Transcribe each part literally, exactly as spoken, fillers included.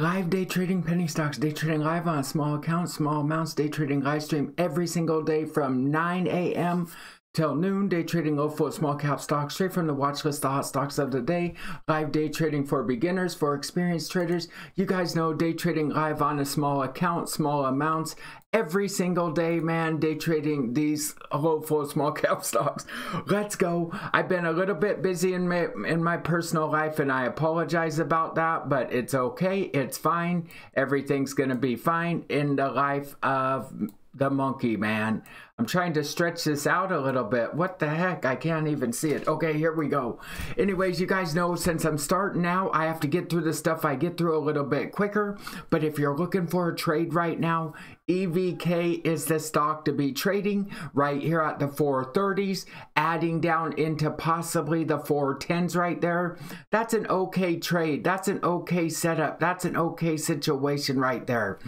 Live day trading penny stocks, day trading live on small accounts, small amounts, day trading live stream every single day from nine A M till noon. Day trading low float small cap stocks straight from the watch list, the hot stocks of the day. Live day trading for beginners, for experienced traders. You guys know day trading live on a small account, small amounts every single day, man. Day trading these low float small cap stocks. Let's go. I've been a little bit busy in my, in my personal life, and I apologize about that, but it's okay. It's fine. Everything's going to be fine in the life of the monkey, man. I'm trying to stretch this out a little bit. What the heck? I can't even see it. Okay, here we go. Anyways, you guys know since I'm starting now, I have to get through the stuff I get through a little bit quicker. But if you're looking for a trade right now, E V K is the stock to be trading right here at the four thirties, adding down into possibly the four tens right there. That's an okay trade. That's an okay setup. That's an okay situation right there.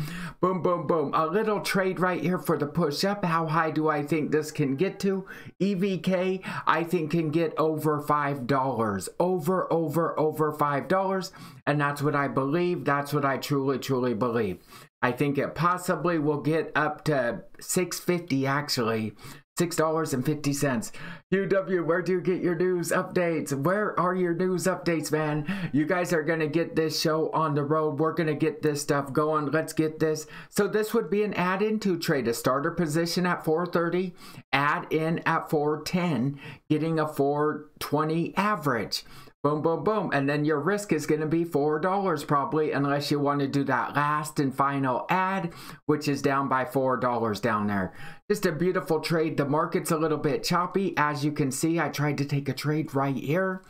Boom, boom, boom. A little trade right here for the push up. How high do I think this can get to? E V K, I think, can get over five dollars. Over, over, over five dollars. And that's what I believe. That's what I truly, truly believe. I think it possibly will get up to six fifty, actually. six dollars and fifty cents. U W, where do you get your news updates? Where are your news updates, man? You guys are going to get this show on the road. We're going to get this stuff going. Let's get this. So this would be an add-into trade, a starter position at four thirty, add-in at four ten, getting a four twenty average. Boom, boom, boom. And then your risk is going to be four dollars probably, unless you want to do that last and final add, which is down by four dollars down there. Just a beautiful trade. The market's a little bit choppy. As you can see, I tried to take a trade right here.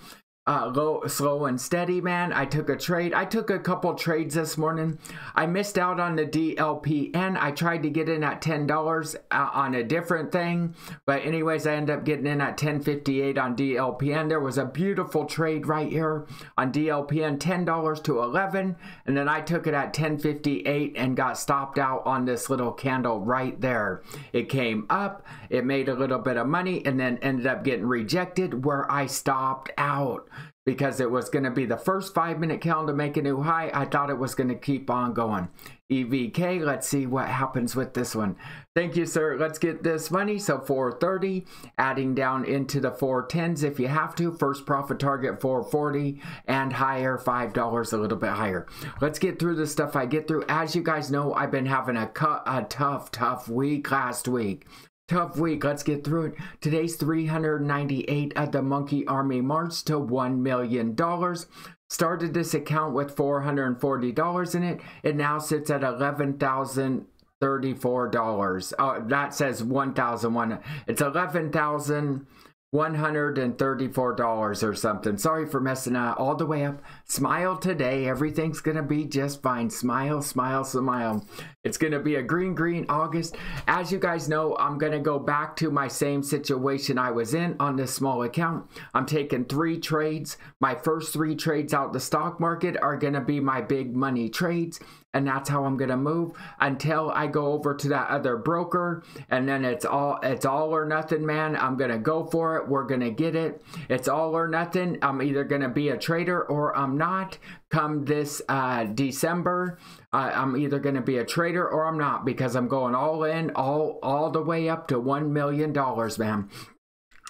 Uh, low, slow and steady, man. I took a trade. I took a couple trades this morning. I missed out on the D L P N. I tried to get in at ten dollars uh, on a different thing. But anyways, I ended up getting in at ten fifty-eight on D L P N. There was a beautiful trade right here on D L P N, ten dollars to eleven. And then I took it at ten fifty-eight and got stopped out on this little candle right there. It came up. It made a little bit of money and then ended up getting rejected where I stopped out, because it was going to be the first five-minute candle to make a new high. I thought it was going to keep on going. E V K, let's see what happens with this one. Thank you, sir. Let's get this money. So four thirty, adding down into the four tens if you have to. First profit target four forty and higher, five dollars a little bit higher. Let's get through the stuff I get through. As you guys know, I've been having a, a tough, tough week last week. Tough week. Let's get through it. Today's three hundred ninety-eight of the Monkey Army March to one million dollars. Started this account with four hundred forty dollars in it. It now sits at eleven thousand thirty-four dollars. Uh, that says one thousand one. It's eleven thousand one hundred thirty-four dollars or something. Sorry for messing up all the way up. Smile today. Everything's going to be just fine. Smile, smile, smile. It's going to be a green, green August. As you guys know, I'm going to go back to my same situation I was in on this small account. I'm taking three trades. My first three trades out the stock market are going to be my big money trades. And that's how I'm going to move until I go over to that other broker. And then it's all it's all or nothing, man. I'm going to go for it. We're going to get it. It's all or nothing. I'm either going to be a trader or I'm not. Come this uh, December, uh, I'm either going to be a trader or I'm not, because I'm going all in, all all the way up to one million dollars, man.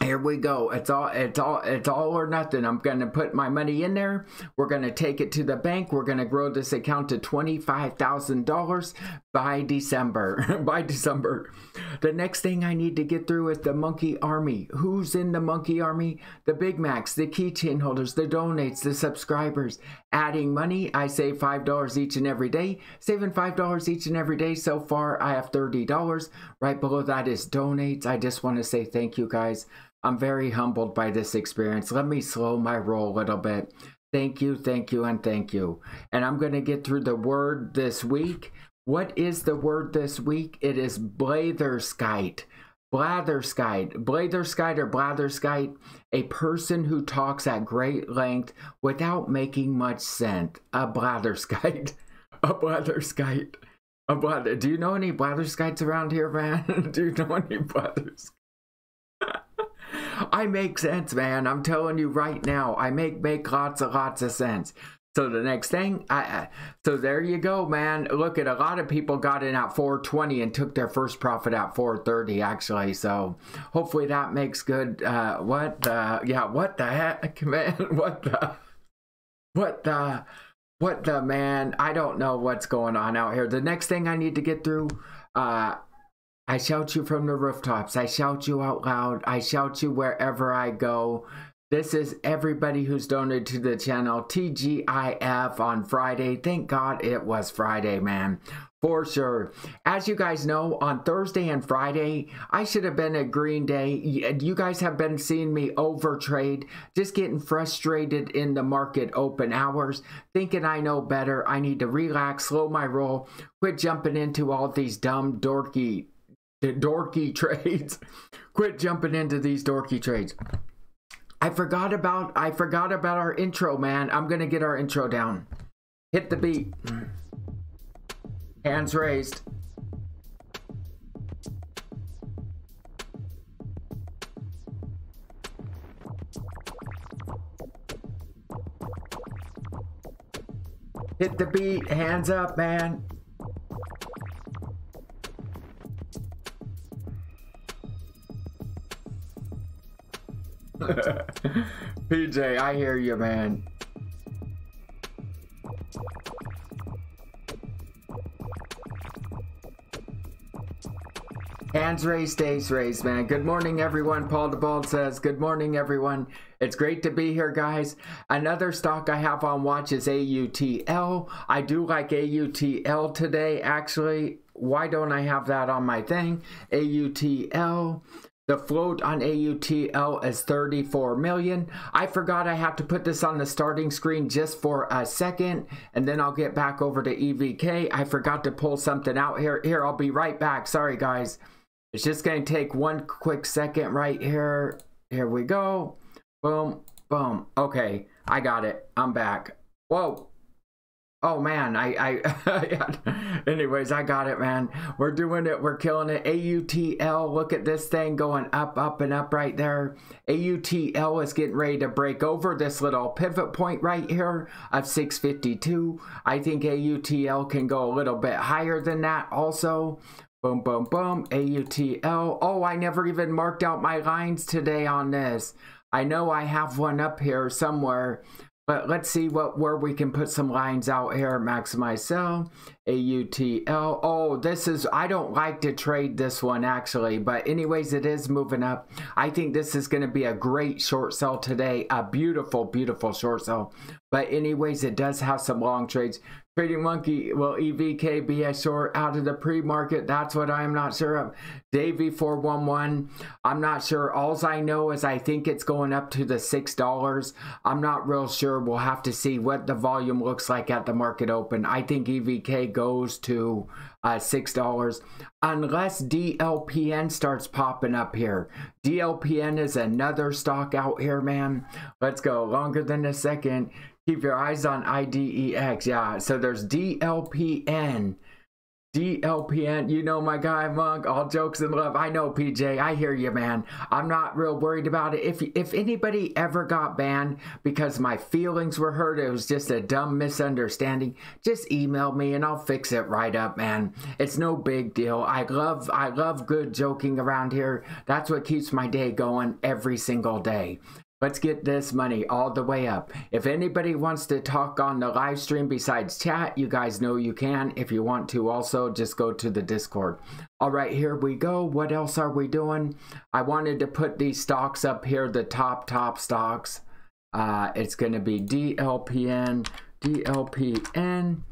Here we go. It's all, it's all, it's all or nothing. I'm going to put my money in there. We're going to take it to the bank. We're going to grow this account to twenty-five thousand dollars by December, by December. The next thing I need to get through is the Monkey Army. Who's in the Monkey Army? The Big Macs, the keychain holders, the donates, the subscribers, adding money. I save five dollars each and every day, saving five dollars each and every day. So far, I have thirty dollars. Right below that is donates. I just want to say thank you guys. I'm very humbled by this experience. Let me slow my roll a little bit. Thank you, thank you, and thank you. And I'm going to get through the word this week. What is the word this week? It is blatherskite. Blatherskite. Blatherskite or blatherskite, a person who talks at great length without making much sense. A blatherskite. A blatherskite. A blather. Do you know any blatherskites around here, man? Do you know any blatherskites? I make sense, man. I'm telling you right now. I make make lots and lots of sense. So the next thing, I, I so there you go, man. Look at, a lot of people got in at four twenty and took their first profit at four thirty, actually. So hopefully that makes good. Uh, what the, yeah, what the heck, man? What the, what the, what the, man? I don't know what's going on out here. The next thing I need to get through, uh, I shout you from the rooftops. I shout you out loud. I shout you wherever I go. This is everybody who's donated to the channel. T G I F on Friday. Thank God it was Friday, man. For sure. As you guys know, on Thursday and Friday, I should have been at Green Day. You guys have been seeing me overtrade, just getting frustrated in the market open hours, thinking I know better. I need to relax, slow my roll, quit jumping into all these dumb, dorky, dorky trades. Quit jumping into these dorky trades. I forgot about, I forgot about our intro, man. I'm gonna get our intro down. Hit the beat. Hands raised. Hit the beat, hands up, man. P J, I hear you, man. Hands raised, days raised, man. Good morning, everyone. Paul DeBald says, good morning, everyone. It's great to be here, guys. Another stock I have on watch is A U T L. I do like A U T L today, actually. Why don't I have that on my thing? A U T L. The float on A U T L is thirty-four million. I forgot I have to put this on the starting screen just for a second, and then I'll get back over to E V K. I forgot to pull something out here. Here, I'll be right back. Sorry, guys. It's just going to take one quick second right here. Here we go. Boom, boom. Okay, I got it. I'm back. Whoa. Oh, man, I, I anyways, I got it, man. We're doing it. We're killing it. A U T L, look at this thing going up, up, and up right there. A U T L is getting ready to break over this little pivot point right here of six fifty-two. I think A U T L can go a little bit higher than that also. Boom, boom, boom, A U T L. Oh, I never even marked out my lines today on this. I know I have one up here somewhere. But let's see what where we can put some lines out here. Maximize sell, A U T L. Oh, this is, I don't like to trade this one actually. But anyways, it is moving up. I think this is going to be a great short sell today. A beautiful, beautiful short sell. But anyways, it does have some long trades. Trading Monkey, will E V K be a short out of the pre-market? That's what I'm not sure of. Davey four one one, I'm not sure. Alls I know is I think it's going up to the six dollars. I'm not real sure. We'll have to see what the volume looks like at the market open. I think E V K goes to uh, six dollars. Unless D L P N starts popping up here. D L P N is another stock out here, man. Let's go. Longer than a second. Keep your eyes on I D E X. Yeah, so there's D L P N. D L P N, you know my guy, Monk. All jokes and love. I know, P J. I hear you, man. I'm not real worried about it. If, if anybody ever got banned because my feelings were hurt, it was just a dumb misunderstanding, just email me and I'll fix it right up, man. It's no big deal. I love, I love good joking around here. That's what keeps my day going every single day. Let's get this money all the way up. If anybody wants to talk on the live stream besides chat, you guys know you can. If you want to also, just go to the Discord. All right, here we go. What else are we doing? I wanted to put these stocks up here, the top, top stocks. Uh, it's going to be D L P N, D L P N,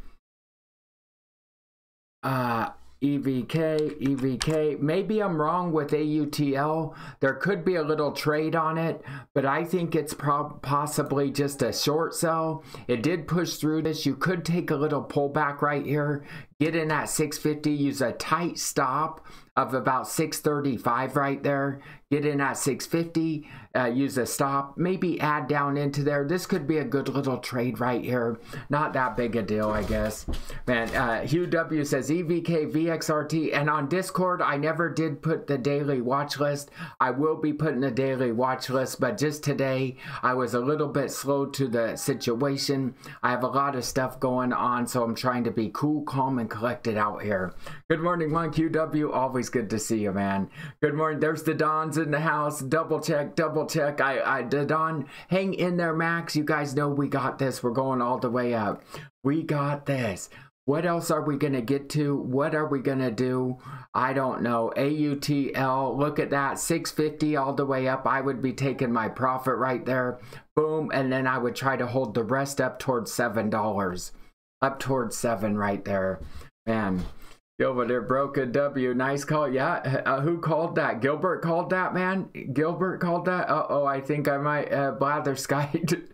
uh, E V K, E V K. Maybe I'm wrong with A U T L. There could be a little trade on it, but I think it's prob possibly just a short sell. It did push through this. You could take a little pullback right here. Get in at six fifty. Use a tight stop of about six thirty-five right there. Get in at six fifty, uh, use a stop, maybe add down into there. This could be a good little trade right here. Not that big a deal, I guess. Man, uh, Hugh W says E V K, V X R T, and on Discord, I never did put the daily watch list. I will be putting a daily watch list, but just today, I was a little bit slow to the situation. I have a lot of stuff going on, so I'm trying to be cool, calm, and collected out here. Good morning, Monk Q W. Always good to see you, man. Good morning. There's the Dons in the house. Double check, double check. I, I did on. Hang in there, Max. You guys know we got this. We're going all the way up. We got this. What else are we going to get to? What are we going to do? I don't know. A U T L, look at that. six fifty all the way up. I would be taking my profit right there. Boom. And then I would try to hold the rest up towards seven dollars. Up towards seven right there. Man. Gilbert broke a W. Nice call. Yeah. Uh, who called that? Gilbert called that, man. Gilbert called that. Uh oh, I think I might uh, blatherskite.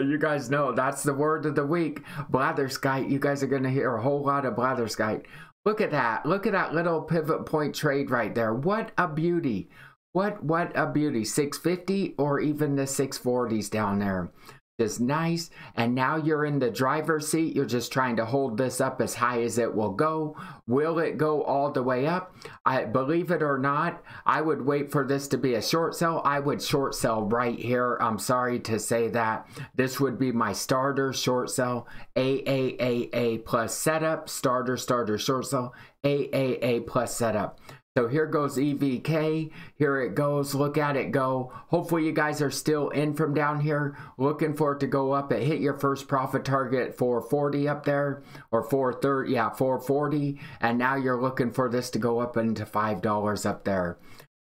You guys know that's the word of the week. Blatherskite. You guys are going to hear a whole lot of blatherskite. Look at that. Look at that little pivot point trade right there. What a beauty. What, what a beauty. six fifty or even the six forties down there. Just nice, and now you're in the driver's seat. You're just trying to hold this up as high as it will go. Will it go all the way up? I believe it or not, I would wait for this to be a short sell. I would short sell right here. I'm sorry to say that. This would be my starter short sell. A A A A plus setup, starter, starter, short sell, A A A plus setup. So here goes E V K, here it goes, look at it go. Hopefully you guys are still in from down here, looking for it to go up. It hit your first profit target, four forty up there, or four thirty, yeah, four forty, and now you're looking for this to go up into five dollars up there.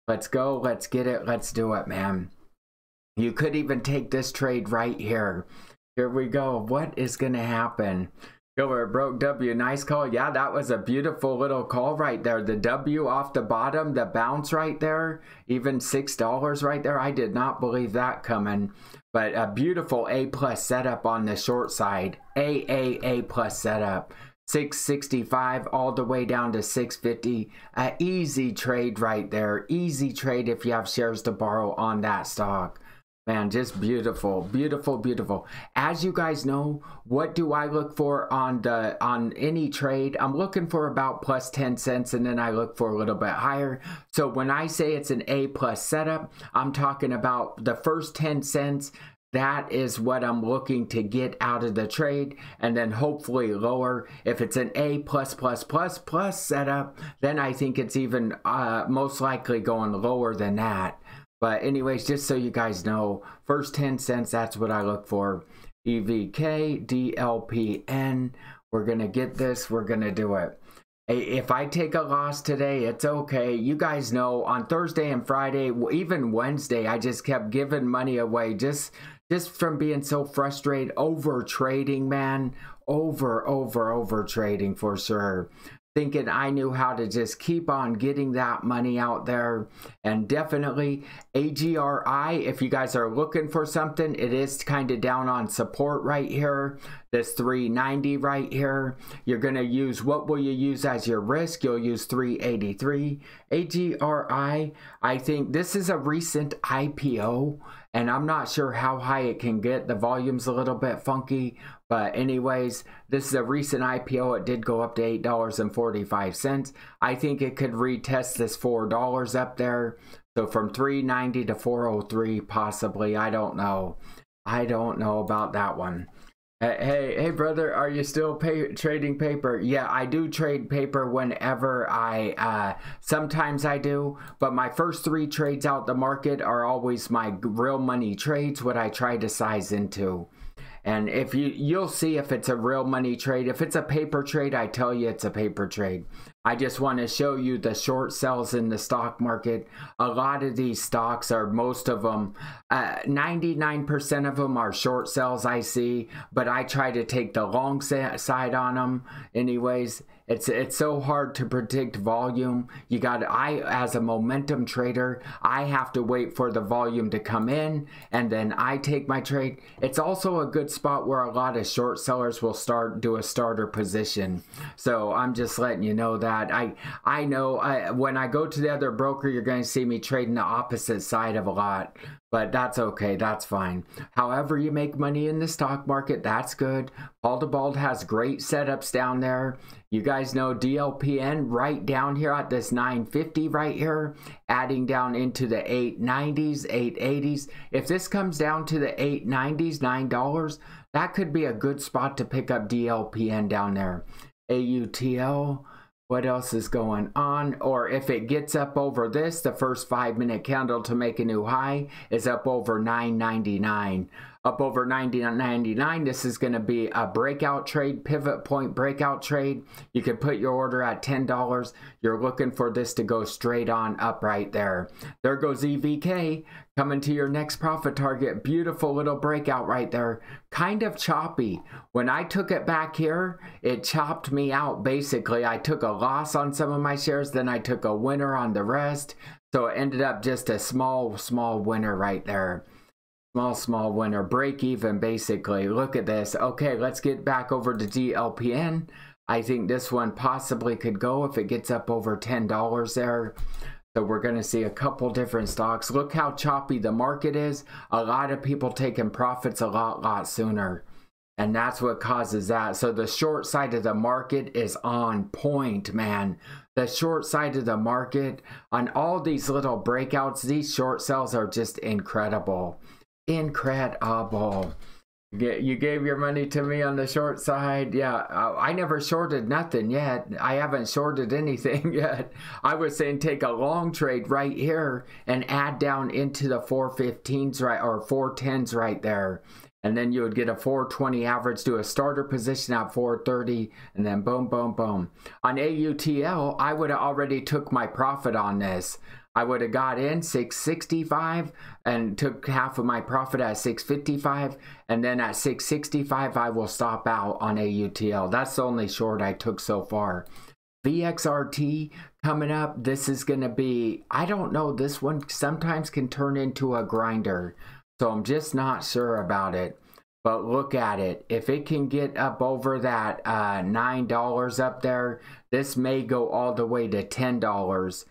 Let's go, let's get it, let's do it, man. You could even take this trade right here. Here we go, what is gonna happen? Gilbert broke W. Nice call. Yeah, that was a beautiful little call right there. The W off the bottom, the bounce right there, even six dollars right there. I did not believe that coming, but a beautiful A-plus setup on the short side. A A A-plus setup. six sixty-five all the way down to six fifty. An easy trade right there. Easy trade if you have shares to borrow on that stock. Man, just beautiful, beautiful, beautiful. As you guys know, what do I look for on the on any trade? I'm looking for about plus ten cents, and then I look for a little bit higher. So when I say it's an A plus setup, I'm talking about the first ten cents. That is what I'm looking to get out of the trade, and then hopefully lower. If it's an A plus plus plus plus setup, then I think it's even uh, most likely going lower than that. But anyways, just so you guys know, first ten cents, that's what I look for. E V K, D L P N, we're going to get this, we're going to do it. If I take a loss today, it's okay. You guys know on Thursday and Friday, even Wednesday, I just kept giving money away just, just from being so frustrated over trading, man. Over, over, over trading for sure. Thinking I knew how to just keep on getting that money out there. And definitely A G R I, if you guys are looking for something, it is kind of down on support right here. This three ninety right here. You're going to use, what will you use as your risk? You'll use three eighty-three. A G R I, I think this is a recent I P O, and I'm not sure how high it can get. The volume's a little bit funky, but anyways, this is a recent I P O. It did go up to eight dollars and forty-five cents. I think it could retest this four dollars up there. So from three ninety to four oh three possibly. I don't know. I don't know about that one. Hey, hey, brother, are you still pay, trading paper? Yeah, I do trade paper whenever I, uh, sometimes I do, but my first three trades out the market are always my real money trades, what I try to size into. And if you, you'll see if it's a real money trade. If it's a paper trade, I tell you it's a paper trade. I just want to show you the short sells in the stock market. A lot of these stocks are, most of them, ninety-nine percent uh, of them are short sells I see, but I try to take the long side on them. Anyways, it's it's so hard to predict volume. You got, I as a momentum trader, I have to wait for the volume to come in, and then I take my trade. It's also a good spot where a lot of short sellers will start do a starter position. So I'm just letting you know that. that. I I know I, when I go to the other broker, you're going to see me trading the opposite side of a lot, but that's okay. That's fine. However you make money in the stock market, that's good. Paul DeBald has great setups down there. You guys know D L P N right down here at this nine fifty right here, adding down into the eight nineties, eight eighties. If this comes down to the eight nineties, nine dollars, that could be a good spot to pick up D L P N down there. A U T L, what else is going on? Or if it gets up over this, the first five minute candle to make a new high is up over nine ninety-nine. Up over ninety-nine ninety-nine, this is going to be a breakout trade, pivot point breakout trade. You can put your order at ten dollars. You're looking for this to go straight on up right there. There goes E V K coming to your next profit target. Beautiful little breakout right there. Kind of choppy. When I took it back here, it chopped me out basically. I took a loss on some of my shares, then I took a winner on the rest. So it ended up just a small, small winner right there. Small, small winner. Break even, basically. Look at this. Okay, let's get back over to D L P N. I think this one possibly could go if it gets up over ten dollars there. So we're going to see a couple different stocks. Look how choppy the market is. A lot of people taking profits a lot, lot sooner. And that's what causes that. So the short side of the market is on point, man. The short side of the market on all these little breakouts, these short sales are just incredible. Incredible. You gave your money to me on the short side. Yeah, I never shorted nothing yet. I haven't shorted anything yet. I was saying take a long trade right here and add down into the four fifteens right or four tens right there. And then you would get a four twenty average, do a starter position at four thirty, and then boom, boom, boom. On A U T L, I would have already took my profit on this. I would have got in six sixty-five and took half of my profit at six fifty-five, and then at six sixty-five I will stop out on A U T L. That's the only short I took so far. V X R T coming up. This is going to be, I don't know, this one sometimes can turn into a grinder. So I'm just not sure about it. But look at it. If it can get up over that uh, nine dollars up there, this may go all the way to ten dollars.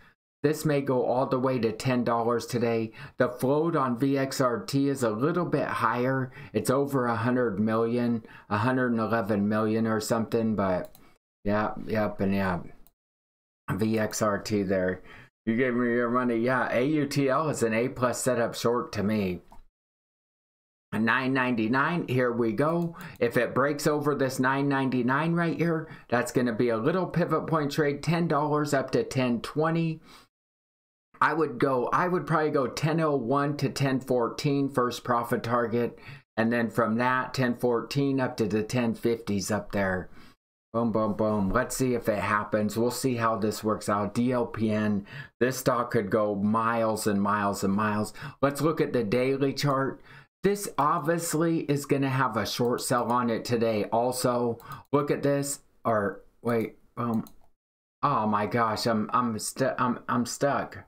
This may go all the way to ten dollars today. The float on V X R T is a little bit higher. It's over one hundred million, one hundred eleven million or something. But yeah, yep, and yeah. V X R T there. You gave me your money. Yeah, A U T L is an A-plus setup short to me. nine ninety-nine, here we go. If it breaks over this nine ninety-nine right here, that's going to be a little pivot point trade, ten dollars up to ten twenty. I would go, I would probably go ten oh one to ten fourteen, first profit target, and then from that ten fourteen up to the ten fifties up there. Boom, boom, boom. Let's see if it happens. We'll see how this works out. D L P N, this stock could go miles and miles and miles. Let's look at the daily chart. This obviously is going to have a short sell on it today. Also, look at this. Or wait, um, oh my gosh, I'm I'm stu I'm I'm stuck.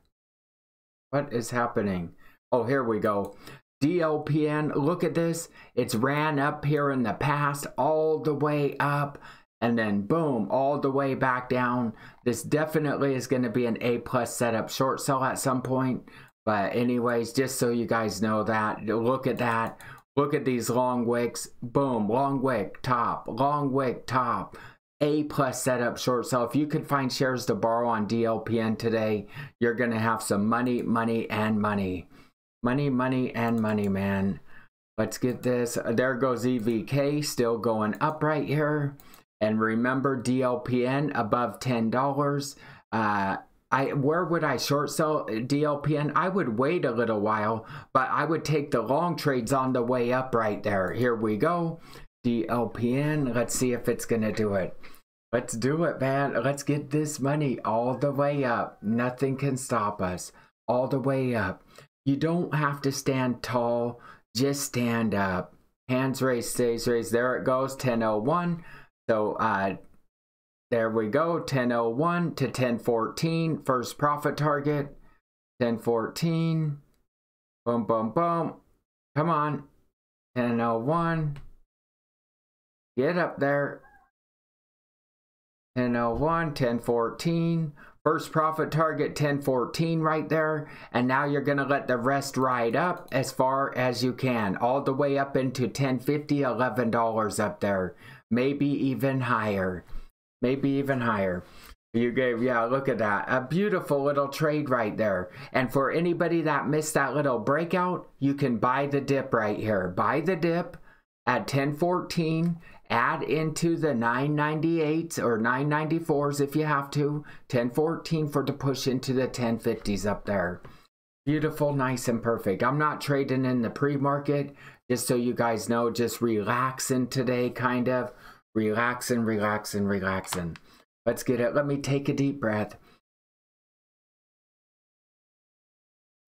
What is happening? Oh, here we go. D L P N. Look at this. It's ran up here in the past, all the way up, and then boom, all the way back down. This definitely is going to be an A plus setup short sell at some point. But anyways, just so you guys know that, look at that. Look at these long wicks. Boom, long wick, top, long wick, top. A plus setup short sell. If you could find shares to borrow on D L P N today, you're going to have some money, money, and money. Money, money, and money, man. Let's get this. There goes E V K, still going up right here. And remember, D L P N above ten dollars. Uh... I, where would I short sell D L P N? I would wait a little while, but I would take the long trades on the way up right there. Here we go. D L P N. Let's see if it's going to do it. Let's do it, man. Let's get this money all the way up. Nothing can stop us. All the way up. You don't have to stand tall. Just stand up. Hands raised, stays raised. There it goes. ten oh one. So, uh... there we go, ten oh one to ten fourteen, first profit target, ten fourteen, boom, boom, boom, come on, ten oh one, get up there, ten oh one, ten fourteen. First profit target ten fourteen right there, and now you're going to let the rest ride up as far as you can, all the way up into ten fifty, eleven dollars up there, maybe even higher, maybe even higher. You gave, yeah, look at that. A beautiful little trade right there. And for anybody that missed that little breakout, you can buy the dip right here. Buy the dip at ten fourteen, add into the nine ninety-eights or nine ninety-fours if you have to, ten fourteen for the push into the ten fifties up there. Beautiful, nice and perfect. I'm not trading in the pre-market, just so you guys know, just relaxing today, kind of. Relaxing, relaxing, relaxing. Let's get it. Let me take a deep breath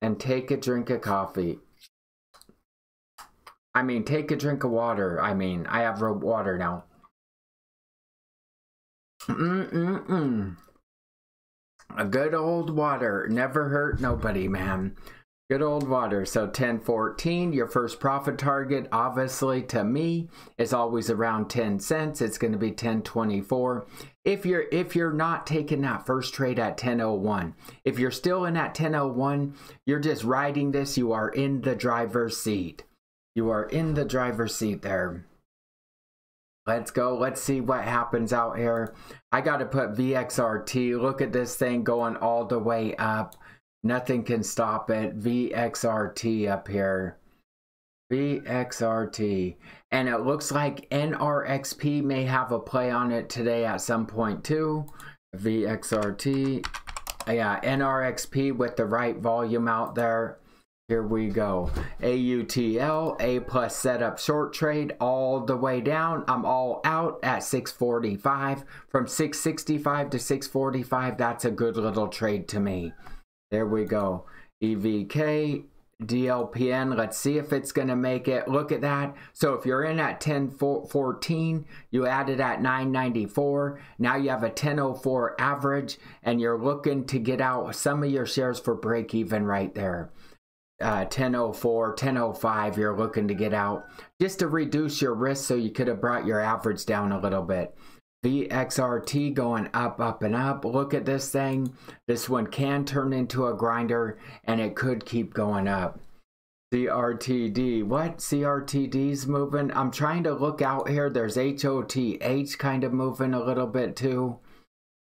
and take a drink of coffee. I mean, take a drink of water. I mean, I have rope water now. Mm-mm-mm. A good old water. Never hurt nobody, man. Good old water. So ten fourteen, your first profit target, obviously, to me, is always around ten cents. It's going to be ten twenty-four. If you're, if you're not taking that first trade at ten oh one, if you're still in at ten oh one, you're just riding this. You are in the driver's seat. You are in the driver's seat there. Let's go. Let's see what happens out here. I got to put V X R T. Look at this thing going all the way up. Nothing can stop it. V X R T up here. V X R T. And it looks like N R X P may have a play on it today at some point too. V X R T. Yeah, N R X P with the right volume out there. Here we go. A U T L, A plus setup short trade all the way down. I'm all out at six forty-five. From six sixty-five to six forty-five, that's a good little trade to me. There we go. E V K, D L P N. Let's see if it's going to make it. Look at that. So if you're in at ten fourteen, you added at nine ninety-four. Now you have a ten oh four average, and you're looking to get out some of your shares for break even right there. Uh, ten oh four, ten oh five, you're looking to get out just to reduce your risk, so you could have brought your average down a little bit. V X R T going up, up, and up. Look at this thing. This one can turn into a grinder, and it could keep going up. C R T D. What? C R T D's moving. I'm trying to look out here. There's H O T H kind of moving a little bit too.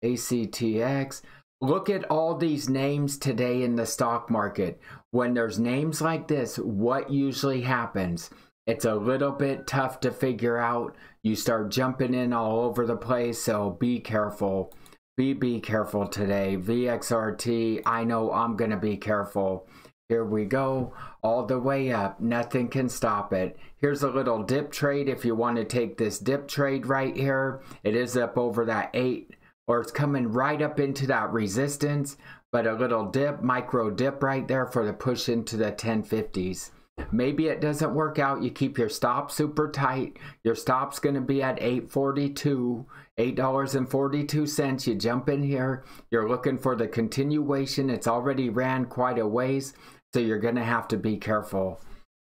A C T X. Look at all these names today in the stock market. When there's names like this, what usually happens? It's a little bit tough to figure out. You start jumping in all over the place, so be careful. Be, be careful today. V X R T, I know I'm going to be careful. Here we go, all the way up. Nothing can stop it. Here's a little dip trade if you want to take this dip trade right here. It is up over that eight. Or it's coming right up into that resistance, but a little dip, micro dip right there for the push into the ten fifties. Maybe it doesn't work out. You keep your stop super tight. Your stop's going to be at eight forty-two, eight forty-two. You jump in here. You're looking for the continuation. It's already ran quite a ways, so you're going to have to be careful.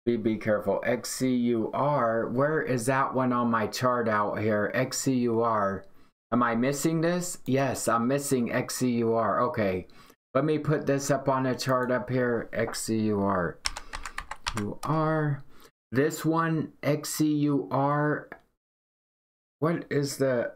Be, be careful. X C U R, where is that one on my chart out here? X C U R. Am I missing this? Yes, I'm missing X C U R. Okay, let me put this up on a chart up here. X C U R. U R. This one, X C U R. What is the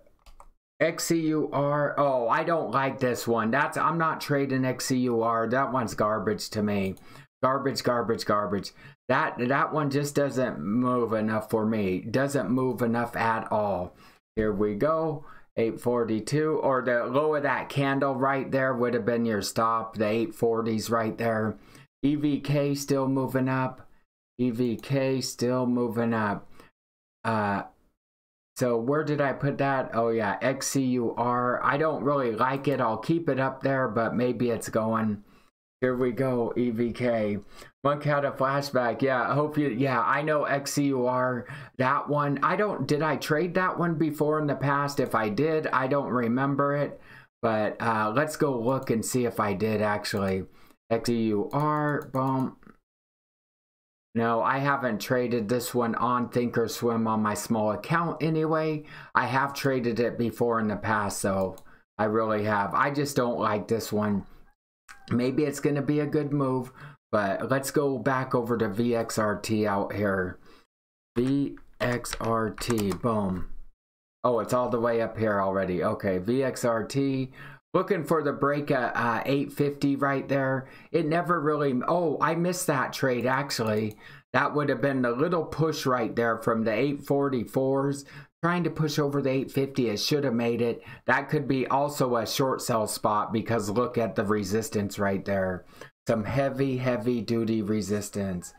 X C U R? Oh, I don't like this one. That's, I'm not trading X C U R. That one's garbage to me. Garbage, garbage, garbage. That, that one just doesn't move enough for me. Doesn't move enough at all. Here we go. eight forty-two, or the low of that candle right there would have been your stop, the eight forties right there. E V K still moving up. E V K still moving up. Uh, so where did I put that? Oh yeah, X C U R. I don't really like it. I'll keep it up there, but maybe it's going. Here we go, E V K. Monk had a flashback. Yeah, I hope you, yeah, I know X C U R, that one. I don't, did I trade that one before in the past? If I did, I don't remember it. But uh, let's go look and see if I did actually. X C U R, boom. No, I haven't traded this one on thinkorswim on my small account anyway. I have traded it before in the past, though. I really have. I just don't like this one. Maybe it's going to be a good move, but let's go back over to V X R T out here. V X R T, boom. Oh, it's all the way up here already. Okay, V X R T. Looking for the break at uh, eight fifty right there. It never really... Oh, I missed that trade, actually. That would have been the little push right there from the eight forty-fours. Trying to push over the eight fifty. It should have made it. That could be also a short sell spot because look at the resistance right there. Some heavy, heavy-duty resistance.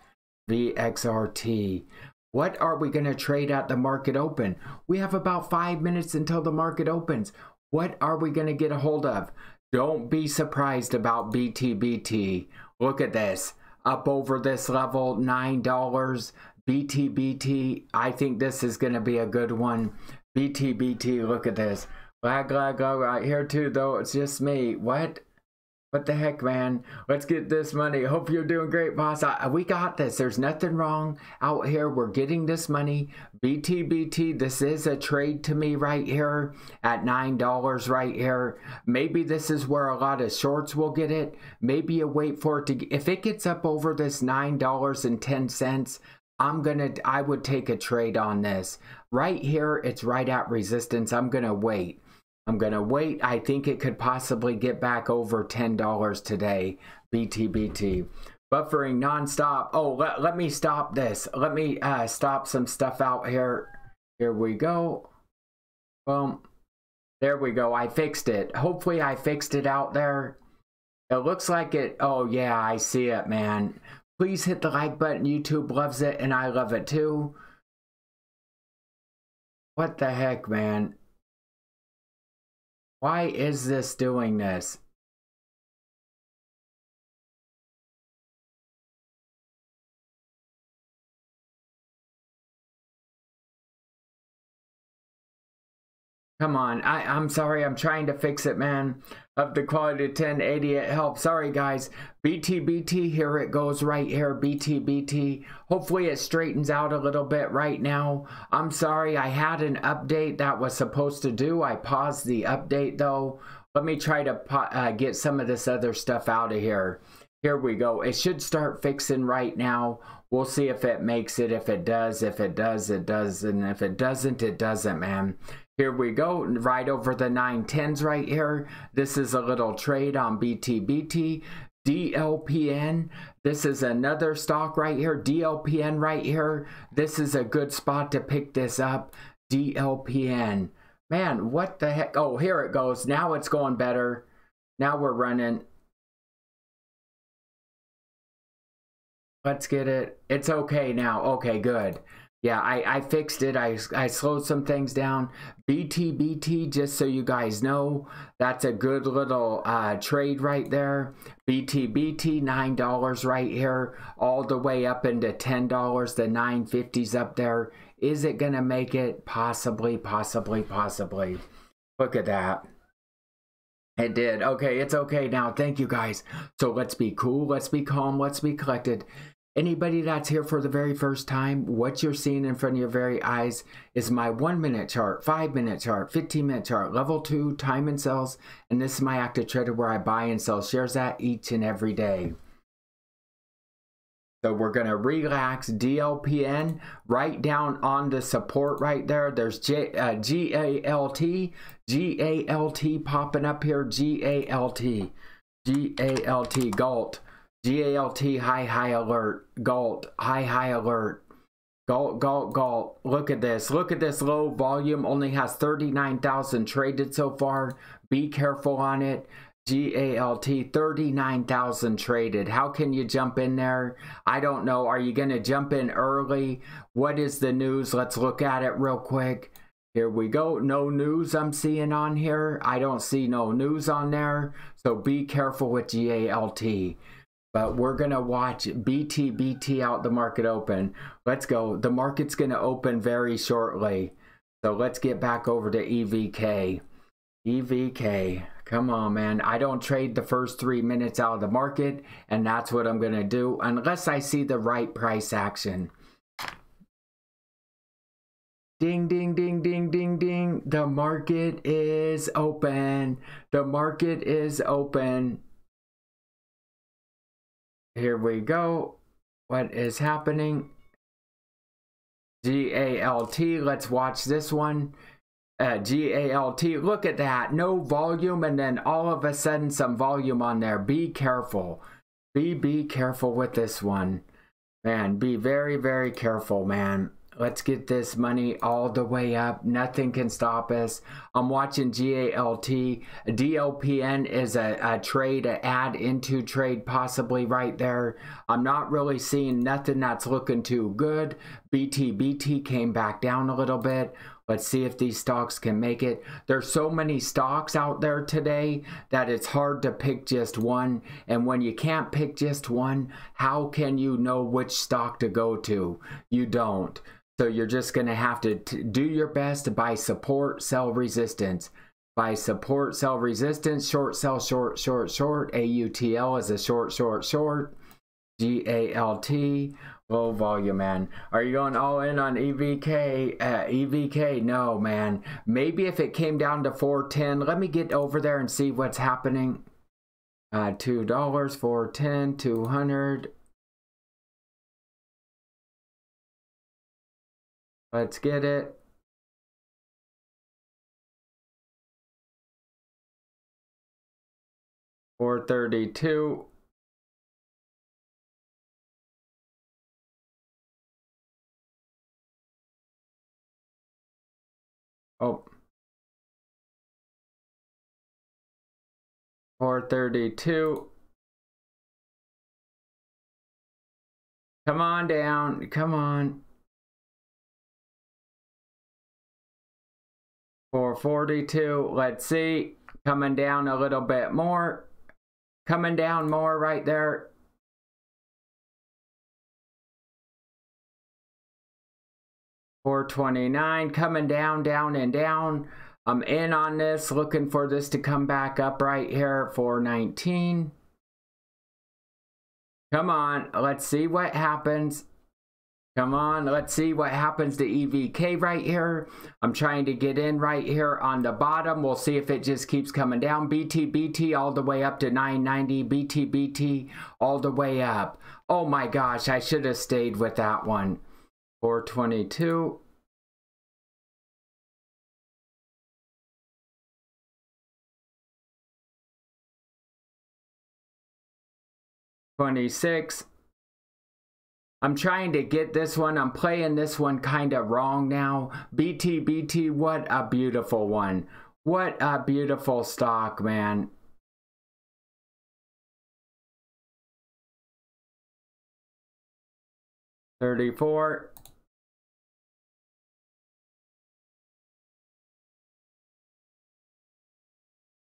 V X R T. What are we going to trade at the market open? We have about five minutes until the market opens. What are we going to get a hold of? Don't be surprised about B T B T. Look at this. Up over this level, nine dollars. B T B T, I think this is going to be a good one. B T B T, look at this. Lag, lag, lag right here too, though. It's just me. What? What the heck, man? Let's get this money. Hope you're doing great, boss. I, we got this. There's nothing wrong out here. We're getting this money. B T B T, this is a trade to me right here at nine dollars right here. Maybe this is where a lot of shorts will get it. Maybe you wait for it to... If it gets up over this nine dollars and ten cents, I'm gonna... I would take a trade on this. Right here, it's right at resistance. I'm gonna wait. I'm going to wait. I think it could possibly get back over ten dollars today, B T B T. Buffering nonstop. Oh, let, let me stop this. Let me uh, stop some stuff out here. Here we go. Boom. There we go. I fixed it. Hopefully I fixed it out there. It looks like it. Oh, yeah, I see it, man. Please hit the like button. YouTube loves it, and I love it, too. What the heck, man? Why is this doing this? Come on. I, I'm sorry. I'm trying to fix it, man. Up the quality to ten eighty. It helps. Sorry, guys. B T B T. Here it goes right here. B T B T. Hopefully it straightens out a little bit right now. I'm sorry. I had an update that was supposed to do. I paused the update, though. Let me try to uh, get some of this other stuff out of here. Here we go. It should start fixing right now. We'll see if it makes it. If it does, if it does, it does. And if it doesn't, it doesn't, man. Here we go, right over the nine tens right here. This is a little trade on B T B T. D L P N, this is another stock right here. D L P N right here. This is a good spot to pick this up. D L P N. Man, what the heck? Oh, here it goes. Now it's going better. Now we're running. Let's get it. It's okay now. Okay, good. Yeah, I, I fixed it. I, I slowed some things down. B T B T, just so you guys know, that's a good little uh, trade right there. B T B T, nine dollars right here, all the way up into ten dollars. The nine fifties up there. Is it going to make it? Possibly, possibly, possibly. Look at that. It did. Okay, it's okay now. Thank you, guys. So let's be cool. Let's be calm. Let's be collected. Anybody that's here for the very first time, what you're seeing in front of your very eyes is my one-minute chart, five-minute chart, fifteen-minute chart, level two, time and sells, and this is my active trader where I buy and sell shares at each and every day. So we're going to relax D L P N right down on the support right there. There's J, uh, G A L T, G A L T popping up here, G A L T, G A L T, GALT. G A L T, high, high alert. GALT, high, high alert. GALT, GALT, GALT. Look at this. Look at this low volume. Only has thirty-nine thousand traded so far. Be careful on it. G A L T, thirty-nine thousand traded. How can you jump in there? I don't know. Are you going to jump in early? What is the news? Let's look at it real quick. Here we go. No news I'm seeing on here. I don't see no news on there. So be careful with G A L T. But we're going to watch B T B T out the market open. Let's go. The market's going to open very shortly. So let's get back over to E V K. E V K. Come on, man. I don't trade the first three minutes out of the market, and that's what I'm going to do unless I see the right price action. Ding, ding, ding, ding, ding, ding. The market is open. The market is open. Here we go. What is happening? G A L T. Let's watch this one. Uh, G A L T. Look at that. No volume, and then all of a sudden some volume on there. Be careful. Be, be careful with this one. Man, be very, very careful, man. Let's get this money all the way up. Nothing can stop us. I'm watching G A L T. D L P N is a, a trade, an add into trade possibly right there. I'm not really seeing nothing that's looking too good. B T B T came back down a little bit. Let's see if these stocks can make it. There's so many stocks out there today that it's hard to pick just one. And when you can't pick just one, how can you know which stock to go to? You don't. So you're just going to have to t do your best to buy support, sell resistance. Buy support, sell resistance, short, sell, short, short, short. A U T L is a short, short, short. G A L T, low volume, man. Are you going all in on E V K? Uh, E V K, no, man. Maybe if it came down to four ten, let me get over there and see what's happening. Uh, two dollars, four ten, two hundred. Let's get it. four thirty-two. Oh. four thirty-two. Come on down. Come on. four forty-two, let's see, coming down a little bit more, coming down more right there. four twenty-nine, coming down, down, and down. I'm in on this, looking for this to come back up right here, four nineteen. Come on, let's see what happens. Come on, let's see what happens to E V K right here. I'm trying to get in right here on the bottom. We'll see if it just keeps coming down. B T B T all the way up to nine ninety. B T B T all the way up. Oh my gosh, I should have stayed with that one. four twenty-two. twenty-six. I'm trying to get this one. I'm playing this one kind of wrong now. B T B T, what a beautiful one. What a beautiful stock, man. thirty-four.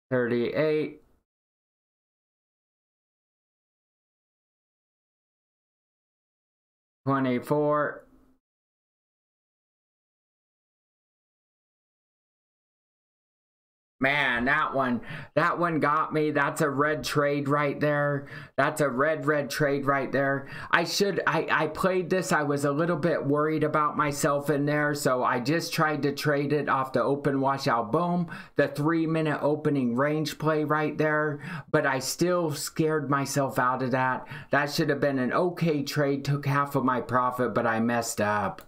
thirty-eight. twenty-four. Man, that one, that one got me. That's a red trade right there. That's a red, red trade right there. I should, I, I played this. I was a little bit worried about myself in there. So I just tried to trade it off the open washout boom, the three minute opening range play right there. But I still scared myself out of that. That should have been an okay trade. Took half of my profit, but I messed up.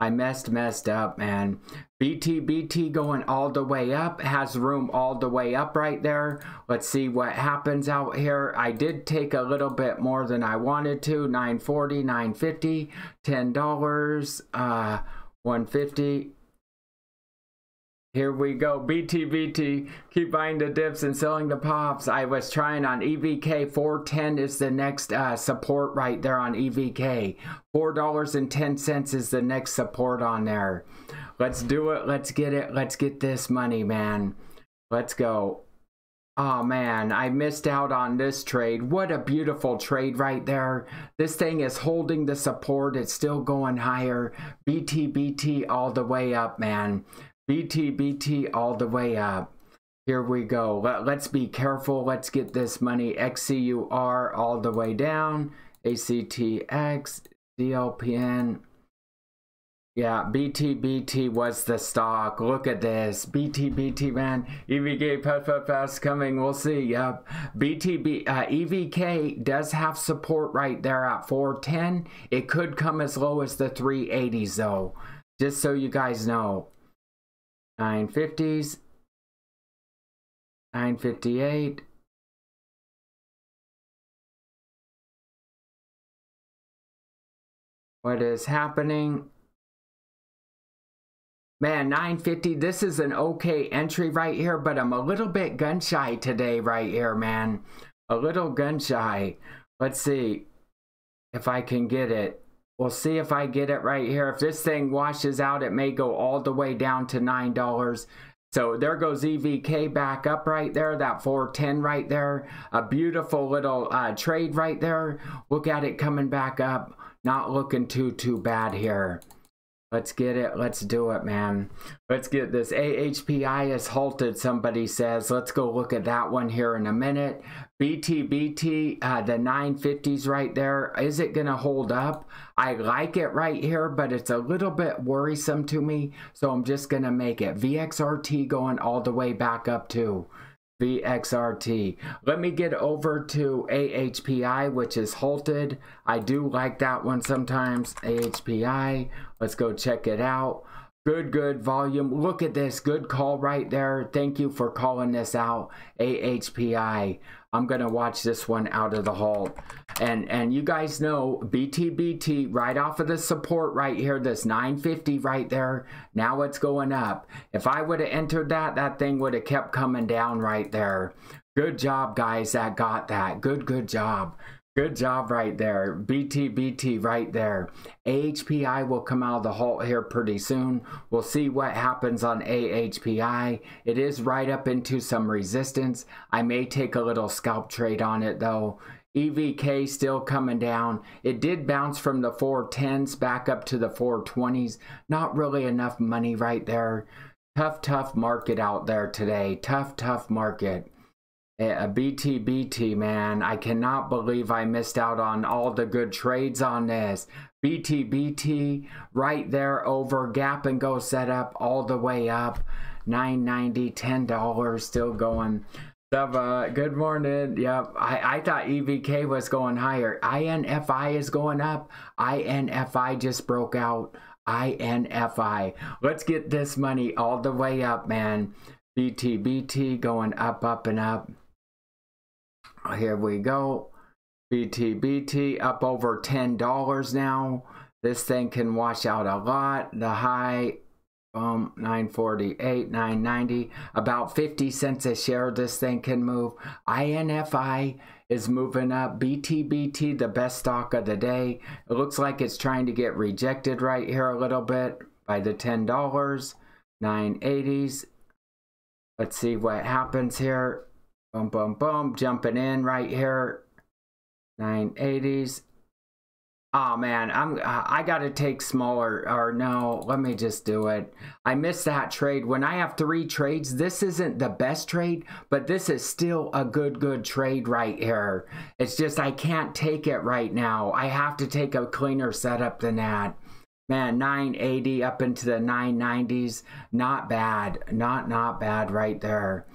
I messed, messed up, man. B T B T going all the way up. Has room all the way up right there. Let's see what happens out here. I did take a little bit more than I wanted to. nine forty, nine fifty, ten dollars, uh, one fifty. Here we go, B T B T, keep buying the dips and selling the pops. I was trying on E V K, four ten is the next uh, support right there on E V K. four ten is the next support on there. Let's do it, let's get it, let's get this money, man. Let's go. Oh man, I missed out on this trade. What a beautiful trade right there. This thing is holding the support, it's still going higher. B T B T all the way up, man. B T B T all the way up. Here we go. Let, let's be careful. Let's get this money. X C U R all the way down. A C T X, D L P N. Yeah, B T B T was the stock. Look at this. B T B T, man. E V K, puff, puff, puff, coming. We'll see. Yep. B T B, uh, E V K does have support right there at four ten. It could come as low as the three eighties, though. Just so you guys know. nine fifties. nine fifty-eight. What is happening? Man, nine fifty, this is an okay entry right here, but I'm a little bit gun-shy today right here, man. A little gun-shy. Let's see if I can get it. We'll see if I get it right here. If this thing washes out, it may go all the way down to nine dollars. So there goes E V K back up right there, that four ten right there. A beautiful little uh, trade right there. Look at it coming back up. Not looking too, too bad here. Let's get it. Let's do it, man. Let's get this. A H P I is halted, somebody says. Let's go look at that one here in a minute. B T B T, uh, the nine fifties right there. Is it going to hold up? I like it right here, but it's a little bit worrisome to me, so I'm just going to make it. V X R T going all the way back up to V X R T. Let me get over to A H P I, which is halted. I do like that one sometimes. A H P I. Let's go check it out. Good, good volume. Look at this. Good call right there. Thank you for calling this out. A H P I. I'm going to watch this one out of the halt. And and you guys know B T B T right off of the support right here, this nine fifty right there. Now it's going up. If I would have entered that, that thing would have kept coming down right there. Good job, guys, that got that. Good, good job. Good job right there. B T B T right there. A H P I will come out of the halt here pretty soon. We'll see what happens on A H P I. It is right up into some resistance. I may take a little scalp trade on it though. E V K still coming down. It did bounce from the four tens back up to the four twenties. Not really enough money right there. Tough, tough market out there today. Tough, tough market. A B T B T, man. I cannot believe I missed out on all the good trades on this. B T B T right there over gap and go setup all the way up. nine ninety, ten dollars, still going. Sava, good morning. Yep, I, I thought E V K was going higher. I N F I is going up. I N F I just broke out. I N F I. Let's get this money all the way up, man. B T B T going up, up, and up. Here we go. B T B T up over ten dollars now. This thing can wash out a lot. The high, um, nine forty-eight, nine ninety. About fifty cents a share this thing can move. I N F I is moving up. B T B T, the best stock of the day. It looks like it's trying to get rejected right here a little bit by the ten dollars. nine eighties. Let's see what happens here. Boom, boom, boom. Jumping in right here. nine eighties. Oh man, I'm I gotta take smaller, or no, let me just do it. I missed that trade. When I have three trades, this isn't the best trade, but this is still a good, good trade right here. It's just I can't take it right now. I have to take a cleaner setup than that. Man, nine eighty up into the nine nineties. Not bad. Not, not bad right there.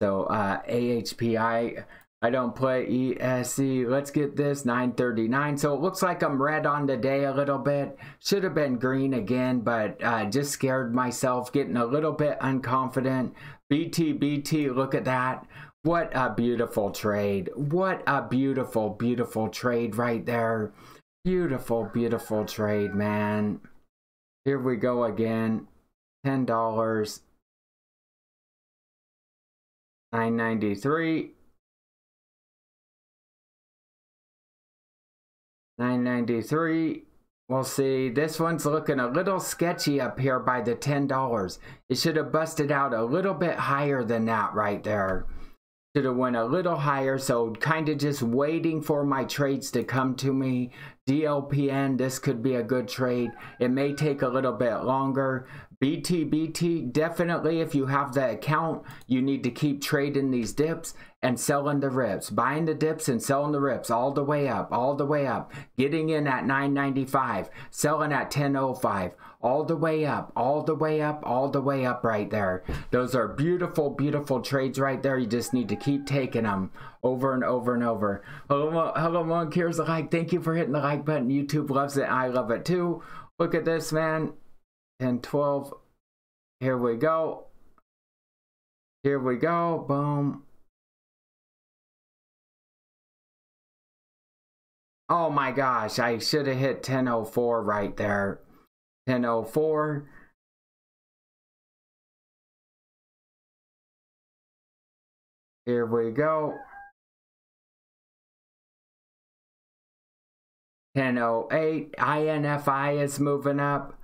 So, uh, A H P I, I don't play E S C. Let's get this, nine thirty-nine. So, it looks like I'm red on the day a little bit. Should have been green again, but uh, just scared myself, getting a little bit unconfident. B T B T, look at that. What a beautiful trade. What a beautiful, beautiful trade right there. Beautiful, beautiful trade, man. Here we go again. ten dollars. nine ninety-three. nine ninety-three. We'll see. This one's looking a little sketchy up here by the ten dollars. It should have busted out a little bit higher than that right there. Should have went a little higher, so kind of just waiting for my trades to come to me. D L P N, this could be a good trade. It may take a little bit longer. B T B T, definitely if you have the account, you need to keep trading these dips and selling the rips, buying the dips and selling the rips all the way up, all the way up, getting in at nine ninety-five, selling at ten oh five, all the way up, all the way up, all the way up right there. Those are beautiful, beautiful trades right there. You just need to keep taking them over and over and over. Hello, hello, Monk, here's the like. Thank you for hitting the like button. YouTube loves it. I love it too. Look at this, man. ten, twelve. Here we go. Here we go. Boom. Oh my gosh, I should have hit ten oh four right there. ten oh four. Here we go. ten oh eight. I N F I is moving up.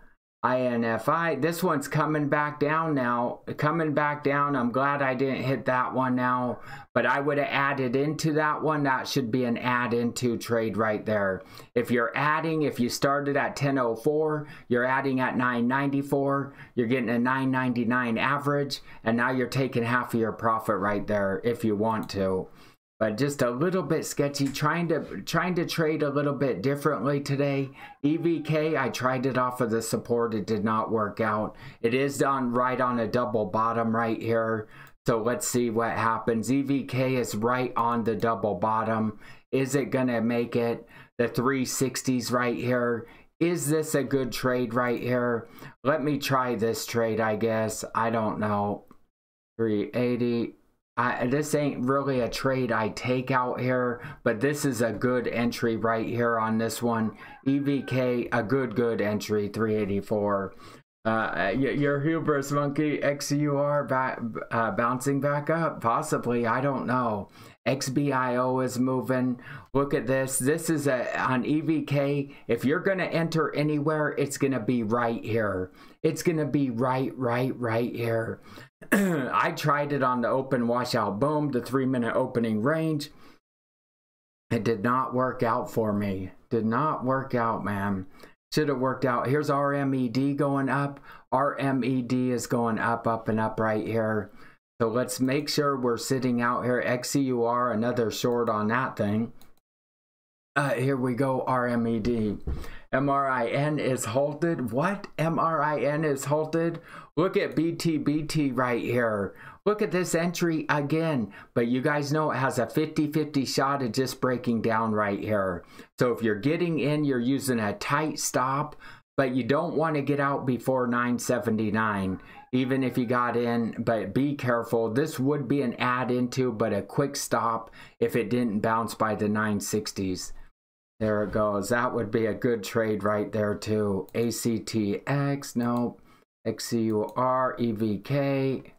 I N F I. This one's coming back down now. Coming back down. I'm glad I didn't hit that one now. But I would have added into that one. That should be an add into trade right there. If you're adding, if you started at ten oh four, you're adding at nine ninety-four. You're getting a nine ninety-nine average. And now you're taking half of your profit right there if you want to. But just a little bit sketchy, trying to trying to trade a little bit differently today. E V K, I tried it off of the support. It did not work out. It is on right on a double bottom right here. So let's see what happens. E V K is right on the double bottom. Is it going to make it? The three sixties right here. Is this a good trade right here? Let me try this trade, I guess. I don't know. three eighty. I, this ain't really a trade I take out here, but this is a good entry right here on this one. E V K, a good, good entry, three eighty-four. Uh, your hubris, Monkey. X C U R back, uh, bouncing back up, possibly. I don't know. X B I O is moving. Look at this. This is a on E V K. If you're going to enter anywhere, it's going to be right here. It's going to be right, right, right here. I tried it on the open washout boom, the three-minute opening range. It did not work out for me. Did not work out, man. Should have worked out. Here's R M E D going up. R M E D is going up, up, and up right here. So let's make sure we're sitting out here. X C U R, another short on that thing. Uh, here we go, R M E D. M R I N is halted. What? M R I N is halted? Look at B T B T right here. Look at this entry again. But you guys know it has a fifty fifty shot of just breaking down right here. So if you're getting in, you're using a tight stop, but you don't want to get out before nine seventy-nine, even if you got in, but be careful. This would be an add into, but a quick stop if it didn't bounce by the nine sixties. There it goes. That would be a good trade right there too. A C T X, no. X C U R, E V K,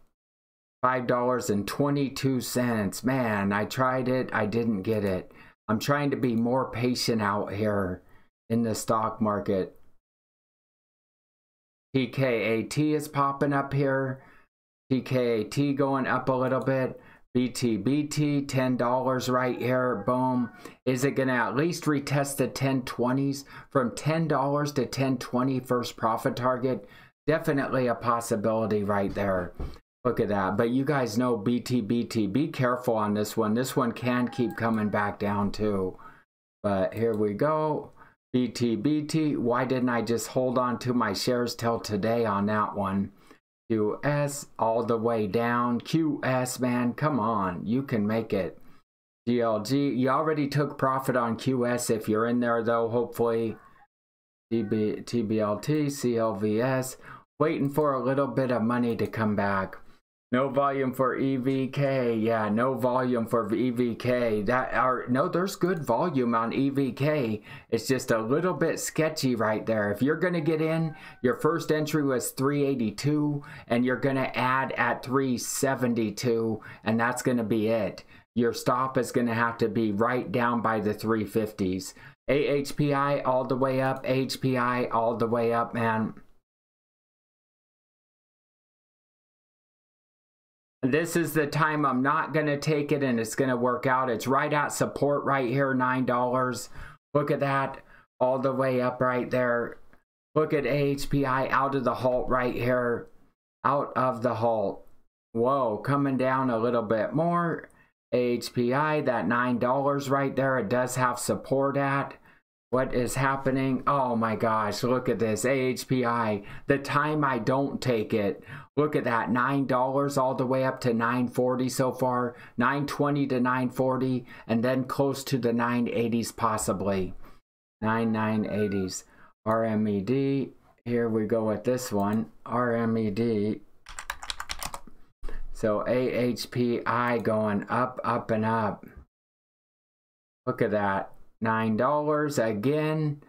five dollars and twenty-two cents. Man, I tried it. I didn't get it. I'm trying to be more patient out here in the stock market. T K A T is popping up here. T K A T going up a little bit. B T B T, ten dollars right here, boom. Is it gonna at least retest the ten twenties? From ten dollars to ten twenty first profit target? Definitely a possibility right there. Look at that, but you guys know B T B T, be careful on this one. This one can keep coming back down too. But here we go, B T B T. Why didn't I just hold on to my shares till today on that one? Q S all the way down. Q S, man, come on. You can make it. G L G, you already took profit on Q S if you're in there, though, hopefully. T B L T, C L V S, waiting for a little bit of money to come back. No volume for E V K. Yeah, no volume for E V K. That are no, there's good volume on E V K. It's just a little bit sketchy right there. If you're going to get in, your first entry was three eighty-two, and you're going to add at three seventy-two, and that's going to be it. Your stop is going to have to be right down by the three fifties. A H P I all the way up. H P I all the way up, man. This is the time I'm not going to take it, and it's going to work out. It's right at support right here, nine dollars. Look at that, all the way up right there. Look at A H P I out of the halt right here. Out of the halt. Whoa, coming down a little bit more. A H P I, that nine dollars right there. It does have support at. What is happening? Oh my gosh, look at this. A H P I, the time I don't take it. Look at that, nine dollars all the way up to nine forty so far, nine twenty to nine forty, and then close to the nine eighties possibly. nine nine eighties. R M E D, here we go with this one. R M E D. So A H P I going up, up, and up. Look at that. nine dollars again.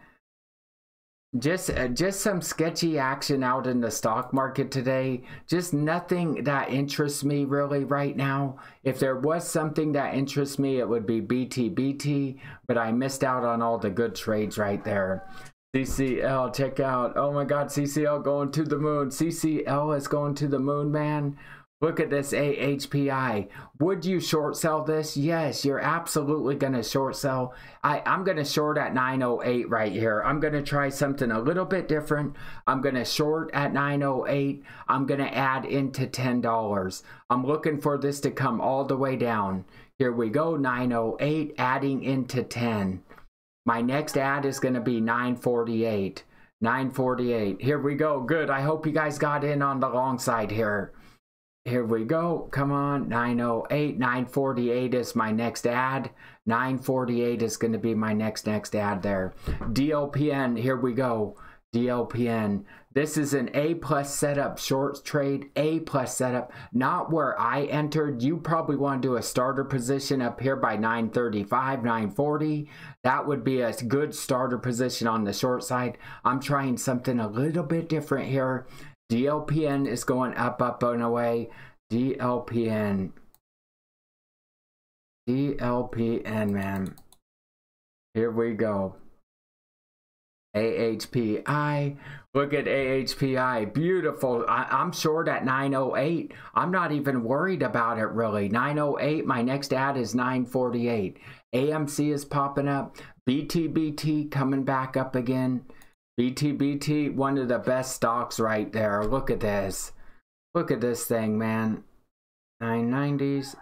Just uh, just some sketchy action out in the stock market today. Just nothing that interests me really right now. If there was something that interests me, it would be B T B T, but I missed out on all the good trades right there. C C L, check out. Oh my God, C C L going to the moon. C C L is going to the moon, man. Look at this A H P I. Would you short sell this? Yes, you're absolutely going to short sell. I, I'm going to short at nine oh eight right here. I'm going to try something a little bit different. I'm going to short at nine oh eight. I'm going to add into ten dollars. I'm looking for this to come all the way down. Here we go, nine oh eight, adding into ten. My next add is going to be nine forty-eight. nine forty-eight. Here we go. Good. I hope you guys got in on the long side here. Here we go. Come on. nine oh eight. nine forty-eight is my next ad. nine forty-eight is going to be my next, next ad there. D L P N. Here we go. D L P N. This is an A plus setup short trade. A plus setup. Not where I entered. You probably want to do a starter position up here by nine thirty-five, nine forty. That would be a good starter position on the short side. I'm trying something a little bit different here. D L P N is going up, up, and away. D L P N. D L P N, man. Here we go. A H P I. Look at A H P I. Beautiful. I, I'm short at nine oh eight. I'm not even worried about it, really. nine oh eight. My next ad is nine forty-eight. A M C is popping up. B T B T coming back up again. B T B T, one of the best stocks right there. Look at this. Look at this thing, man. nine nineties.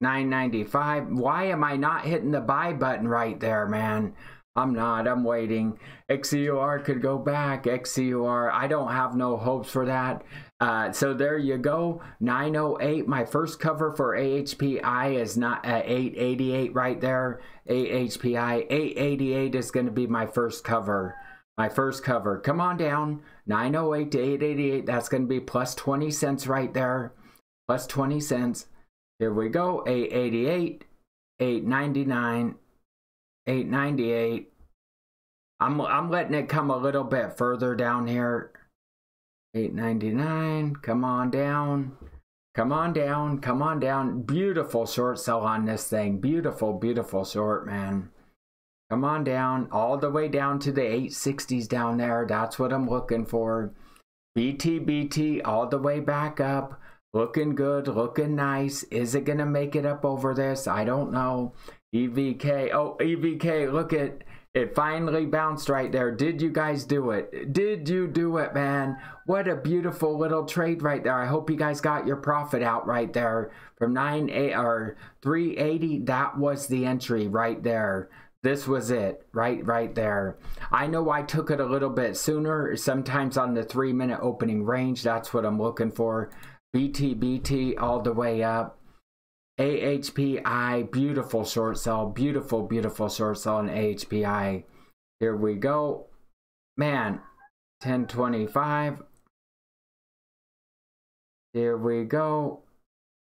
nine ninety-five. Why am I not hitting the buy button right there, man? I'm not. I'm waiting. X C U R could go back. X C U R. I don't have no hopes for that. Uh, so there you go. nine oh eight. My first cover for A H P I is not at eight eighty-eight right there. A H P I. eight eighty-eight is going to be my first cover. My first cover. Come on down. nine oh eight to eight eighty-eight. That's going to be plus twenty cents right there. Plus twenty cents. Here we go. eight eighty-eight. eight ninety-nine. eight ninety-eight. I'm I'm letting it come a little bit further down here. eight ninety-nine. Come on down. Come on down. Come on down. Beautiful short sell on this thing. Beautiful, beautiful short, man. Come on down. All the way down to the eight sixties down there. That's what I'm looking for. B T B T all the way back up. Looking good. Looking nice. Is it going to make it up over this? I don't know. E V K, oh, E V K, look at, it finally bounced right there. Did you guys do it? Did you do it, man? What a beautiful little trade right there. I hope you guys got your profit out right there. From nine eight or three eighty, that was the entry right there. This was it, right, right there. I know I took it a little bit sooner, sometimes on the three-minute opening range. That's what I'm looking for. B T B T all the way up. A H P I, beautiful short sell, beautiful, beautiful short sell in A H P I. Here we go. Man, ten twenty-five. Here we go.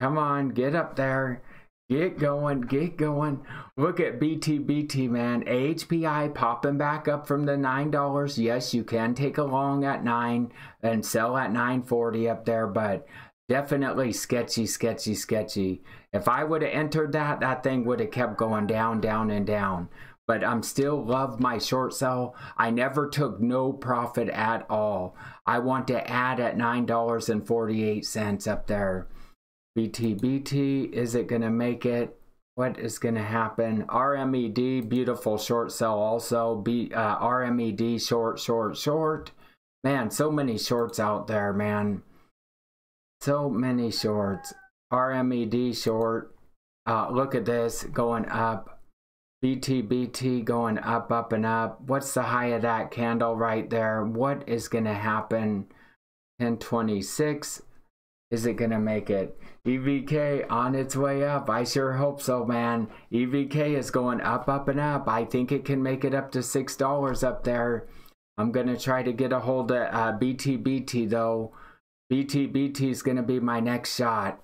Come on, get up there. Get going, get going. Look at B T B T, man. A H P I popping back up from the nine dollars. Yes, you can take a long at nine and sell at nine forty up there, but definitely sketchy, sketchy, sketchy. If I would have entered that, that thing would have kept going down, down, and down. But I'm still love my short sell. I never took no profit at all. I want to add at nine forty-eight up there. B T B T, is it going to make it? What is going to happen? R M E D, beautiful short sell also. Be, uh, R M E D, short, short, short. Man, so many shorts out there, man. So many shorts. R M E D short. Uh, look at this going up. B T B T going up, up, and up. What's the high of that candle right there? What is going to happen? ten twenty-six. Is it going to make it? E V K on its way up. I sure hope so, man. E V K is going up, up, and up. I think it can make it up to six dollars up there. I'm going to try to get a hold of uh, B T B T, though. B T B T is going to be my next shot.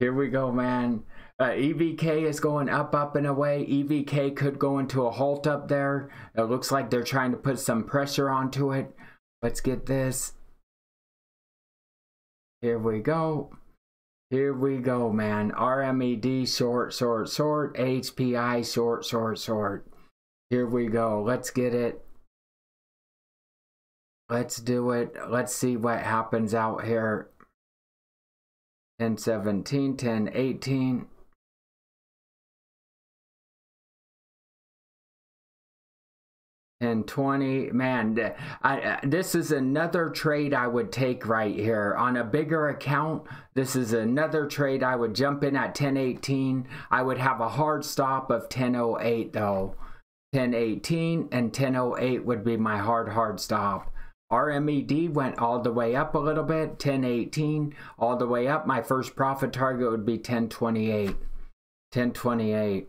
Here we go, man. Uh, E V K is going up, up, and away. E V K could go into a halt up there. It looks like they're trying to put some pressure onto it. Let's get this. Here we go. Here we go, man. R M E D, short, short, short. H P I, short, short, short. Here we go. Let's get it. Let's do it. Let's see what happens out here. ten seventeen, ten eighteen. ten twenty. Man, I, this is another trade I would take right here. On a bigger account, this is another trade I would jump in at ten eighteen. I would have a hard stop of ten oh eight, though. ten eighteen and ten oh eight would be my hard, hard stop. R M E D went all the way up a little bit, ten eighteen, all the way up. My first profit target would be ten twenty-eight, ten twenty-eight.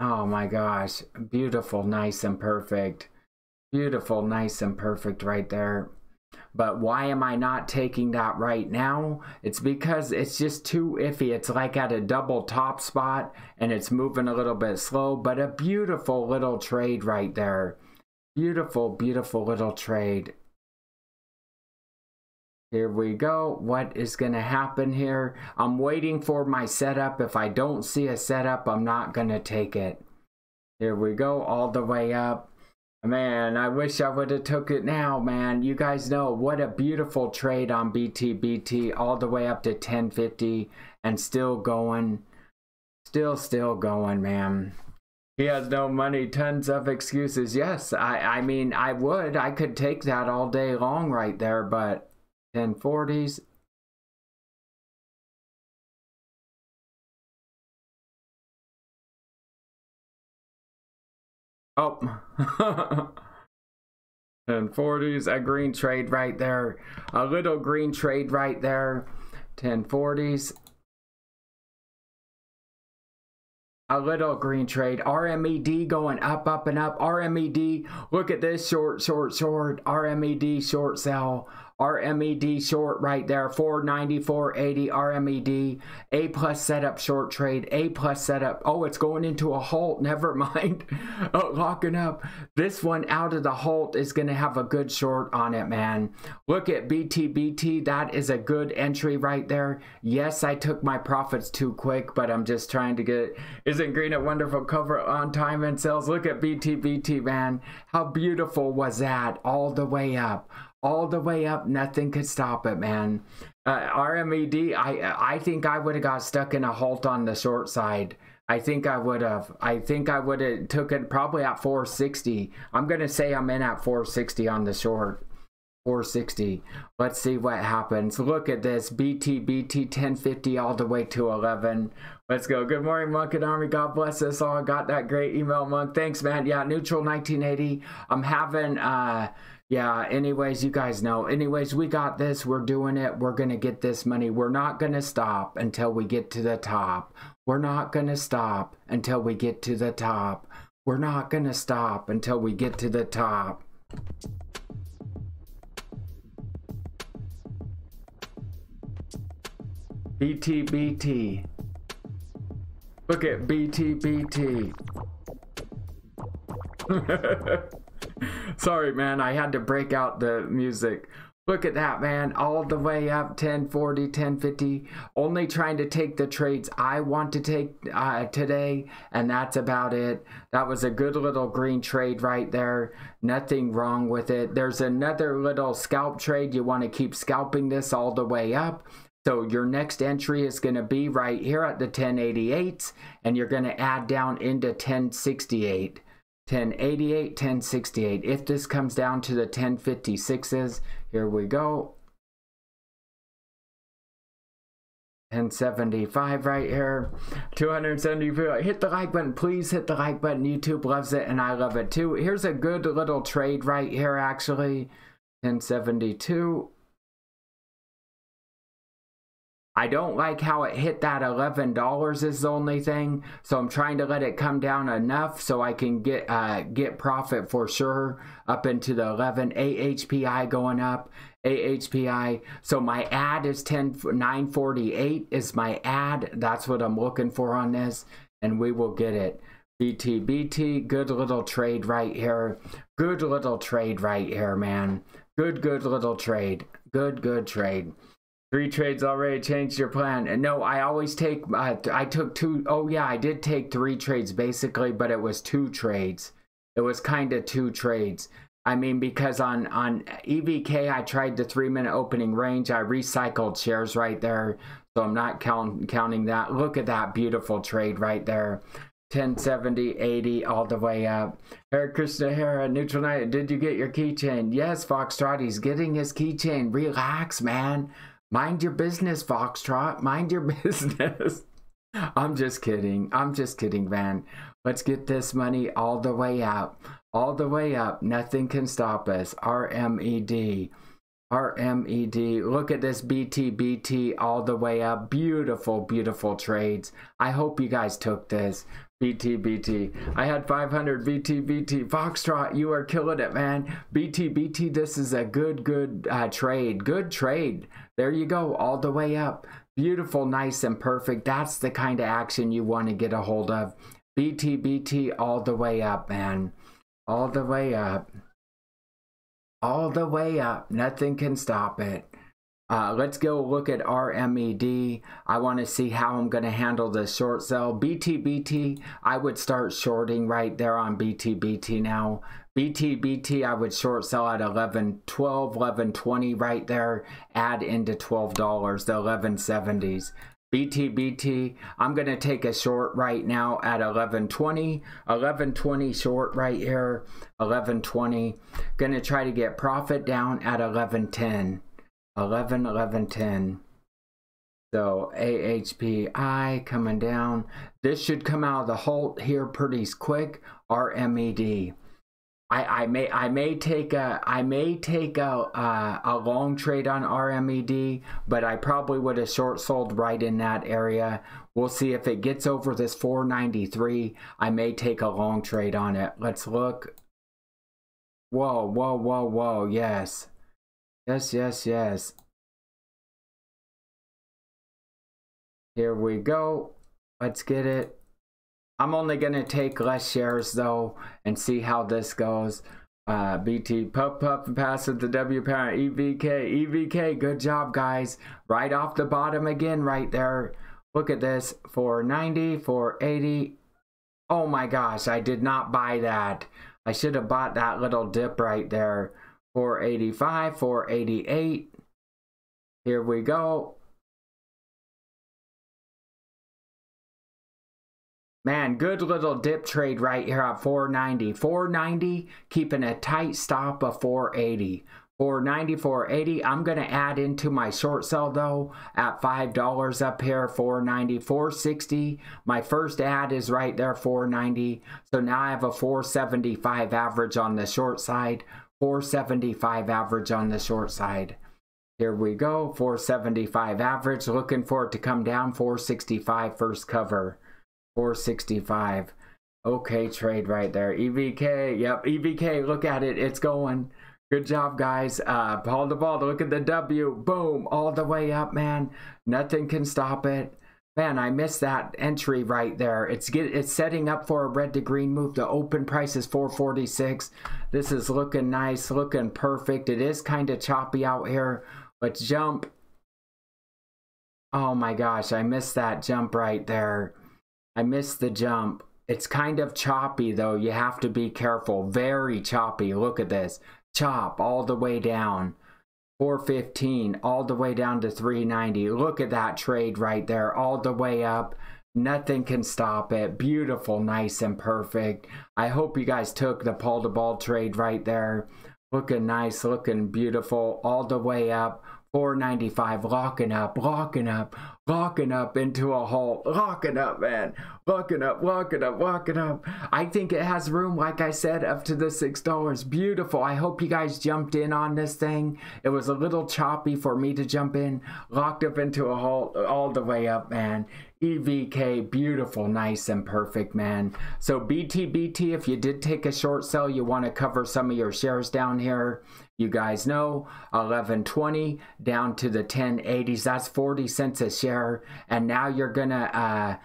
Oh my gosh, beautiful, nice and perfect. Beautiful, nice and perfect right there. But why am I not taking that right now? It's because it's just too iffy. It's like at a double top spot and it's moving a little bit slow, but a beautiful little trade right there. Beautiful, beautiful little trade. Here we go. What is going to happen here? I'm waiting for my setup. If I don't see a setup, I'm not going to take it. Here we go. All the way up. Man, I wish I would have took it now, man. You guys know what a beautiful trade on B T B T. All the way up to ten fifty and still going. Still, still going, man. He has no money. Tons of excuses. Yes, I, I mean, I would. I could take that all day long right there, but... ten forties. Oh, ten forties, a green trade right there. A little green trade right there. ten forties. A little green trade. R M E D going up, up, and up. R M E D, look at this short, short, short. R M E D short sell. R M E D short right there, four ninety, four eighty. R M E D, A plus setup short trade, A plus setup. Oh, it's going into a halt, never mind. Oh, locking up. This one out of the halt is going to have a good short on it, man. Look at B T B T, that is a good entry right there. Yes, I took my profits too quick, but I'm just trying to get, isn't green a wonderful cover on time and sales? Look at B T B T, man. How beautiful was that? All the way up. All the way up, nothing could stop it, man. Uh, R M E D, I I think I would have got stuck in a halt on the short side. I think I would have. I think I would have took it probably at four sixty. I'm going to say I'm in at four sixty on the short. four sixty. Let's see what happens. Look at this. B T B T ten fifty all the way to eleven. Let's go. Good morning, Monk and Army. God bless us all. Got that great email, Monk. Thanks, man. Yeah, neutral nineteen eighty. I'm having... uh. Yeah, anyways, you guys know. Anyways, we got this. We're doing it. We're going to get this money. We're not going to stop until we get to the top. We're not going to stop until we get to the top. We're not going to stop until we get to the top. B T B T. Look at B T B T. Sorry, man. I had to break out the music. Look at that, man. All the way up, ten forty, ten fifty. Only trying to take the trades I want to take uh, today, and that's about it. That was a good little green trade right there. Nothing wrong with it. There's another little scalp trade. You want to keep scalping this all the way up. So your next entry is going to be right here at the ten eighty-eights, and you're going to add down into ten sixty-eight. ten eighty-eight, ten sixty-eight. If this comes down to the ten fifty-sixes, here we go. ten seventy-five right here. two hundred seventy-five. Hit the like button. Please hit the like button. YouTube loves it, and I love it too. Here's a good little trade right here, actually. ten seventy-two. I don't like how it hit that eleven dollars is the only thing, so I'm trying to let it come down enough so I can get uh, get profit for sure up into the eleven. A H P I going up, A H P I. So my ad is ten nine forty-eight is my ad. That's what I'm looking for on this, and we will get it. B T B T, good little trade right here. Good little trade right here, man. Good, good little trade. Good, good trade. Three trades already changed your plan. And no, I always take, uh, I took two, oh yeah, I did take three trades basically, but it was two trades. It was kind of two trades. I mean, because on, on E V K, I tried the three-minute opening range. I recycled shares right there, so I'm not count, counting that. Look at that beautiful trade right there. ten seventy, eighty, all the way up. Eric Krishna Hera, Neutral Night, did you get your keychain? Yes, Foxtrot, he's getting his keychain. Relax, man. Mind your business, Foxtrot. Mind your business. I'm just kidding. I'm just kidding, man. Let's get this money all the way up. All the way up. Nothing can stop us. R M E D. R M E D. Look at this B T B T all the way up. Beautiful, beautiful trades. I hope you guys took this. B T B T. I had five hundred B T B T. Foxtrot, you are killing it, man. B T B T, this is a good, good uh, trade. Good trade. There you go, all the way up. Beautiful, nice, and perfect. That's the kind of action you want to get a hold of. B T B T, all the way up, man. All the way up. All the way up. Nothing can stop it. Uh, let's go look at R M E D. I want to see how I'm going to handle this short sell. B T B T, I would start shorting right there on B T B T now. B T B T, I would short sell at eleven twelve, eleven twenty right there. Add into twelve dollars, the eleven seventies. B T B T, I'm going to take a short right now at eleven twenty. eleven twenty short right here. eleven twenty. Going to try to get profit down at eleven ten. eleven eleven ten. So A H P I coming down. This should come out of the halt here pretty quick. R M E D. I I may I may take a I may take a uh, a long trade on R M E D, but I probably would have short sold right in that area. We'll see if it gets over this four ninety-three. I may take a long trade on it. Let's look. Whoa, whoa, whoa, whoa. Yes. Yes, yes, yes. Here we go. Let's get it. I'm only going to take less shares, though, and see how this goes. Uh, B T, puff, puff, and pass with the W pound. E V K, E V K, good job, guys. Right off the bottom again right there. Look at this, four ninety, four eighty. Oh, my gosh, I did not buy that. I should have bought that little dip right there. four eighty-five, four eighty-eight. Here we go. Man, good little dip trade right here at four ninety. four ninety, keeping a tight stop of four eighty. four ninety, four eighty. I'm going to add into my short sell, though, at five dollars up here, four ninety, four sixty. My first ad is right there, four ninety. So now I have a four seventy-five average on the short side. four seventy-five average on the short side. Here we go, four seventy-five average. Looking for it to come down, four sixty-five first cover. four sixty-five. Okay, trade right there. E V K, yep, E V K, look at it. It's going. Good job, guys. Uh, Paul DeVault, look at the W. Boom, all the way up, man. Nothing can stop it. Man, I missed that entry right there. It's get, it's setting up for a red to green move. The open price is four forty-six. This is looking nice, looking perfect. It is kind of choppy out here. Let's jump. Oh my gosh, I missed that jump right there. I missed the jump. It's kind of choppy though. You have to be careful. Very choppy. Look at this. Chop all the way down. four fifteen all the way down to three ninety. Look at that trade right there, all the way up. Nothing can stop it. Beautiful, nice and perfect. I hope you guys took the pull to ball trade right there. Looking nice, looking beautiful, all the way up. four ninety-five, locking up, locking up, locking up into a halt, locking up, man, locking up, locking up, locking up. I think it has room, like I said, up to the six dollars. Beautiful. I hope you guys jumped in on this thing. It was a little choppy for me to jump in. Locked up into a halt, all the way up, man. E V K, beautiful, nice and perfect, man. So B T B T, if you did take a short sell, you want to cover some of your shares down here. You guys know eleven twenty down to the ten eighties, that's forty cents a share. And now you're gonna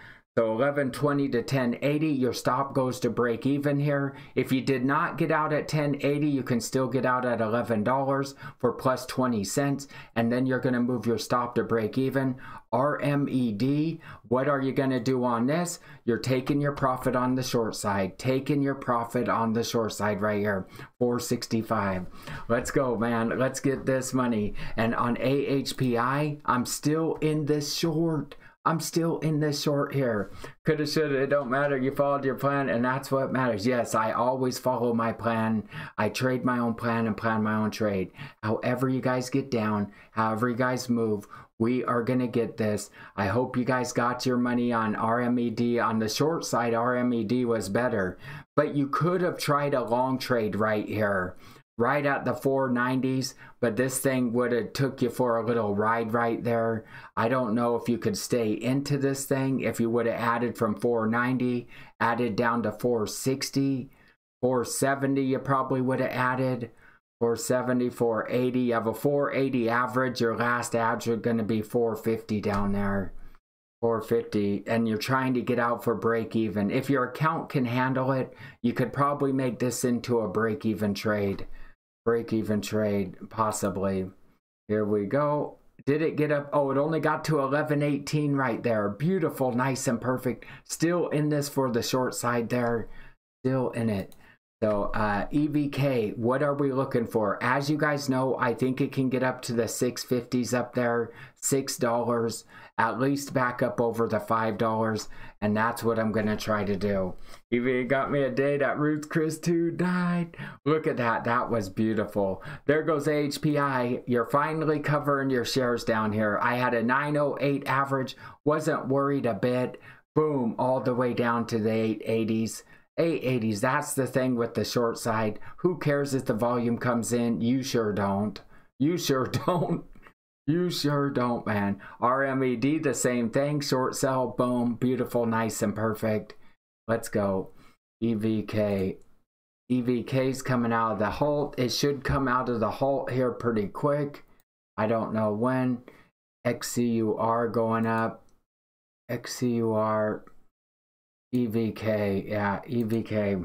uh so eleven twenty to ten eighty, your stop goes to break even here. If you did not get out at ten eighty, you can still get out at eleven dollars for plus twenty cents, and then you're going to move your stop to break even. R M E D, what are you going to do on this? You're taking your profit on the short side, taking your profit on the short side right here, four sixty-five. Let's go, man. Let's get this money. And on A H P I, I'm still in this short. I'm still in this short here. Coulda, shoulda, it don't matter. You followed your plan, and that's what matters. Yes, I always follow my plan. I trade my own plan and plan my own trade. However you guys get down, however you guys move, we are going to get this. I hope you guys got your money on R M E D. On the short side, R M E D was better. But you could have tried a long trade right here, right at the four nineties, but this thing would have took you for a little ride right there. I don't know if you could stay into this thing. If you would have added from four ninety, added down to four sixty, four seventy, you probably would have added four seventy, four eighty. You have a four eighty average. Your last ads are going to be four fifty down there, four fifty, and you're trying to get out for break even. If your account can handle it, you could probably make this into a break even trade. Break even trade, possibly. Here we go. Did it get up? Oh, it only got to eleven eighteen right there. Beautiful, nice and perfect. Still in this for the short side there. Still in it. So uh, E V K, what are we looking for? As you guys know, I think it can get up to the six fifties up there, six dollars, at least back up over the five dollars, and that's what I'm going to try to do. E V K got me a day that Ruth Chris two died. Look at that. That was beautiful. There goes A H P I. You're finally covering your shares down here. I had a nine oh eight average, wasn't worried a bit. Boom, all the way down to the eight eighties. eight eighties, that's the thing with the short side. Who cares if the volume comes in? You sure don't. You sure don't. You sure don't, man. R M E D, the same thing. Short sell, boom. Beautiful, nice, and perfect. Let's go. E V K. E V K's coming out of the halt. It should come out of the halt here pretty quick. I don't know when. X C U R going up. X C U R. E V K, yeah, E V K,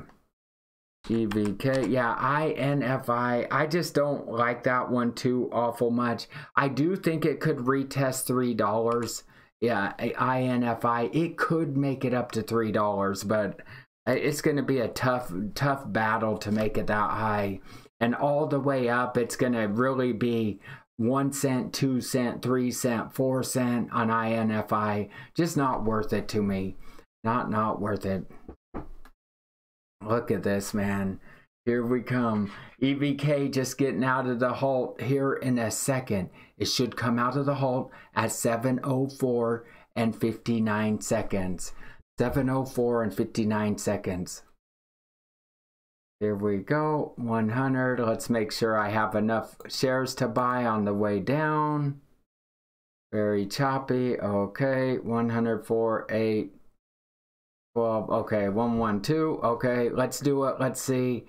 E V K, yeah, I N F I, I just don't like that one too awful much. I do think it could retest three dollars, yeah, I N F I, it could make it up to three dollars, but it's going to be a tough, tough battle to make it that high, and all the way up, it's going to really be one cent, two cent, three cent, four cent on I N F I, just not worth it to me. Not not worth it. Look at this, man. Here we come. E V K just getting out of the halt here in a second. It should come out of the halt at seven oh four and fifty-nine seconds. seven oh four and fifty-nine seconds. Here we go. one hundred. Let's make sure I have enough shares to buy on the way down. Very choppy. Okay. one oh four, eight. Well, okay, one one two. Okay, let's do it. Let's see.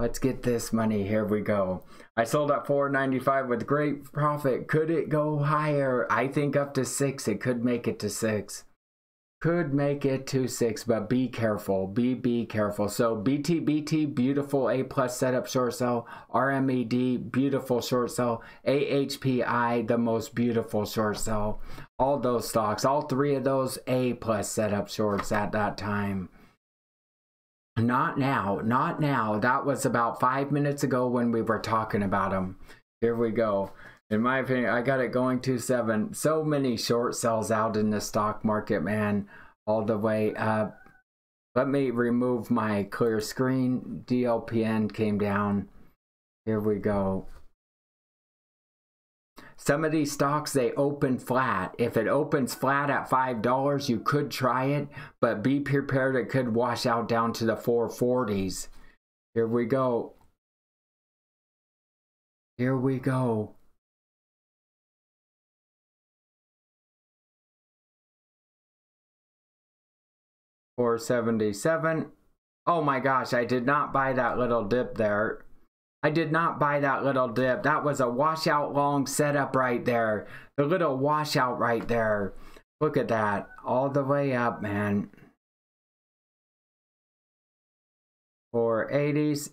Let's get this money. Here we go. I sold at four ninety-five with great profit. Could it go higher? I think up to six. It could make it to six. Could make it to six, but be careful. Be be careful. So B T B T, beautiful A plus setup short sell. R M E D, beautiful short sell. A H P I, the most beautiful short sell. All those stocks, all three of those A plus setup shorts at that time. Not now, not now. That was about five minutes ago when we were talking about them. Here we go. In my opinion, I got it going two seven. So many short sells out in the stock market, man, all the way up. Let me remove my clear screen. D L P N came down. Here we go. Some of these stocks, they open flat. If it opens flat at five dollars, you could try it, but be prepared it could wash out down to the four forties. Here we go. Here we go. four seventy-seven. Oh my gosh, I did not buy that little dip there. I did not buy that little dip. That was a washout long setup right there. The little washout right there. Look at that. All the way up, man. four eighties.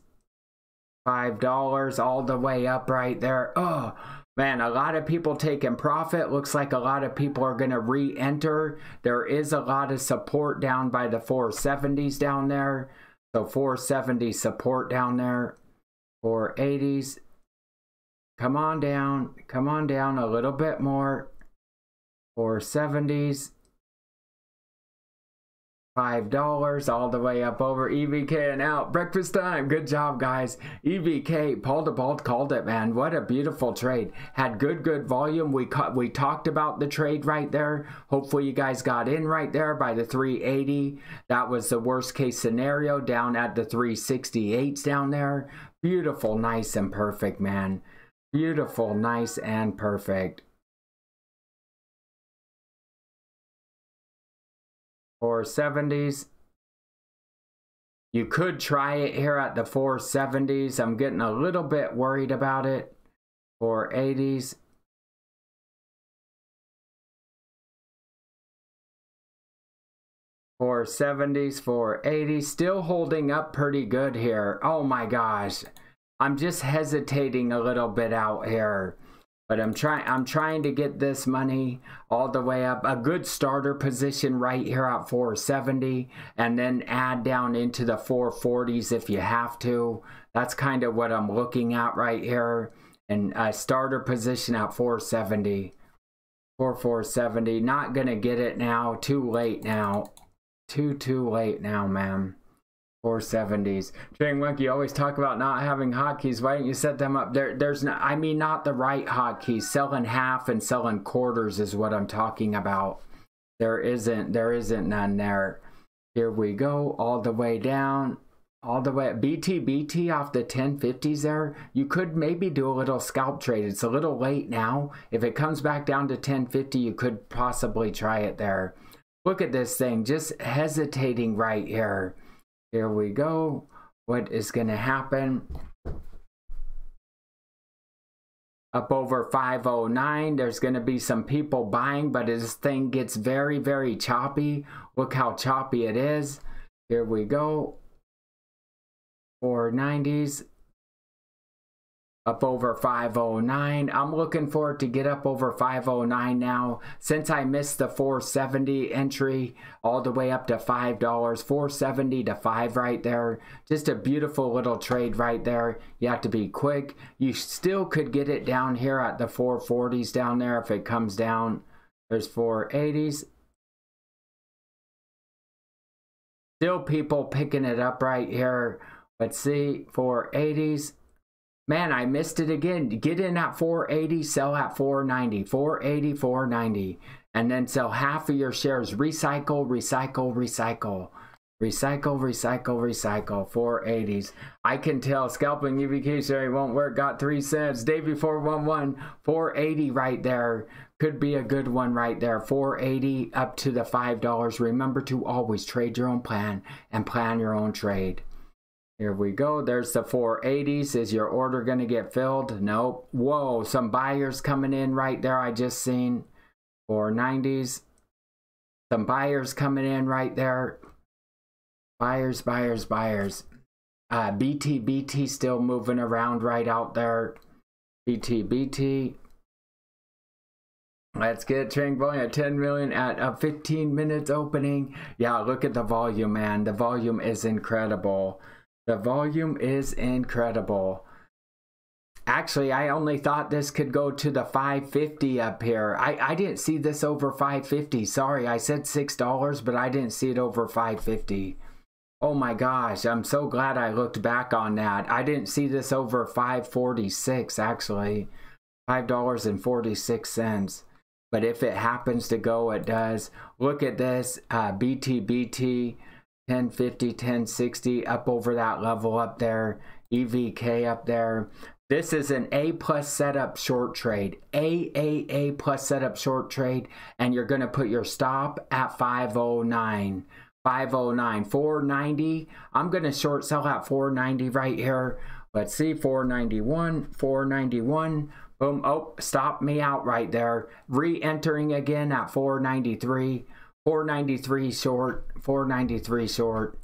five dollars all the way up right there. Oh, man, a lot of people taking profit. Looks like a lot of people are going to re-enter. There is a lot of support down by the four seventies down there. So four seventy support down there. four eighties. Come on down. Come on down a little bit more. four seventies. five dollars all the way up over. E V K and out. Breakfast time. Good job, guys. E V K, Paul DeBalt called it, man. What a beautiful trade. Had good, good volume. We cut, we talked about the trade right there. Hopefully you guys got in right there by the three eighty. That was the worst case scenario down at the three sixty-eights down there. Beautiful, nice, and perfect, man. Beautiful, nice, and perfect. four seventies. You could try it here at the four seventies. I'm getting a little bit worried about it. four eighties. four seventies, four eighties. Still holding up pretty good here. Oh my gosh. I'm just hesitating a little bit out here. But I'm trying I'm trying to get this money all the way up. A good starter position right here at four seventy, and then add down into the four forties if you have to. That's kind of what I'm looking at right here. And a starter position at four seventy. four four seventy. Not gonna get it now. Too late now. Too too late now, ma'am. four seventies. TradingMonkey always talk about not having hotkeys. Why don't you set them up? There, there's not, I mean, not the right hotkeys. Selling half and selling quarters is what I'm talking about. There isn't, there isn't none there. Here we go, all the way down, all the way. B T B T off the ten fifties there. You could maybe do a little scalp trade. It's a little late now. If it comes back down to ten fifty, you could possibly try it there. Look at this thing, just hesitating right here. Here we go. What is going to happen? Up over five oh nine. There's going to be some people buying, but this thing gets very, very choppy. Look how choppy it is. Here we go. four nineties. Up over five oh nine. I'm looking for it to get up over five oh nine now. Since I missed the four seventy entry all the way up to five dollars, four seventy to five right there. Just a beautiful little trade right there. You have to be quick. You still could get it down here at the four forties down there if it comes down. There's four eighties. Still people picking it up right here. Let's see, four eighties. Man, I missed it again. Get in at four eighty, sell at four ninety, four eighty, four ninety, and then sell half of your shares. Recycle, recycle, recycle, recycle, recycle, recycle, four eighties. I can tell scalping E V K share won't work. Got three cents. Day before one one, four eighty right there. Could be a good one right there. four eighty up to the five dollars. Remember to always trade your own plan and plan your own trade. Here we go. There's the four eighties. Is your order going to get filled? Nope. Whoa, some buyers coming in right there. I just seen four nineties. Some buyers coming in right there. Buyers, buyers, buyers. Uh, B T B T still moving around right out there. B T B T. Let's get trading volume at ten million at a fifteen minutes opening. Yeah, look at the volume, man. The volume is incredible. The volume is incredible. Actually, I only thought this could go to the five fifty up here. I, I didn't see this over five fifty. Sorry, I said six dollars, but I didn't see it over five fifty. Oh my gosh, I'm so glad I looked back on that. I didn't see this over five forty-six, actually. five dollars and forty-six cents. But if it happens to go, it does. Look at this, uh, B T B T, ten fifty, ten sixty, up over that level up there. E V K up there. This is an A plus setup short trade, triple A plus setup short trade, and you're going to put your stop at five oh nine, five oh nine, four ninety. I'm going to short sell at four ninety right here. Let's see, four ninety-one, four ninety-one, boom, oh, stop me out right there. Re-entering again at four ninety-three, four ninety-three short, four ninety-three short.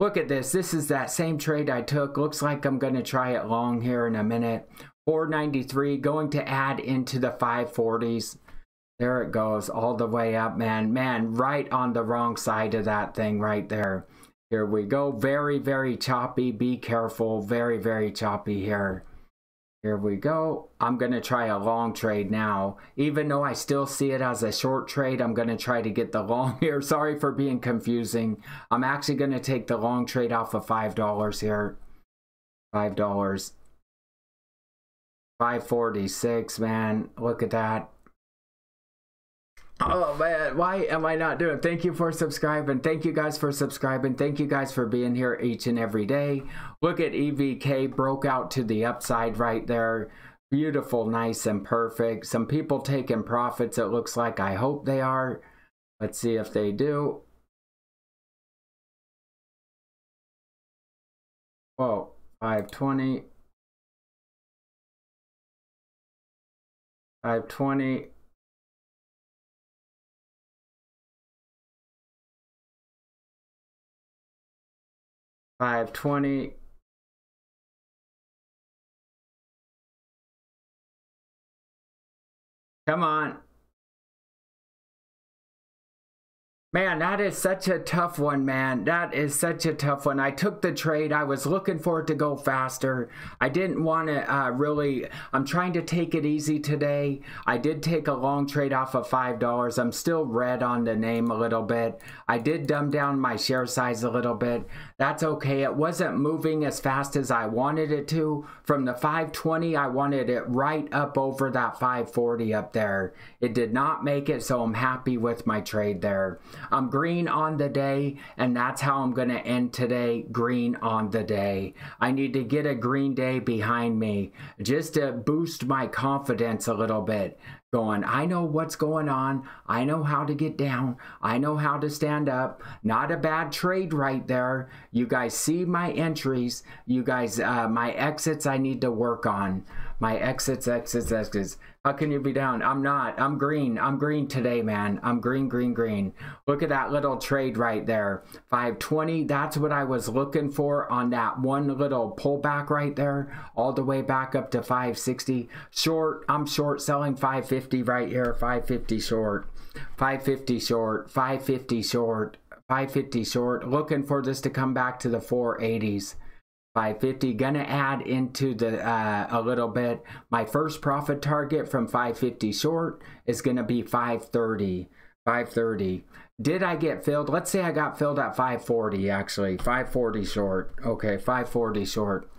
Look at this. This is that same trade I took. Looks like I'm going to try it long here in a minute. four ninety-three going to add into the five forties. There it goes all the way up, man. Man, right on the wrong side of that thing right there. Here we go. Very, very choppy. Be careful. Very, very choppy here. Here we go. I'm going to try a long trade now. Even though I still see it as a short trade, I'm going to try to get the long here. Sorry for being confusing. I'm actually going to take the long trade off of five dollars here. five dollars. five forty-six, man. Look at that. Oh, man. Why am I not doing it? Thank you for subscribing. Thank you guys for subscribing. Thank you guys for being here each and every day. Look at E V K broke out to the upside right there. Beautiful, nice, and perfect. Some people taking profits, it looks like. I hope they are. Let's see if they do. Whoa, five twenty. five twenty. five twenty, come on. Man, that is such a tough one, man. That is such a tough one. I took the trade. I was looking for it to go faster. I didn't want to uh, really, I'm trying to take it easy today. I did take a long trade off of five dollars. I'm still red on the name a little bit. I did dumb down my share size a little bit. That's okay. It wasn't moving as fast as I wanted it to. From the five twenty, I wanted it right up over that five forty up there. It did not make it, so I'm happy with my trade there. I'm green on the day, and that's how I'm going to end today, green on the day. I need to get a green day behind me just to boost my confidence a little bit, going, I know what's going on. I know how to get down. I know how to stand up. Not a bad trade right there. You guys see my entries. You guys, uh, my exits I need to work on. My exits, exits, exits. How can you be down? I'm not. I'm green. I'm green today, man. I'm green, green, green. Look at that little trade right there. five twenty. That's what I was looking for on that one little pullback right there. All the way back up to five sixty. Short. I'm short selling five fifty right here. five fifty short. five fifty short. five fifty short. five fifty short. Looking for this to come back to the four eighties. five fifty, gonna add into the uh, a little bit. My first profit target from five fifty short is gonna be five thirty. five thirty. Did I get filled? Let's say I got filled at five forty actually. five forty short. Okay, five forty short.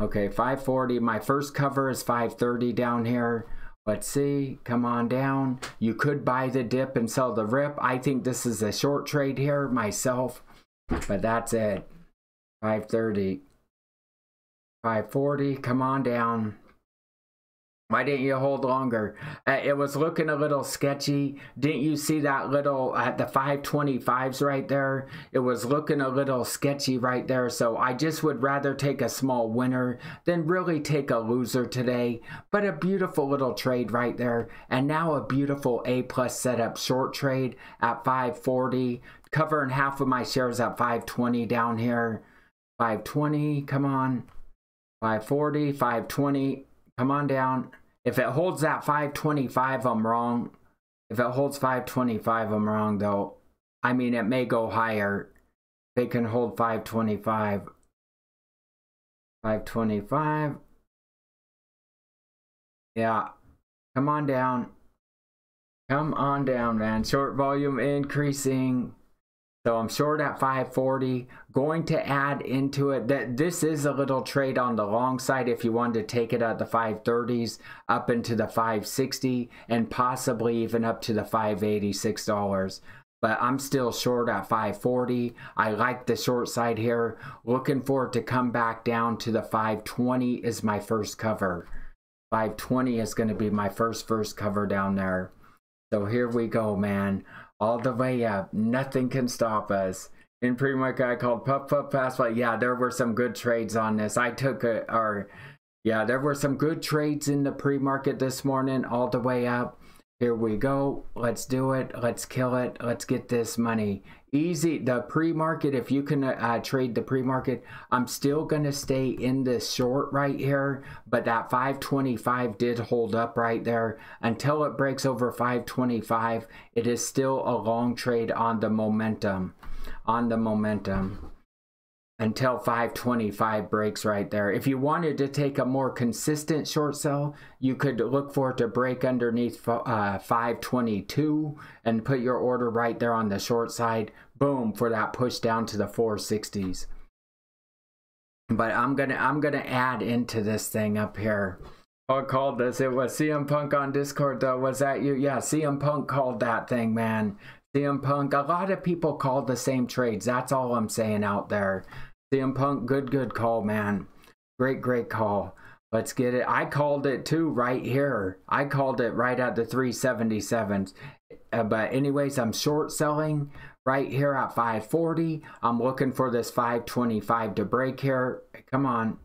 Okay, five forty. My first cover is five thirty down here. Let's see. Come on down. You could buy the dip and sell the rip. I think this is a short trade here myself, but that's it. five thirty. five forty, come on down. Why didn't you hold longer? Uh, it was looking a little sketchy. Didn't you see that little at uh, the five twenty-fives right there? It was looking a little sketchy right there. So I just would rather take a small winner than really take a loser today. But a beautiful little trade right there. And now a beautiful A plus setup short trade at five forty, covering half of my shares at five twenty down here. five twenty, come on. five forty, five twenty, come on down. If it holds that five twenty-five, I'm wrong. If it holds five twenty-five, I'm wrong though. I mean, it may go higher. They can hold five twenty-five. five twenty-five. Yeah, come on down. Come on down, man. Short volume increasing. So I'm short at five forty. Going to add into it that this is a little trade on the long side if you wanted to take it at the five thirties up into the five sixty and possibly even up to the five eighty-six. But I'm still short at five forty. I like the short side here. Looking forward to come back down to the five twenty is my first cover. five twenty is going to be my first first cover down there. So here we go, man. All the way up. Nothing can stop us. In pre-market, I called puff, puff, pass, but yeah, there were some good trades on this. I took a, or, yeah, there were some good trades in the pre-market this morning, all the way up. Here we go. Let's do it. Let's kill it. Let's get this money. Easy. The pre-market, if you can uh, trade the pre-market, I'm still going to stay in this short right here, but that five twenty-five did hold up right there. Until it breaks over five twenty-five, it is still a long trade on the momentum, on the momentum until five twenty-five breaks right there. If you wanted to take a more consistent short sell, you could look for it to break underneath uh, five twenty-two and put your order right there on the short side. Boom, for that push down to the four sixties. But I'm gonna I'm gonna add into this thing up here. I called this. It was C M Punk on Discord though. Was that you? Yeah, C M Punk called that thing, man. C M Punk, a lot of people called the same trades. That's all I'm saying out there. C M Punk, good, good call, man. Great, great call. Let's get it. I called it too right here. I called it right at the three seventy-sevens. Uh, but anyways, I'm short selling right here at five forty. I'm looking for this five twenty-five to break here. Come on.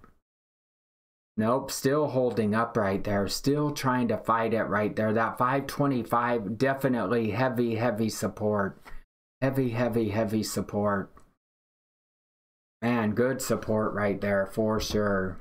Nope, still holding up right there. Still trying to fight it right there. That five twenty-five, definitely heavy, heavy support. Heavy, heavy, heavy support. Man, good support right there for sure.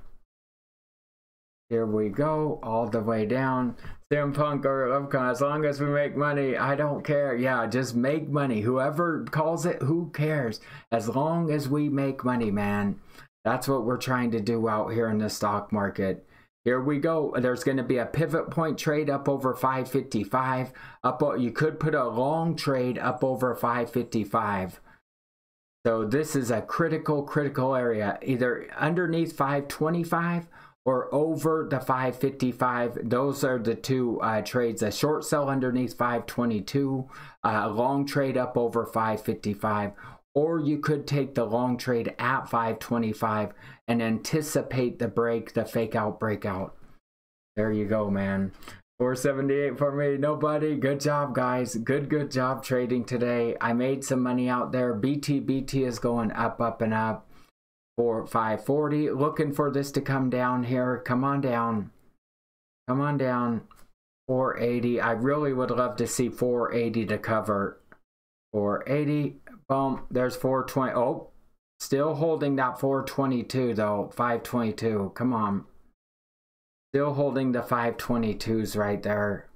Here we go, all the way down. Sim Punk or Lovecon, as long as we make money, I don't care. Yeah, just make money. Whoever calls it, who cares? As long as we make money, man. That's what we're trying to do out here in the stock market. Here we go. There's going to be a pivot point trade up over five fifty-five. Up, you could put a long trade up over five fifty-five. So this is a critical, critical area. Either underneath five twenty-five or over the five fifty-five. Those are the two uh, trades. A short sell underneath five twenty-two. A long trade up over five fifty-five. Or you could take the long trade at five twenty-five and anticipate the break, the fake out breakout. There you go, man. four seventy-eight for me. Nobody. Good job, guys. Good, good job trading today. I made some money out there. B T B T is going up, up, and up for five forty. Looking for this to come down here. Come on down. Come on down. four eighty. I really would love to see four eighty to cover. four eighty. Boom, there's four twenty. Oh, still holding that four twenty-two though. five twenty-two. Come on. Still holding the five twenty-twos right there.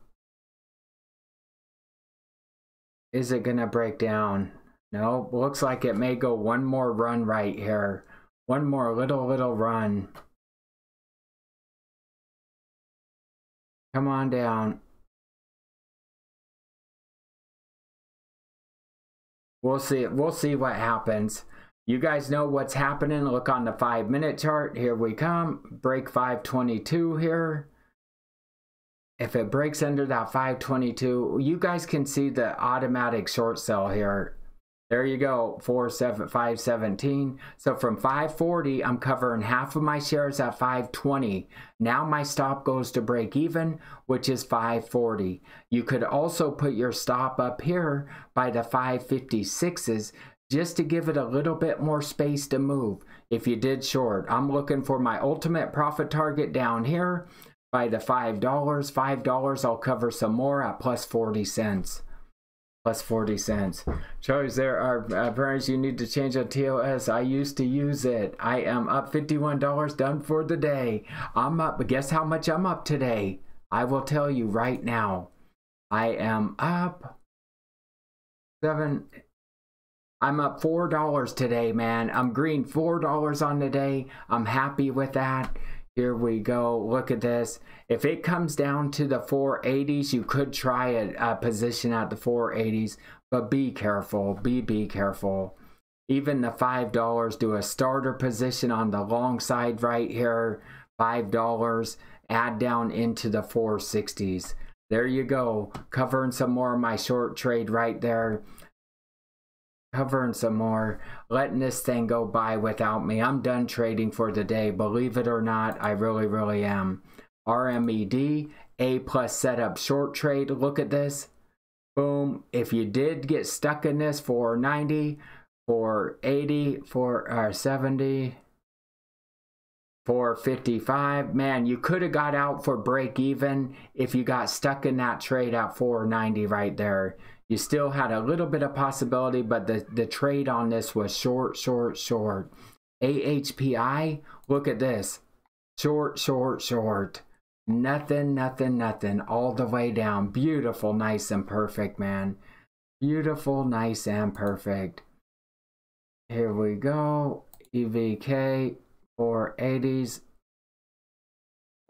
Is it going to break down? No, looks like it may go one more run right here. One more little, little run. Come on down. We'll see. We'll see what happens. You guys know what's happening. Look on the five-minute chart. Here we come. Break five twenty-two here. If it breaks under that five twenty-two, you guys can see the automatic short sell here. There you go. four seven five seventeen. So from five forty, I'm covering half of my shares at five twenty. Now my stop goes to break even, which is five forty. You could also put your stop up here by the five fifty-sixes just to give it a little bit more space to move. If you did short, I'm looking for my ultimate profit target down here by the five dollars. five dollars I'll cover some more at plus forty cents. Plus forty cents. Charles, there are uh, parents you need to change a T O S. I used to use it. I am up fifty-one dollars, done for the day. I'm up, but guess how much I'm up today? I will tell you right now. I am up seven. I'm up four dollars today, man. I'm green four dollars on the day. I'm happy with that. Here we go. Look at this. If it comes down to the four eighties, you could try a, a position at the four eighties, but be careful. Be be careful. Even the five dollars, do a starter position on the long side right here. five dollars, add down into the four sixties. There you go. Covering some more of my short trade right there. Covering some more, letting this thing go by without me. I'm done trading for the day. Believe it or not, I really, really am. R M E D, A plus setup short trade. Look at this. Boom. If you did get stuck in this, four ninety, four eighty, four seventy, four fifty-five, man, you could have got out for break even if you got stuck in that trade at four ninety right there. You still had a little bit of possibility, but the, the trade on this was short, short, short. A H P I, look at this. Short, short, short. Nothing, nothing, nothing. All the way down. Beautiful, nice, and perfect, man. Beautiful, nice, and perfect. Here we go. E V K, four eighties.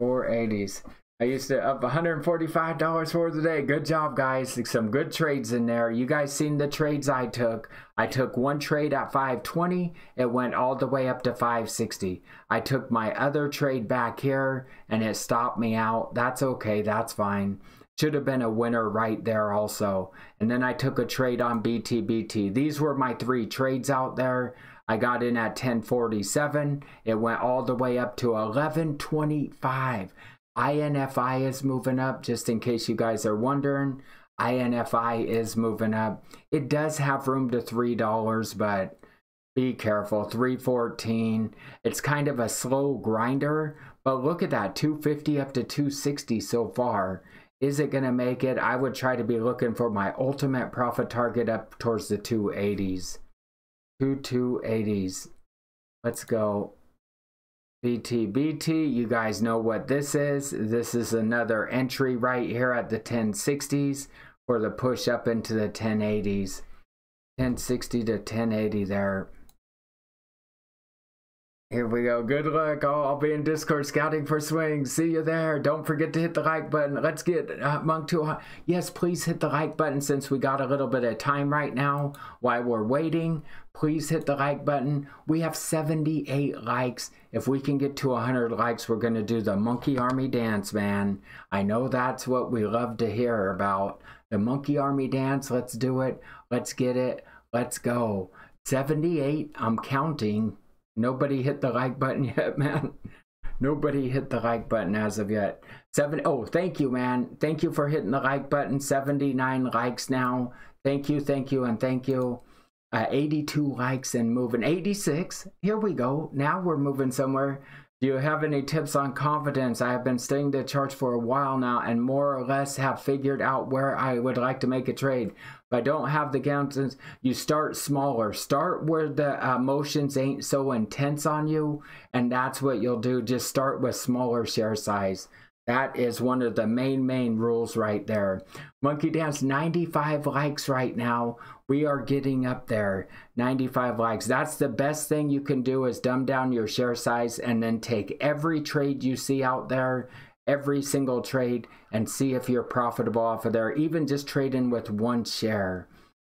four eighties. I used to up one hundred forty-five dollars for the day. Good job, guys. Some good trades in there. You guys seen the trades I took. I took one trade at five twenty. It went all the way up to five sixty. I took my other trade back here, and it stopped me out. That's okay. That's fine. Should have been a winner right there also. And then I took a trade on B T B T. These were my three trades out there. I got in at ten forty-seven. It went all the way up to eleven twenty-five. I N F I is moving up, just in case you guys are wondering. I N F I is moving up. It does have room to three dollars, but be careful. three fourteen. It's kind of a slow grinder, but look at that, two fifty up to two sixty so far. Is it going to make it? I would try to be looking for my ultimate profit target up towards the two eighties. two two eighties. Let's go. B T B T, you guys know what this is. This is another entry right here at the ten sixties for the push up into the ten eighties. ten sixty to ten eighty there. Here we go. Good luck. I'll, I'll be in Discord scouting for swings. See you there. Don't forget to hit the like button. Let's get uh, Monk two hundred. Yes, please hit the like button since we got a little bit of time right now while we're waiting. Please hit the like button. We have seventy-eight likes. If we can get to one hundred likes, we're going to do the Monkey Army Dance, man. I know that's what we love to hear about. The Monkey Army Dance. Let's do it. Let's get it. Let's go. seventy-eight. I'm counting. Nobody hit the like button yet, man. Nobody hit the like button as of yet. Seven, oh, thank you, man. Thank you for hitting the like button. seventy-nine likes now. Thank you, thank you, and thank you. Uh, eighty-two likes and moving. eighty-six. Here we go. Now we're moving somewhere. Do you have any tips on confidence? I have been studying the charts for a while now and more or less have figured out where I would like to make a trade. But I don't have the confidence. You start smaller. Start where the emotions ain't so intense on you. And that's what you'll do. Just start with smaller share size. That is one of the main, main rules right there. Monkey Dance, ninety-five likes right now. We are getting up there. ninety-five likes. That's the best thing you can do is dumb down your share size and then take every trade you see out there, every single trade, and see if you're profitable off of there. Even just trading with one share,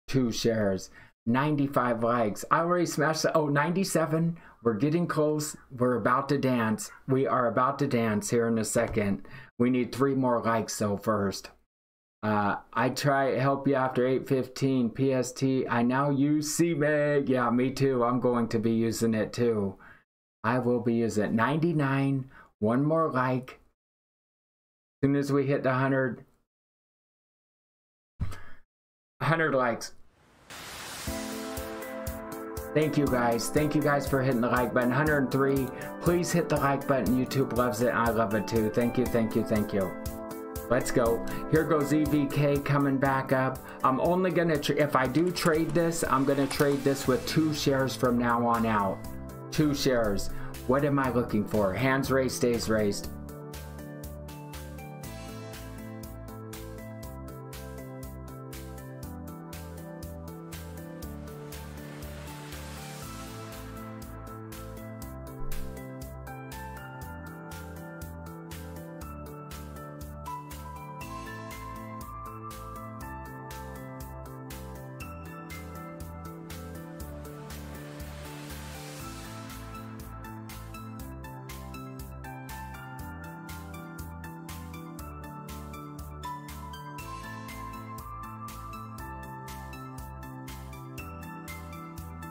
two shares. ninety-five likes. I already smashed the, oh, ninety-seven. We're getting close. We're about to dance. We are about to dance here in a second. We need three more likes though first. Uh, I try to help you after eight fifteen P S T. I now use C M E G. Yeah, me too. I'm going to be using it too. I will be using it. ninety-nine. One more like. As soon as we hit the one hundred. one hundred likes. Thank you guys. Thank you guys for hitting the like button. one hundred three. Please hit the like button. YouTube loves it. I love it too. Thank you. Thank you. Thank you. Let's go. Here goes E V K coming back up. I'm only going to, if I do trade this, I'm going to trade this with two shares from now on out. Two shares. What am I looking for? Hands raised, stays raised.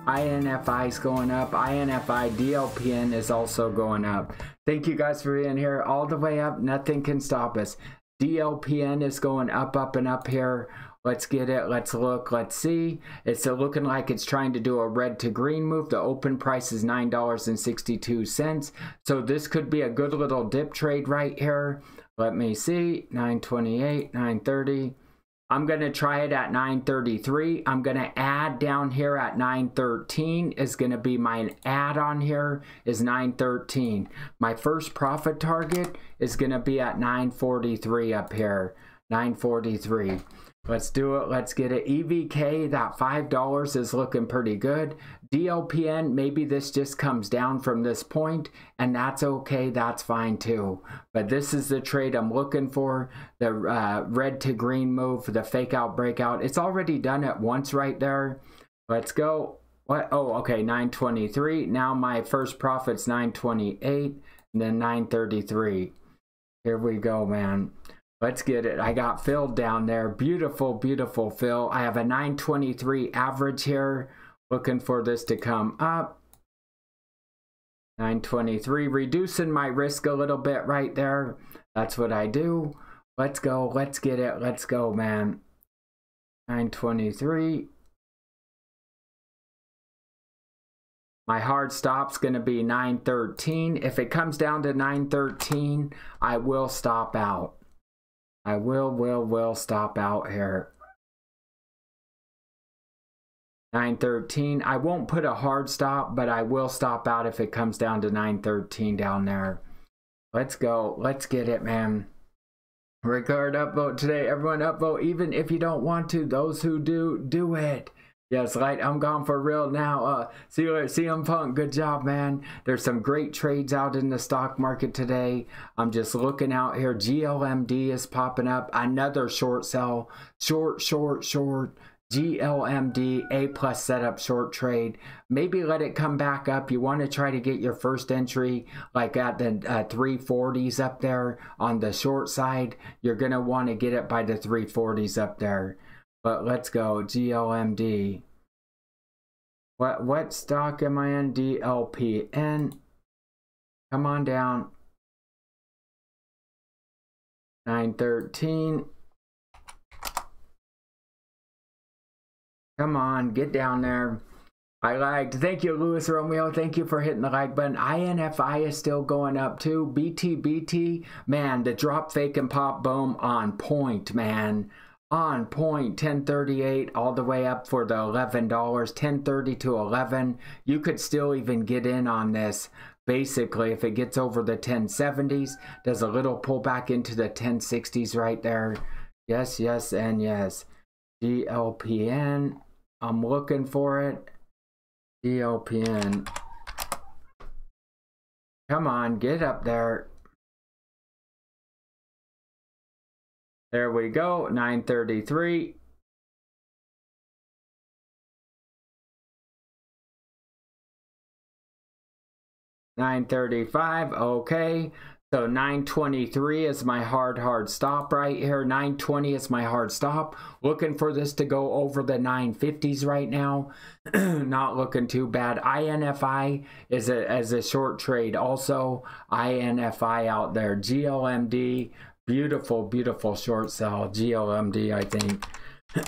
I N F I is going up. I N F I D L P N is also going up. Thank you guys for being here all the way up. Nothing can stop us. D L P N is going up, up, and up here. Let's get it. Let's look. Let's see. It's looking like it's trying to do a red to green move. The open price is nine dollars and sixty-two cents. So this could be a good little dip trade right here. Let me see. nine twenty-eight, nine thirty. I'm going to try it at nine thirty-three. I'm going to add down here at nine thirteen is going to be my add on here is nine thirteen. My first profit target is going to be at nine forty-three up here. nine forty-three. Let's do it. Let's get it. E V K, that five dollars is looking pretty good. D L P N, maybe this just comes down from this point, and that's okay. That's fine too. But this is the trade I'm looking for, the uh, red to green move, the fake out breakout. It's already done it once right there. Let's go. What? Oh, okay, nine twenty-three. Now my first profit's nine twenty-eight, and then nine thirty-three. Here we go, man. Let's get it. I got filled down there. Beautiful, beautiful fill. I have a nine twenty-three average here. Looking for this to come up. nine twenty-three. Reducing my risk a little bit right there. That's what I do. Let's go. Let's get it. Let's go, man. nine twenty-three. My hard stop's going to be nine thirteen. If it comes down to nine thirteen, I will stop out. I will, will, will stop out here. nine thirteen. I won't put a hard stop, but I will stop out if it comes down to nine thirteen down there. Let's go. Let's get it, man. Record upvote today. Everyone upvote, even if you don't want to. Those who do, do it. Yes, Light, I'm gone for real now. Uh, see you later, C M Punk. Good job, man. There's some great trades out in the stock market today. I'm just looking out here. G L M D is popping up. Another short sell. Short, short, short. G L M D, A plus setup short trade. Maybe let it come back up. You want to try to get your first entry like at the uh, three forties up there on the short side. You're going to want to get it by the three forties up there. But let's go, G L M D. What what stock am I in? D L P N. Come on down. nine thirteen. Come on, get down there. I liked. Thank you, Luis Romeo. Thank you for hitting the like button. I N F I is still going up too. B T B T. Man, the drop, fake, and pop boom on point, man. On point, ten thirty-eight all the way up for the eleven dollars, ten thirty to eleven. You could still even get in on this. Basically, if it gets over the ten seventies, does a little pullback into the ten sixties right there. Yes, yes, and yes. D L P N. I'm looking for it. D L P N. Come on, get up there. There we go, nine thirty-three. nine thirty-five, okay. So nine twenty-three is my hard, hard stop right here. nine twenty is my hard stop. Looking for this to go over the nine fifties right now. Not looking too bad. I N F I is a, as a short trade also. I N F I out there. G L M D. Beautiful, beautiful short sell. G L M D, I think.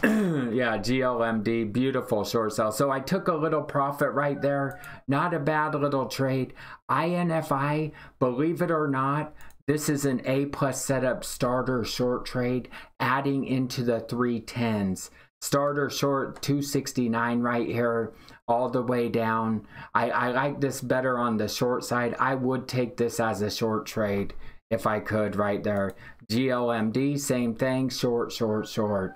Yeah, G L M D, beautiful short sell. So I took a little profit right there. Not a bad little trade. I N F I, believe it or not, this is an A plus setup starter short trade, adding into the three tens. Starter short, two sixty-nine right here, all the way down. I, I like this better on the short side. I would take this as a short trade. If I could right there. G L M D, same thing, short, short, short.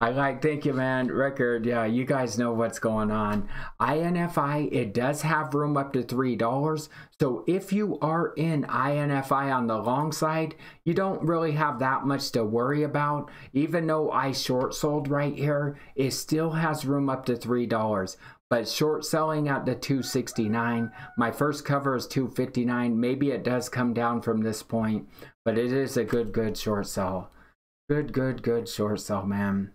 I like, thank you, man. Record, yeah, you guys know what's going on. I N F I, it does have room up to three dollars. So if you are in I N F I on the long side, you don't really have that much to worry about. Even though I short sold right here, it still has room up to three dollars. But short selling at the two sixty-nine. My first cover is two fifty-nine. Maybe it does come down from this point, but it is a good, good short sell. Good, good, good short sell, man.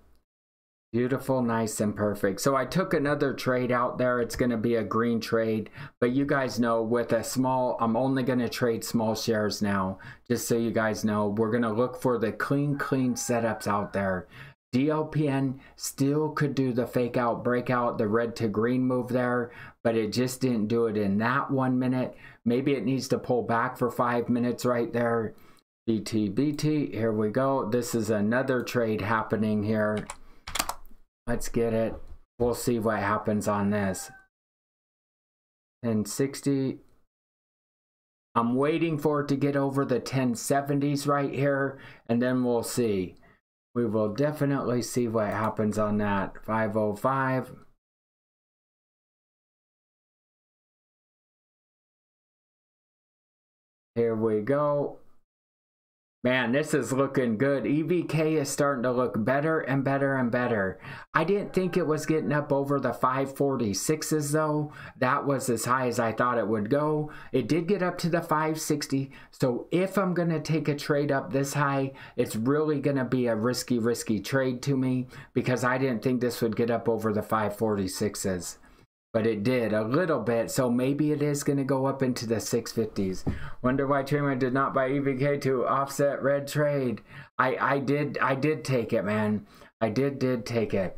Beautiful, nice, and perfect. So I took another trade out there. It's going to be a green trade, but you guys know with a small, I'm only going to trade small shares now, just so you guys know. We're going to look for the clean, clean setups out there. D L P N still could do the fake out, breakout, the red to green move there, but it just didn't do it in that one minute. Maybe it needs to pull back for five minutes right there. B T B T, here we go. This is another trade happening here. Let's get it. We'll see what happens on this. ten sixty. I'm waiting for it to get over the ten seventies right here, and then we'll see. We will definitely see what happens on that. five oh five. Here we go. Man, this is looking good. E V K is starting to look better and better and better. I didn't think it was getting up over the five forty-sixes though. That was as high as I thought it would go. It did get up to the five sixty. So if I'm going to take a trade up this high, it's really going to be a risky, risky trade to me, because I didn't think this would get up over the five forty-sixes. But it did a little bit, so maybe it is going to go up into the six fifties. Wonder why Trademark did not buy E V K to offset red trade. I, I did I did take it, man. I did did take it.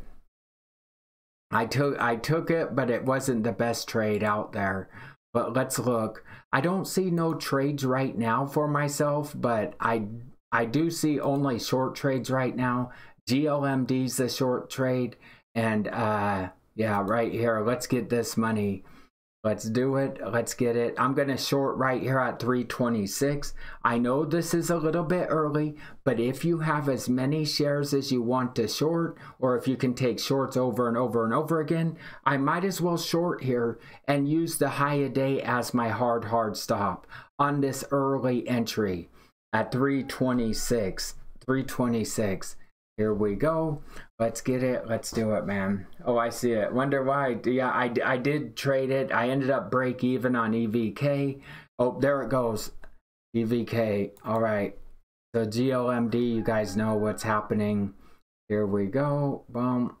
I took I took it, but it wasn't the best trade out there. But let's look. I don't see no trades right now for myself, but I I do see only short trades right now. G L M D's the short trade, and uh yeah, right here. Let's get this money. Let's do it. Let's get it. I'm going to short right here at three twenty-six. I know this is a little bit early, but if you have as many shares as you want to short, or if you can take shorts over and over and over again, I might as well short here and use the high a day as my hard, hard stop on this early entry at three twenty-six. three twenty-six. Here we go. Let's get it. Let's do it, man. Oh, I see it. Wonder why. Yeah, I, I did trade it. I ended up break even on E V K. Oh, there it goes. E V K. All right. So G L M D, you guys know what's happening. Here we go. Boom.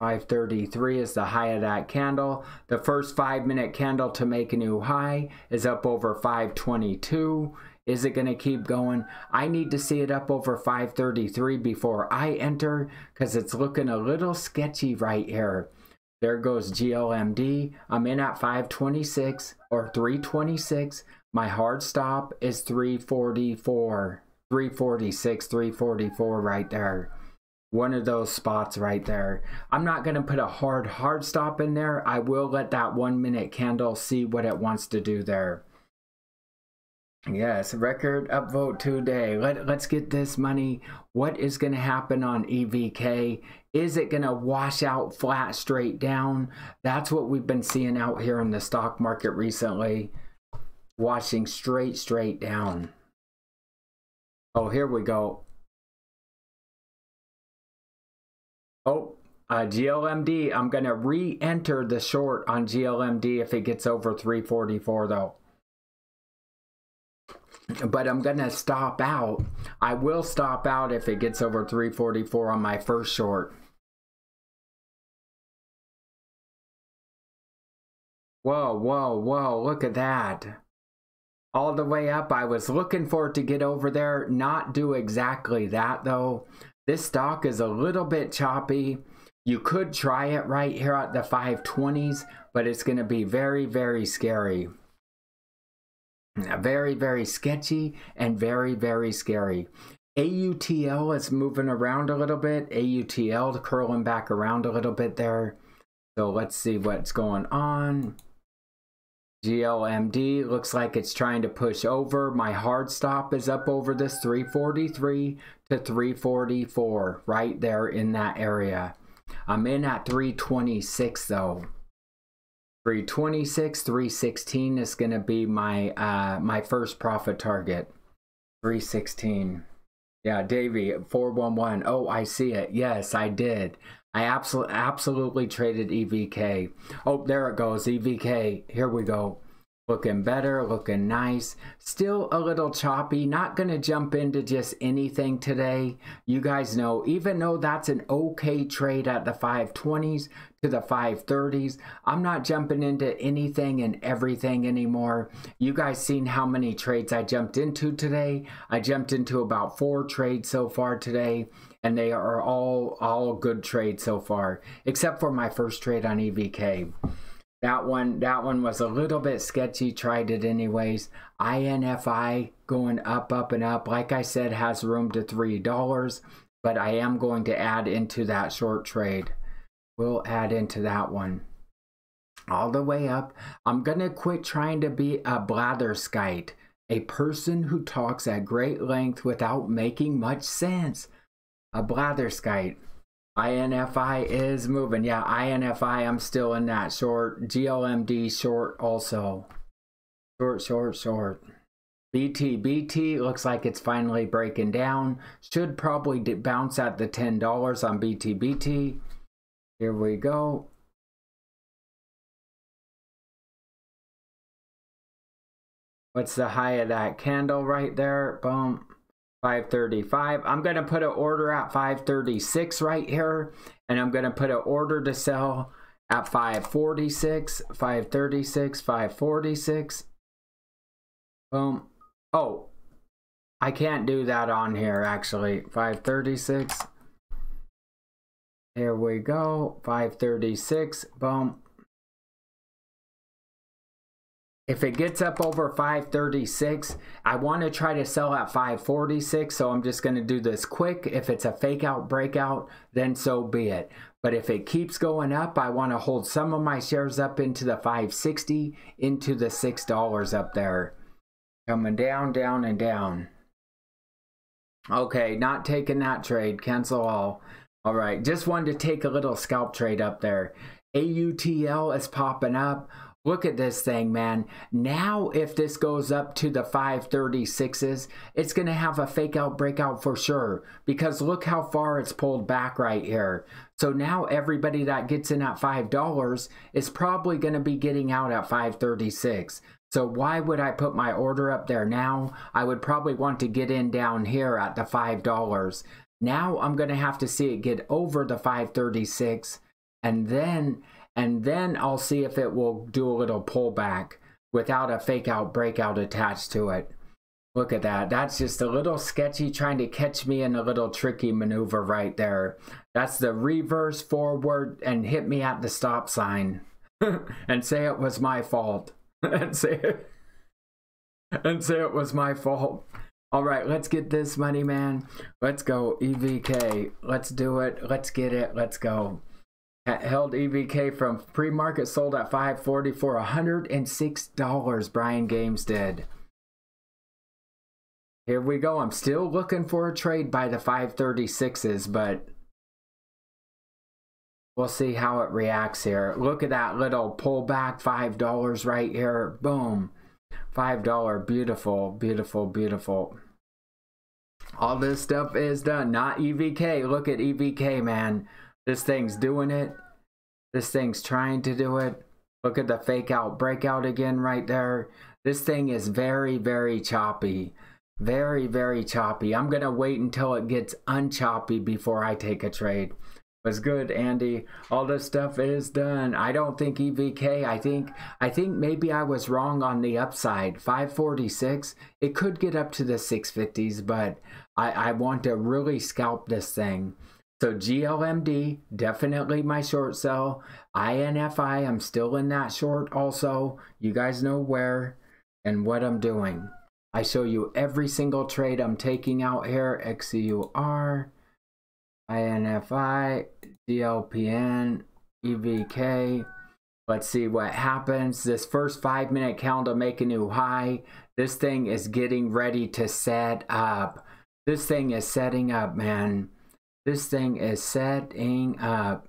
five thirty-three is the high of that candle. The first five-minute candle to make a new high is up over five twenty-two. Is it going to keep going? I need to see it up over five thirty-three before I enter, because it's looking a little sketchy right here. There goes G L M D. I'm in at five twenty-six or three twenty-six. My hard stop is three forty-four. three forty-six, three forty-four right there. One of those spots right there. I'm not going to put a hard, hard stop in there. I will let that one minute candle see what it wants to do there. Yes, record upvote today. Let, let's get this money. What is going to happen on E V K? Is it going to wash out flat straight down? That's what we've been seeing out here in the stock market recently. Washing straight, straight down. Oh, here we go. Oh, uh, G L M D. I'm going to re-enter the short on G L M D if it gets over three forty-four though. But I'm going to stop out. I will stop out if it gets over three forty-four on my first short. Whoa, whoa, whoa. Look at that. All the way up. I was looking for it to get over there. Not do exactly that, though. This stock is a little bit choppy. You could try it right here at the five twenties, but it's going to be very, very scary. Very, very sketchy and very, very scary. A U T L is moving around a little bit. A U T L curling back around a little bit there. So let's see what's going on. G L M D looks like it's trying to push over. My hard stop is up over this three forty-three to three forty-four right there in that area. I'm in at three twenty-six though. three twenty-six, three sixteen is going to be my uh, my first profit target. three sixteen. Yeah, Davey, four one one. Oh, I see it. Yes, I did. I absolutely absolutely traded E V K. Oh, there it goes. E V K. Here we go. Looking better, looking nice. Still a little choppy. Not going to jump into just anything today. You guys know, even though that's an okay trade at the five twenties to the five thirties, I'm not jumping into anything and everything anymore. You guys seen how many trades I jumped into today. I jumped into about four trades so far today, and they are all, all good trades so far, except for my first trade on E V K. That one, that one was a little bit sketchy, tried it anyways. I N F I going up, up, and up. Like I said, has room to three dollars, but I am going to add into that short trade. We'll add into that one. All the way up. I'm going to quit trying to be a blatherskite, a person who talks at great length without making much sense. A blatherskite. I N F I is moving. Yeah, I N F I, I'm still in that short. G L M D short also. Short, short, short. B T B T looks like it's finally breaking down. Should probably bounce at the ten dollars on B T B T. Here we go. What's the high of that candle right there? Boom. five thirty-five. I'm going to put an order at five thirty-six right here, and I'm going to put an order to sell at five forty-six, five thirty-six, five forty-six. Boom. Oh, I can't do that on here actually. five thirty-six. Here we go. five thirty-six. Boom. If it gets up over five thirty-six, I want to try to sell at five forty-six, so I'm just going to do this quick. If it's a fake out breakout, then so be it. But if it keeps going up, I want to hold some of my shares up into the five sixty, into the six dollars up there. Coming down, down, and down. Okay, not taking that trade. Cancel all. All right, just wanted to take a little scalp trade up there. A U T L is popping up. Look at this thing, man. Now, if this goes up to the five thirty-sixes, it's going to have a fake out breakout for sure, because look how far it's pulled back right here. So now everybody that gets in at five dollars is probably going to be getting out at five thirty-six. So why would I put my order up there now? I would probably want to get in down here at the five dollars. Now I'm going to have to see it get over the five thirty-six, and then... And then I'll see if it will do a little pullback without a fake out breakout attached to it. Look at that. That's just a little sketchy, trying to catch me in a little tricky maneuver right there. That's the reverse forward and hit me at the stop sign and say it was my fault. and, say it, and say it was my fault. All right, let's get this money, man. Let's go E V K. Let's do it. Let's get it. Let's go. Held E V K from pre-market, sold at five forty for one hundred six dollars. Brian Games did. Here we go. I'm still looking for a trade by the five thirty-sixes, but we'll see how it reacts here. Look at that little pullback, five dollars right here. Boom. five dollars. Beautiful, beautiful, beautiful. All this stuff is done. Not E V K. Look at E V K, man. This thing's doing it. This thing's trying to do it. Look at the fake out breakout again right there. This thing is very, very choppy. Very, very choppy. I'm going to wait until it gets unchoppy before I take a trade. Was good, Andy. All this stuff is done. I don't think E V K, I think I think maybe I was wrong on the upside. five forty-six, it could get up to the six fifties, but I, I want to really scalp this thing. So G L M D, definitely my short sell. I N F I, I'm still in that short also. You guys know where and what I'm doing. I show you every single trade I'm taking out here. X C U R, I N F I, D L P N, E V K. Let's see what happens. This first five minute candle make a new high. This thing is getting ready to set up. This thing is setting up, man. This thing is setting up.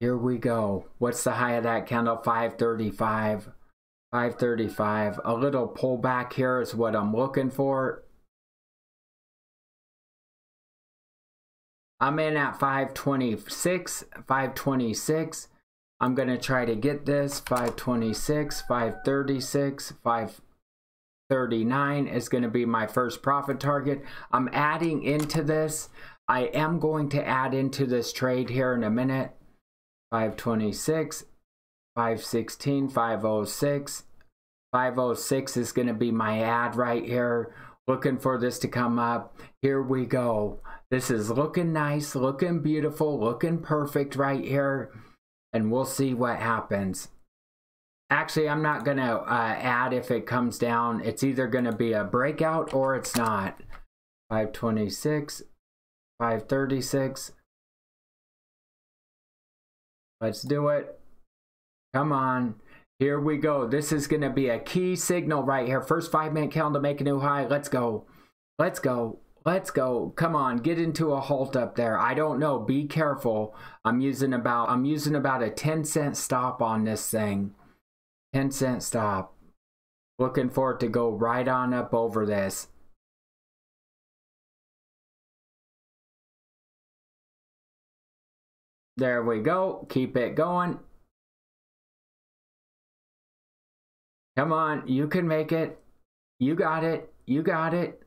Here we go. What's the high of that candle? five thirty-five. five thirty-five. A little pullback here is what I'm looking for. I'm in at five twenty-six. five twenty-six. I'm going to try to get this five twenty-six, five thirty-six, five thirty-nine is going to be my first profit target. I'm adding into this. I am going to add into this trade here in a minute. five twenty-six, five sixteen, five oh six. five oh six is going to be my ad right here. Looking for this to come up. Here we go. This is looking nice, looking beautiful, looking perfect right here. And we'll see what happens. Actually, I'm not going to uh, add if it comes down. It's either going to be a breakout or it's not. five twenty-six, five thirty-six. Let's do it. Come on. Here we go. This is going to be a key signal right here. First five-minute candle to make a new high. Let's go. Let's go. Let's go. Come on. Get into a halt up there. I don't know. Be careful. I'm using about I'm using about a ten cent stop on this thing. ten cent stop. Looking for it to go right on up over this. There we go. Keep it going. Come on, you can make it. You got it. You got it.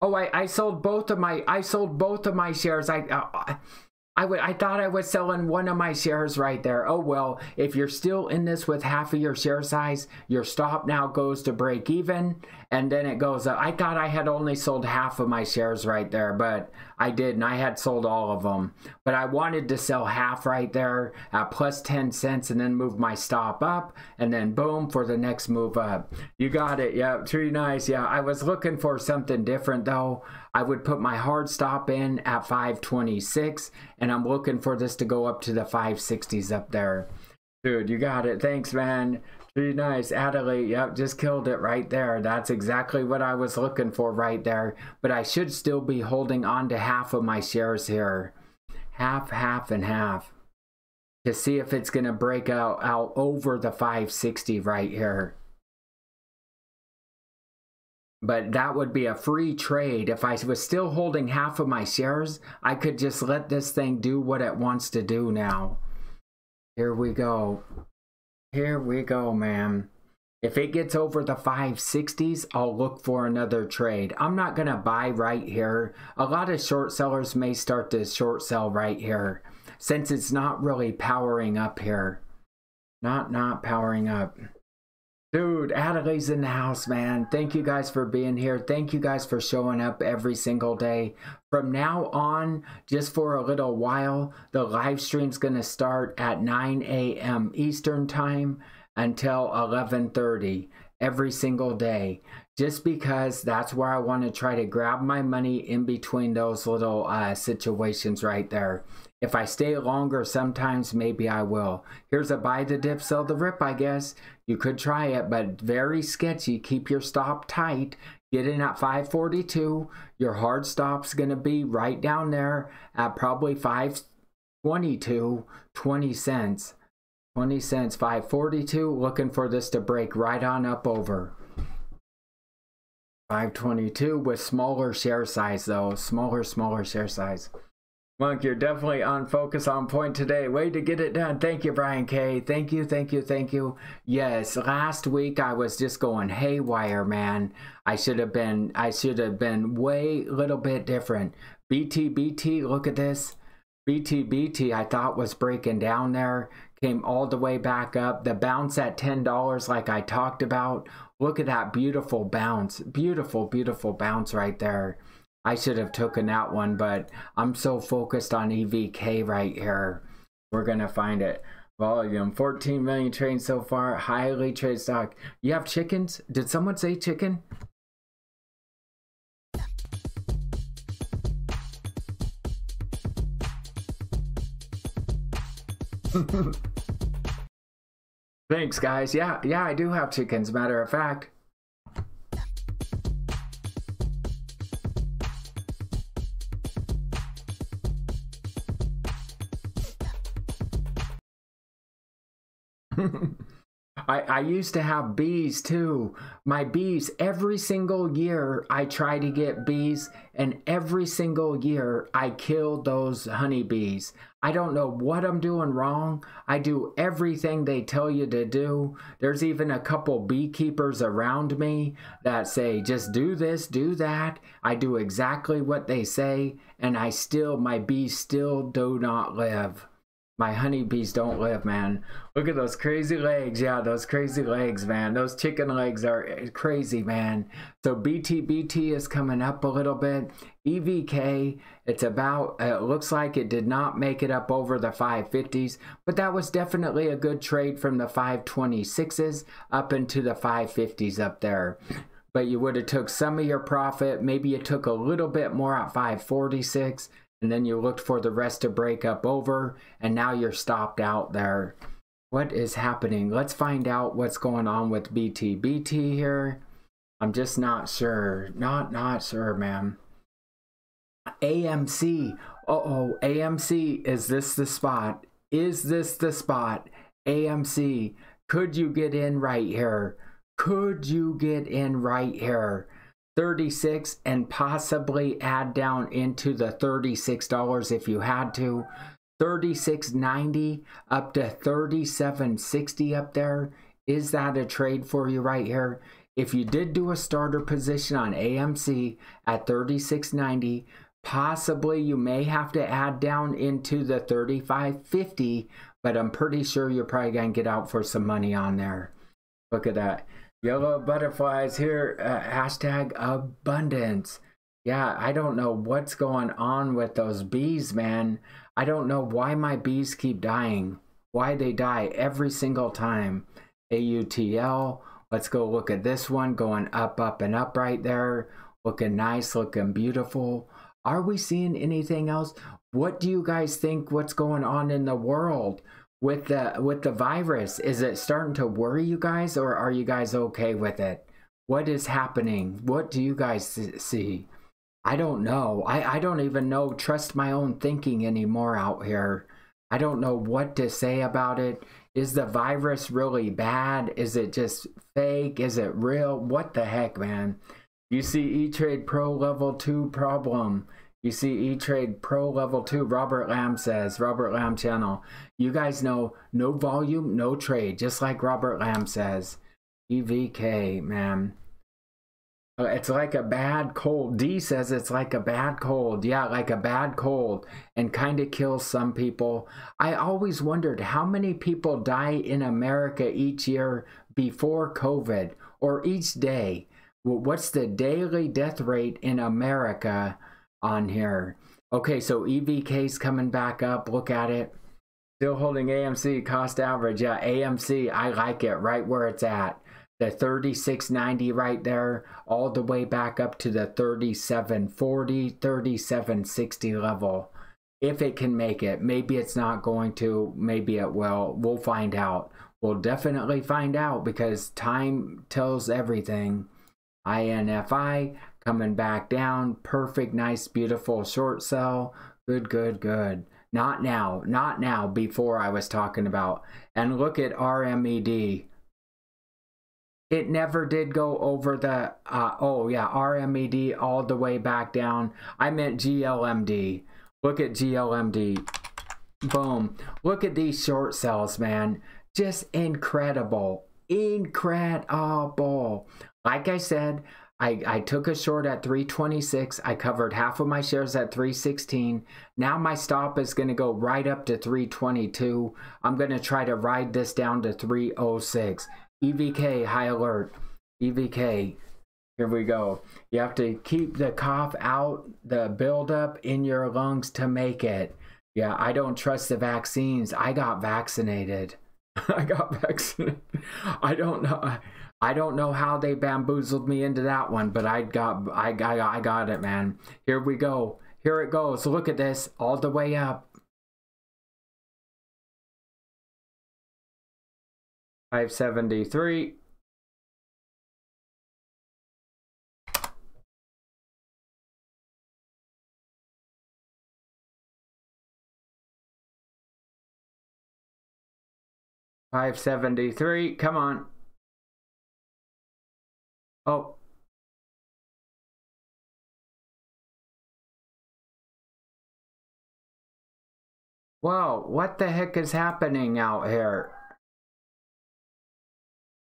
Oh, I I sold both of my I sold both of my shares. I uh, I would I thought I was selling one of my shares right there. Oh well, if you're still in this with half of your share size, your stop now goes to break even, and then it goes up. I thought I had only sold half of my shares right there, but I didn't. I had sold all of them, but I wanted to sell half right there at plus ten cents and then move my stop up, and then boom for the next move up. You got it. Yeah, pretty nice. Yeah, I was looking for something different though. I would put my hard stop in at five twenty-six, and I'm looking for this to go up to the five sixties up there. Dude, you got it. Thanks, man. Pretty nice. Adelaide, yep, just killed it right there. That's exactly what I was looking for right there. But I should still be holding on to half of my shares here. Half, half, and half. To see if it's going to break out, out over the five sixty right here. But that would be a free trade. If I was still holding half of my shares, I could just let this thing do what it wants to do now. Here we go. Here we go, man. If it gets over the five sixties, I'll look for another trade. I'm not going to buy right here. A lot of short sellers may start to short sell right here since it's not really powering up here. Not, not powering up. Dude, Adelaide's in the house, man. Thank you guys for being here. Thank you guys for showing up every single day. From now on, just for a little while, the live stream's going to start at nine A M Eastern Time until eleven thirty every single day. Just because that's where I want to try to grab my money in between those little uh, situations right there. If I stay longer, sometimes maybe I will. Here's a buy the dip, sell the rip, I guess. You could try it, but very sketchy. Keep your stop tight. Get in at five forty-two. Your hard stop's going to be right down there at probably five twenty-two, twenty cents. twenty cents, five forty-two. Looking for this to break right on up over. five twenty-two with smaller share size, though. Smaller, smaller share size. Monk, you're definitely on focus, on point today. Way to get it done. Thank you, Brian K. Thank you, thank you, thank you. Yes, last week I was just going haywire, man. I should have been, I should have been way little bit different. B T B T, look at this. B T B T I thought was breaking down there. Came all the way back up. The bounce at ten dollars like I talked about. Look at that beautiful bounce. Beautiful, beautiful bounce right there. I should have taken that one, but I'm so focused on E V K right here. We're going to find it. Volume, fourteen million trades so far. Highly traded stock. You have chickens? Did someone say chicken? Thanks, guys. Yeah, yeah, I do have chickens, matter of fact. I, I used to have B's too. My B's every single year, I try to get B's, and every single year I kill those honeybees. I don't know what I'm doing wrong. I do everything they tell you to do. There's even a couple beekeepers around me that say, just do this, do that. I do exactly what they say, and I still, my bees still do not live. My honeybees don't live, man. Look at those crazy legs. Yeah, those crazy legs, man. Those chicken legs are crazy, man. So B T B T is coming up a little bit. E V K, it's about, it looks like it did not make it up over the five fifties, but that was definitely a good trade from the five twenty-sixes up into the five fifties up there. But you would have took some of your profit. Maybe you took a little bit more at five forty-six. And then you looked for the rest to break up over, and now you're stopped out there. What is happening? Let's find out what's going on with B T B T here. I'm just not sure. Not, not sure, man. A M C. Uh-oh, A M C, is this the spot? Is this the spot? A M C, could you get in right here? Could you get in right here? thirty-six, and possibly add down into the thirty-six dollars if you had to. thirty-six ninety up to thirty-seven sixty up there. Is that a trade for you right here? If you did do a starter position on A M C at thirty-six ninety, possibly you may have to add down into the thirty-five fifty, but I'm pretty sure you're probably going to get out for some money on there. Look at that. Yellow butterflies here, uh, hashtag abundance. Yeah, I don't know what's going on with those bees, man. I don't know why my bees keep dying. Why they die every single time. A U T L, let's go look at this one, going up, up, and up right there. Looking nice, looking beautiful. Are we seeing anything else? What do you guys think what's going on in the world? With the with the virus, is it starting to worry you guys, or are you guys okay with it? What is happening? What do you guys see? I don't know. I, I don't even know, trust my own thinking anymore out here. I don't know what to say about it. Is the virus really bad? Is it just fake? Is it real? What the heck, man? You see E-Trade Pro Level two problem. You see E-Trade Pro Level two, Robert Lamb says, Robert Lamb channel. You guys know, no volume, no trade, just like Robert Lamb says. E V K, man. It's like a bad cold. D says it's like a bad cold. Yeah, like a bad cold, and kind of kills some people. I always wondered how many people die in America each year before COVID, or each day. What's the daily death rate in America on here? Okay, so E V K's coming back up. Look at it. Still holding A M C cost average. Yeah, A M C, I like it right where it's at. The thirty-six ninety right there, all the way back up to the thirty-seven forty, thirty-seven sixty level. If it can make it, maybe it's not going to, maybe it will. We'll find out. We'll definitely find out, because time tells everything. I N F I, coming back down. Perfect, nice, beautiful short sell. Good, good, good. Not now. Not now, before I was talking about. And look at R M E D. It never did go over the, uh, oh yeah, R M E D all the way back down. I meant G L M D. Look at G L M D. Boom. Look at these short sells, man. Just incredible. Incredible. Like I said, I, I took a short at three twenty-six. I covered half of my shares at three sixteen. Now my stop is going to go right up to three twenty-two. I'm going to try to ride this down to three oh six. E V K, high alert. E V K, here we go. You have to keep the cough out, the buildup in your lungs to make it. Yeah, I don't trust the vaccines. I got vaccinated. I got vaccinated. I don't know. I don't know how they bamboozled me into that one, but I got, I got, I got it, man. Here we go. Here it goes. Look at this, all the way up. five seventy-three. five seventy-three, come on. Oh. Wow, what the heck is happening out here?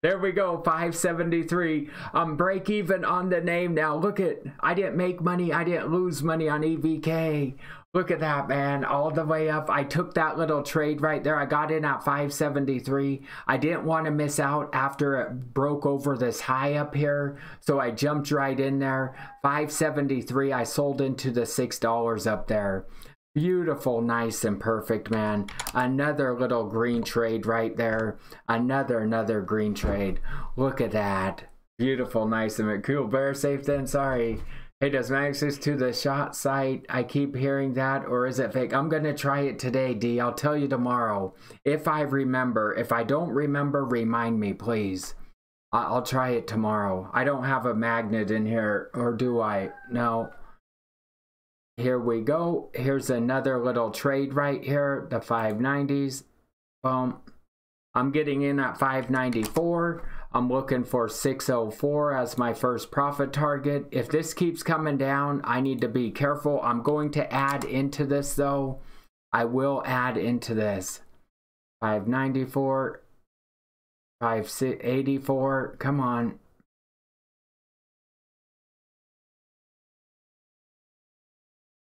There we go, five seventy-three. Um, break even on the name now. Look at, I didn't make money, I didn't lose money on E V K. Look at that, man, all the way up. I took that little trade right there. I got in at five seventy-three. I didn't want to miss out after it broke over this high up here, so I jumped right in there. five seventy-three, I sold into the six dollars up there. Beautiful, nice and perfect, man. Another little green trade right there. Another, another green trade. Look at that. Beautiful, nice and cool. Bear safe then, sorry. Hey, does access to the shot site? I keep hearing that, or is it fake? I'm gonna try it today, D. I'll tell you tomorrow. If I remember, if I don't remember, remind me, please. I'll try it tomorrow. I don't have a magnet in here, or do I? No. Here we go. Here's another little trade right here, the five nineties. Boom. I'm getting in at five ninety-four. I'm looking for six oh four as my first profit target. If this keeps coming down, I need to be careful. I'm going to add into this though. I will add into this. five ninety-four, five eighty-four, come on.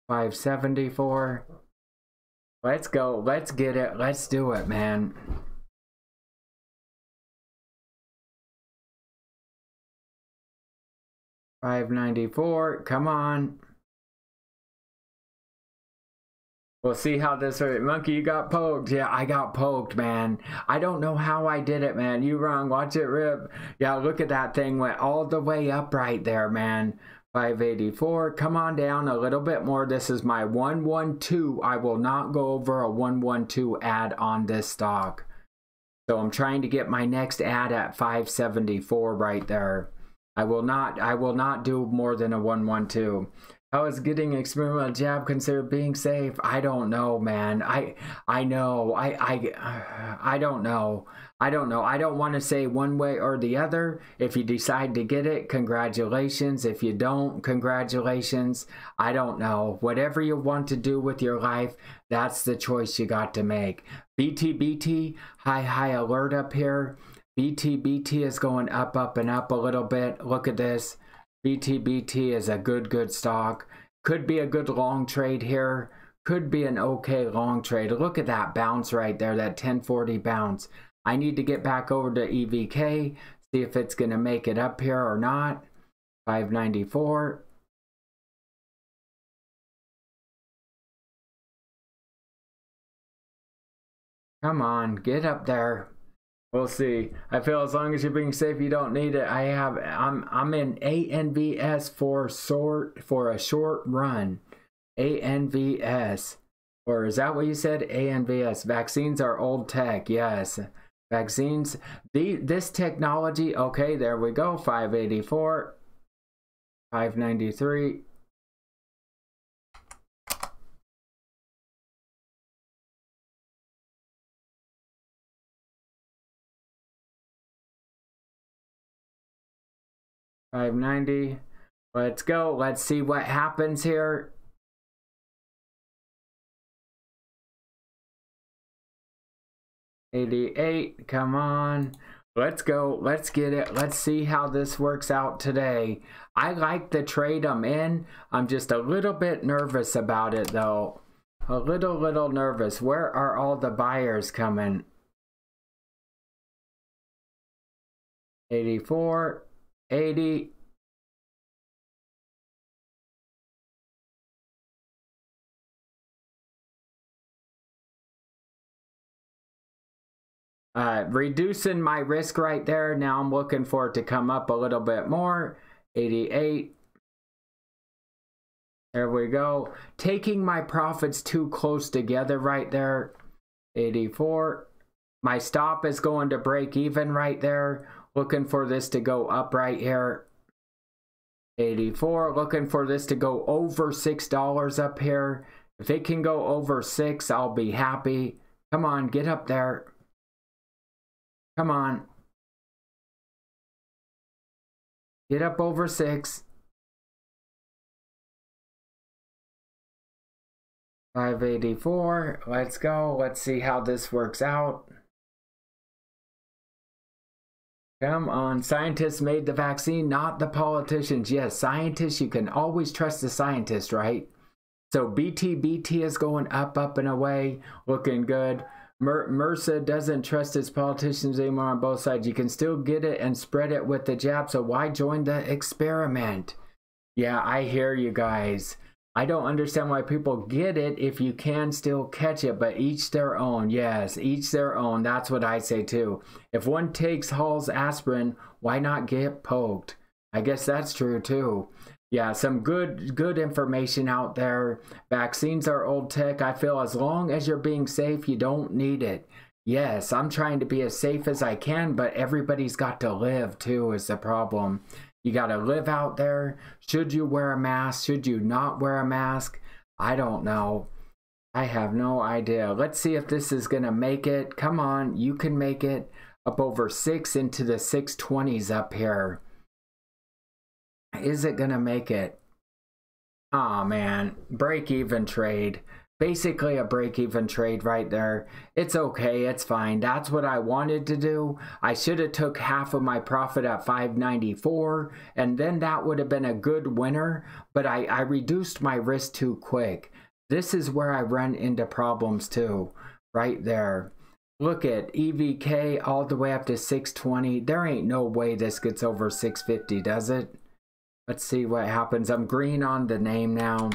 five seventy-four. Let's go. Let's get it. Let's do it, man. five ninety-four. Come on. We'll see how this works. Monkey, you got poked. Yeah, I got poked, man. I don't know how I did it, man. You wrong. Watch it rip. Yeah, look at that thing. Went all the way up right there, man. five eighty-four, come on down a little bit more. This is my one one two. I will not go over a one one two ad on this stock. So I'm trying to get my next ad at five seventy-four right there. I will not, I will not do more than a one one two. How is getting experimental jab considered being safe? I don't know, man. I I know. I I I don't know. I don't know. I don't want to say one way or the other. If you decide to get it, congratulations. If you don't, congratulations. I don't know. Whatever you want to do with your life, that's the choice you got to make. B T B T, high high alert up here. B T B T is going up up and up a little bit. Look at this. B T B T is a good, good stock. Could be a good long trade here. Could be an okay long trade. Look at that bounce right there, that ten forty bounce. I need to get back over to E V K, see if it's going to make it up here or not. five ninety-four. Come on, get up there. We'll see. I feel as long as you're being safe, you don't need it. I have. I'm. I'm in A N V S for sort for a short run. A N V S, or is that what you said? A N V S. Vaccines are old tech. Yes, vaccines. The this technology. Okay, there we go. five eighty-four, five ninety-three. five ninety. Let's go. Let's see what happens here. eighty-eight. Come on. Let's go. Let's get it. Let's see how this works out today. I like the trade I'm in. I'm just a little bit nervous about it, though. A little, little nervous. Where are all the buyers coming? eighty-four. eighty. Uh, reducing my risk right there. Now I'm looking for it to come up a little bit more. eighty-eight. There we go. Taking my profits too close together right there. eighty-four. My stop is going to break even right there. Looking for this to go up right here. eighty-four. Looking for this to go over six dollars up here. If it can go over six, I'll be happy. Come on, get up there. Come on. Get up over six. five eighty-four. Let's go. Let's see how this works out. Come on. Scientists made the vaccine, not the politicians. Yes, scientists, you can always trust the scientists, right? So B T B T is going up, up, and away. Looking good. Mer MRSA doesn't trust its politicians anymore on both sides. You can still get it and spread it with the jab, so why join the experiment? Yeah, I hear you guys. I don't understand why people get it if you can still catch it, but each their own. Yes, each their own. That's what I say too. If one takes Hall's aspirin, why not get poked? I guess that's true too. Yeah, some good good information out there. Vaccines are old tech. I feel as long as you're being safe, you don't need it. Yes, I'm trying to be as safe as I can, but everybody's got to live too is the problem. You got to live out there. Should you wear a mask? Should you not wear a mask? I don't know. I have no idea. Let's see if this is going to make it. Come on, you can make it up over six into the six twenties up here. Is it gonna make it? Oh man, break even trade. Basically a break even trade right there. It's okay, it's fine. That's what I wanted to do. I should have took half of my profit at five ninety-four, and then that would have been a good winner, but I, I reduced my risk too quick. This is where I run into problems too, right there. Look at E V K all the way up to six twenty. There ain't no way this gets over six fifty, does it? Let's see what happens. I'm green on the name now.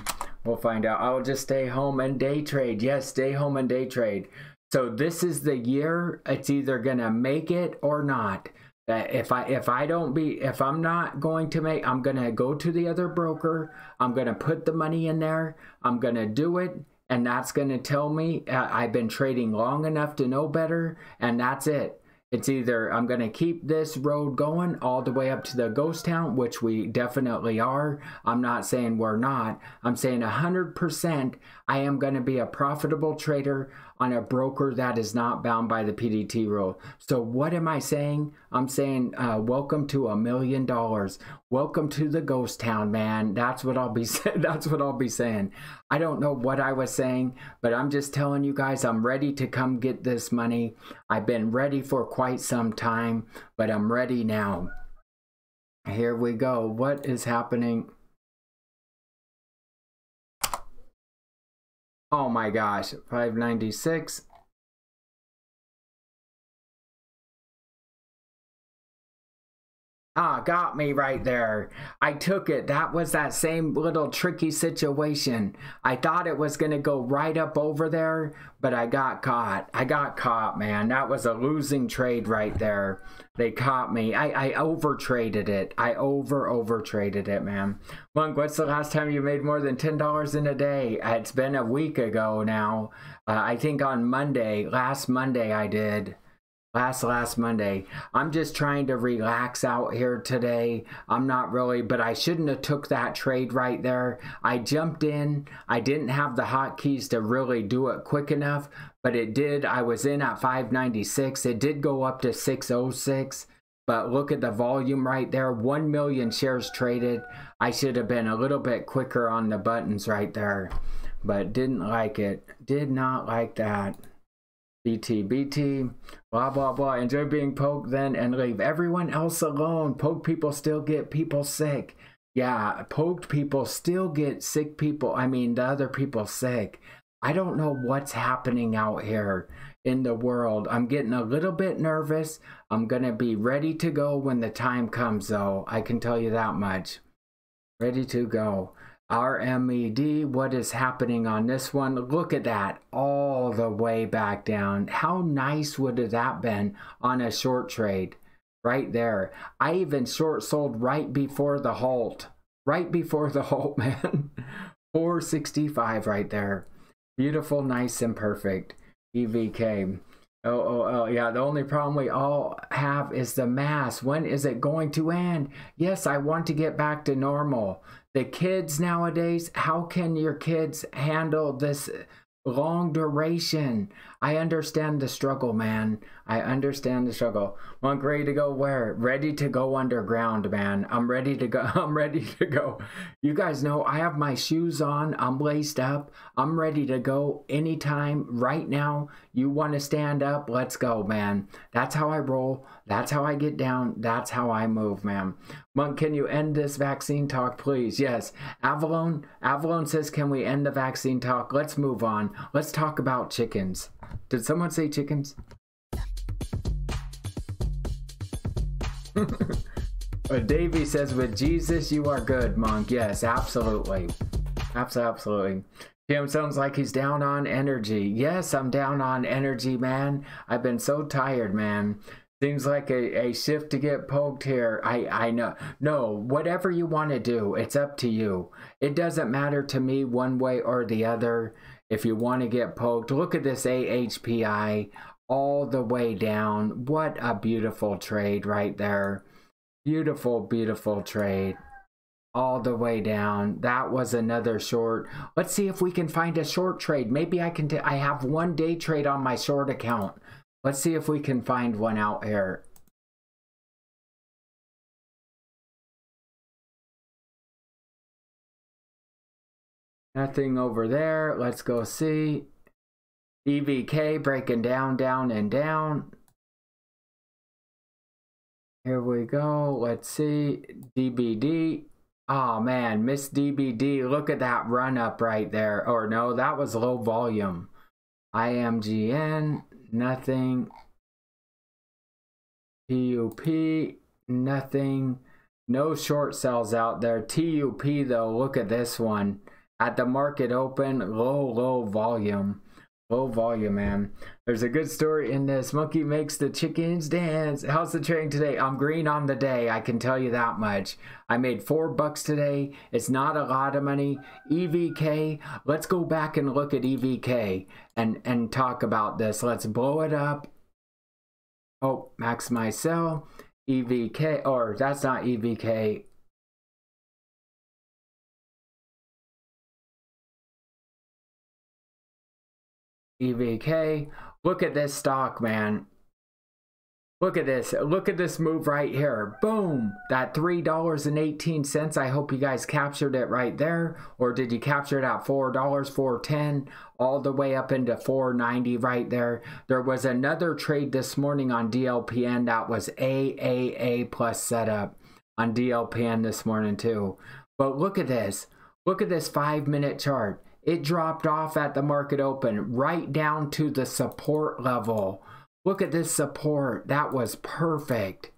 We'll find out. I'll just stay home and day trade. Yes, stay home and day trade. So this is the year it's either gonna make it or not. If I if I don't be if I'm not going to make, I'm gonna go to the other broker. I'm gonna put the money in there. I'm gonna do it, and that's gonna tell me uh, I've been trading long enough to know better, and that's it. It's either I'm going to keep this road going all the way up to the ghost town, which we definitely are. I'm not saying we're not. I'm saying one hundred percent I am going to be a profitable trader on a broker that is not bound by the P D T rule. So what am I saying? I'm saying uh, welcome to a million dollars. Welcome to the ghost town, man. That's what I'll be saying. That's what I'll be saying. I don't know what I was saying, but I'm just telling you guys I'm ready to come get this money. I've been ready for quite some time, but I'm ready now. Here we go. What is happening? Oh my gosh, five ninety-six. Ah, got me right there. I took it. That was that same little tricky situation. I thought it was going to go right up over there, but I got caught. I got caught, man. That was a losing trade right there. They caught me. I, I over-traded it. I over, over-traded it, man. Monk, what's the last time you made more than ten dollars in a day? It's been a week ago now. Uh, I think on Monday, last Monday I did. Last, last Monday. I'm just trying to relax out here today. I'm not really, but I shouldn't have took that trade right there. I jumped in. I didn't have the hotkeys to really do it quick enough, but it did. I was in at five ninety-six. It did go up to six oh six, but look at the volume right there. one million shares traded. I should have been a little bit quicker on the buttons right there, but didn't like it. Did not like that. B T B T, blah, blah, blah. Enjoy being poked then and leave everyone else alone. Poked people still get people sick. Yeah, poked people still get sick people. I mean, the other people sick. I don't know what's happening out here in the world. I'm getting a little bit nervous. I'm going to be ready to go when the time comes, though. I can tell you that much. Ready to go. R M E D, what is happening on this one? Look at that, all the way back down. How nice would have that been on a short trade? Right there. I even short sold right before the halt. Right before the halt, man. four sixty-five right there. Beautiful, nice, and perfect. E V K. O O L, yeah, the only problem we all have is the mask. When is it going to end? Yes, I want to get back to normal. The kids nowadays, how can your kids handle this long duration. I understand the struggle, man. I understand the struggle. Monk, ready to go where? Ready to go underground, man. I'm ready to go. I'm ready to go. You guys know I have my shoes on. I'm laced up. I'm ready to go anytime, right now. You want to stand up? Let's go, man. That's how I roll. That's how I get down. That's how I move, man. Monk, can you end this vaccine talk, please? Yes. Avalon, Avalon says, can we end the vaccine talk? Let's move on. Let's talk about chickens. Did someone say chickens? Davey says, with Jesus, you are good, Monk. Yes, absolutely. Absolutely. Jim sounds like he's down on energy. Yes, I'm down on energy, man. I've been so tired, man. Seems like a, a shift to get poked here. I, I know. No, whatever you want to do, it's up to you. It doesn't matter to me one way or the other. If you want to get poked, look at this A H P I all the way down. What a beautiful trade right there. Beautiful, beautiful trade. All the way down. That was another short. Let's see if we can find a short trade. Maybe I can. T I have one day trade on my short account. Let's see if we can find one out here. Nothing over there. Let's go see. E V K breaking down, down, and down. Here we go. Let's see. D B D. Oh, man. Miss D B D. Look at that run up right there. Or no, that was low volume. I M G N. Nothing. T U P, nothing. No short sells out there. T U P though, look at this one. At the market open, low, low volume. Low volume, man. There's a good story in this. Monkey makes the chickens dance. How's the trading today? I'm green on the day. I can tell you that much. I made four bucks today. It's not a lot of money. E V K. Let's go back and look at E V K and, and talk about this. Let's blow it up. Oh, max my sell. E V K. Or that's not E V K. E V K. Look at this stock, man. Look at this. Look at this move right here. Boom. That three dollars and eighteen cents. I hope you guys captured it right there. Or did you capture it at four dollars, four ten, all the way up into four ninety right there? There was another trade this morning on D L P N that was triple A plus setup on D L P N this morning too. But look at this. Look at this five minute chart. It dropped off at the market open, right down to the support level. Look at this support. That was perfect.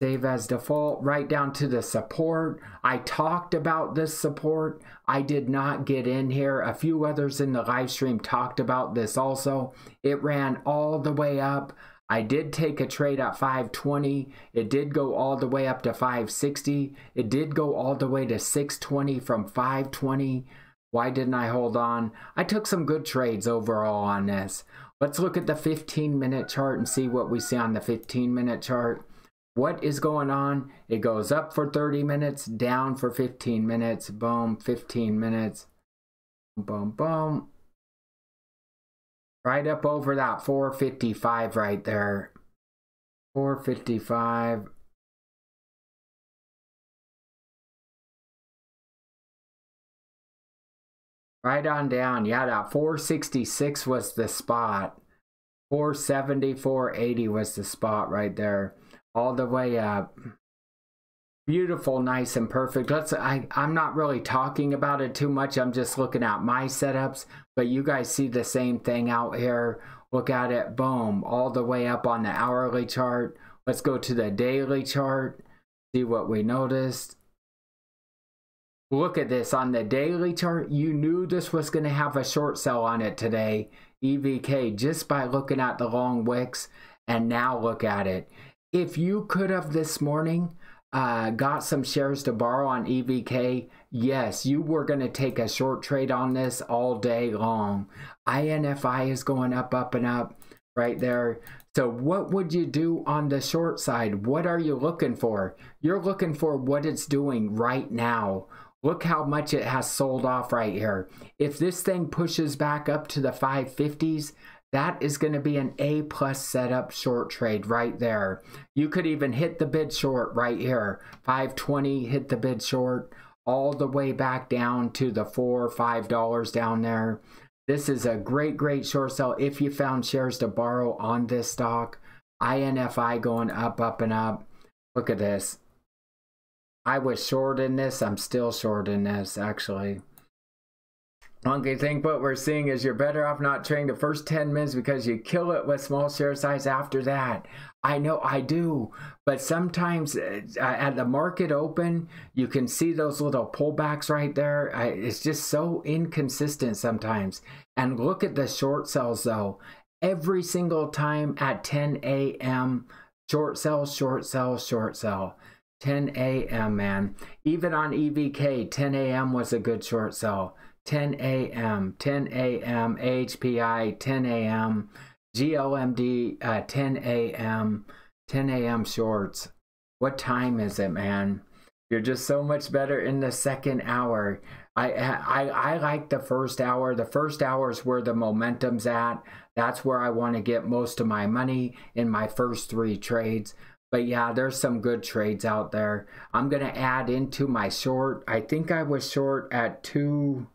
Save as default, right down to the support. I talked about this support. I did not get in here. A few others in the live stream talked about this also. It ran all the way up. I did take a trade at five twenty. It did go all the way up to five sixty. It did go all the way to six twenty from five twenty. Why didn't I hold on? I took some good trades overall on this. Let's look at the fifteen minute chart and see what we see on the fifteen minute chart. What is going on? It goes up for thirty minutes, down for fifteen minutes. Boom, fifteen minutes. Boom, boom. Right up over that four fifty-five right there. four fifty-five. Right on down. Yeah, that four sixty-six was the spot. four seventy, four eighty was the spot right there. All the way up. Beautiful, nice and perfect. Let's. I, I'm not really talking about it too much. I'm just looking at my setups. But you guys see the same thing out here. Look at it. Boom. All the way up on the hourly chart. Let's go to the daily chart. See what we noticed. Look at this on the daily chart. You knew this was going to have a short sell on it today, E V K, just by looking at the long wicks. And now look at it. If you could have this morning uh, got some shares to borrow on E V K, yes, you were going to take a short trade on this all day long. I N F I is going up, up, and up right there. So what would you do on the short side? What are you looking for? You're looking for what it's doing right now. Look how much it has sold off right here. If this thing pushes back up to the five fifties, that is going to be an A plus setup short trade right there. You could even hit the bid short right here. five twenty, hit the bid short all the way back down to the four or five dollars down there. This is a great, great short sell if you found shares to borrow on this stock. I N F I going up, up, and up. Look at this. I was short in this. I'm still short in this, actually. Monkey, think what we're seeing is you're better off not trading the first ten minutes because you kill it with small share size after that. I know I do, but sometimes at the market open, you can see those little pullbacks right there. It's just so inconsistent sometimes. And look at the short sells though. Every single time at ten A M, short sell, short sell, short sell. ten A M, man. Even on E V K, ten A M was a good short sell. ten A M, ten A M, A H P I, ten A M, G L M D, uh, ten A M, ten A M shorts. What time is it, man? You're just so much better in the second hour. I, I, I like the first hour. The first hour is where the momentum's at. That's where I want to get most of my money in my first three trades. But yeah, there's some good trades out there. I'm going to add into my short. I think I was short at two...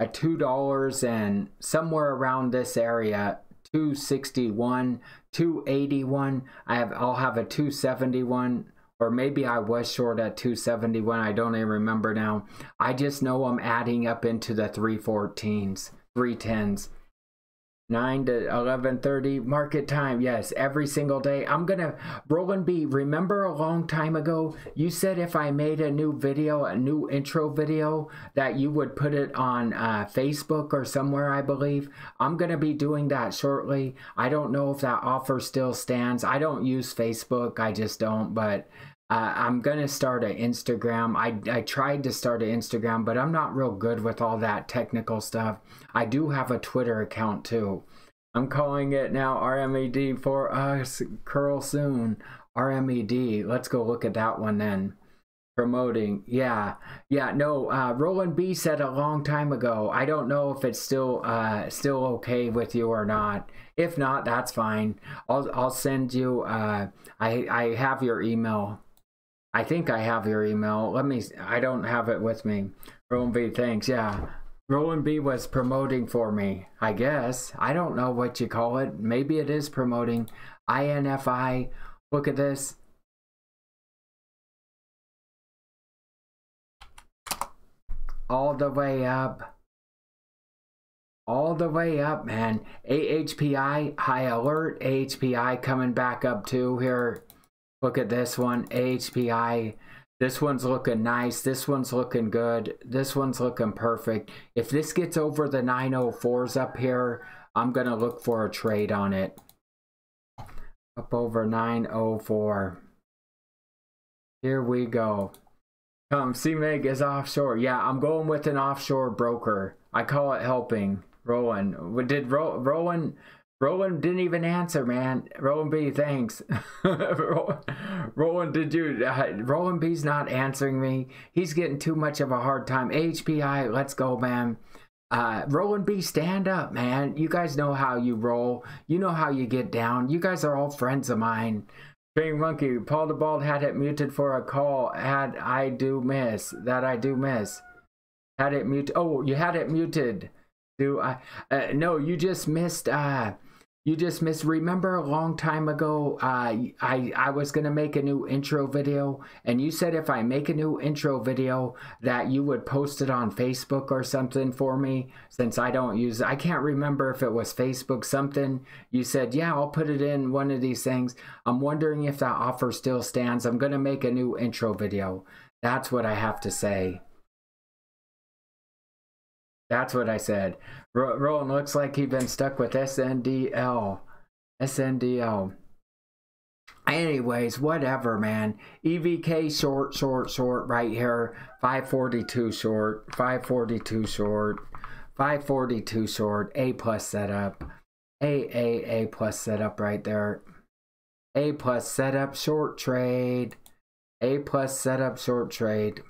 at two dollars and somewhere around this area, two sixty-one, two eighty-one. I have, I'll have a two seventy-one, or maybe I was short at two seventy-one. I don't even remember now. I just know I'm adding up into the three fourteens, three tens. nine to eleven thirty market time. Yes, every single day. I'm going to, Roland B, remember a long time ago, you said if I made a new video, a new intro video, that you would put it on uh, Facebook or somewhere, I believe. I'm going to be doing that shortly. I don't know if that offer still stands. I don't use Facebook. I just don't, but uh, I'm going to start an Instagram. I, I tried to start an Instagram, but I'm not real good with all that technical stuff. I do have a Twitter account too. I'm calling it now R M E D for us. Curl soon. R M E D. Let's go look at that one then. Promoting. Yeah. Yeah. No, uh, Roland B said a long time ago. I don't know if it's still uh, still okay with you or not. If not, that's fine. I'll, I'll send you. Uh, I, I have your email. I think I have your email. Let me, I don't have it with me. Roland B, thanks. Yeah. Roland B was promoting for me, I guess. I don't know what you call it. Maybe it is promoting. I N F I, look at this. All the way up. All the way up, man. A H P I, high alert. A H P I coming back up too here. Look at this one, A H P I. This one's looking nice. This one's looking good. This one's looking perfect. If this gets over the nine oh fours up here, I'm going to look for a trade on it. Up over nine oh four. Here we go. Um, C M E G is offshore. Yeah, I'm going with an offshore broker. I call it helping. Roland. Did Ro Roland... Roland didn't even answer, man. Roland B, thanks. Roland, did you? Uh, Roland B's not answering me. He's getting too much of a hard time. H P I, let's go, man. Uh, Roland B, stand up, man. You guys know how you roll. You know how you get down. You guys are all friends of mine. Trading Monkey, Paul DeBald had it muted for a call. Had I do miss. That I do miss. Had it mute. Oh, you had it muted. Do I? Uh, no, you just missed... Uh, You just miss, remember a long time ago, uh, I, I was going to make a new intro video, and you said if I make a new intro video that you would post it on Facebook or something for me, since I don't use, I can't remember if it was Facebook something. You said, yeah, I'll put it in one of these things. I'm wondering if that offer still stands. I'm going to make a new intro video. That's what I have to say. That's what I said. R Roland looks like he's been stuck with S N D L. S N D L. Anyways, whatever, man. E V K short, short, short right here. five forty-two short. five forty-two short. five forty-two short. A plus setup. A, A, A plus setup right there. A plus setup short trade. A plus setup short trade.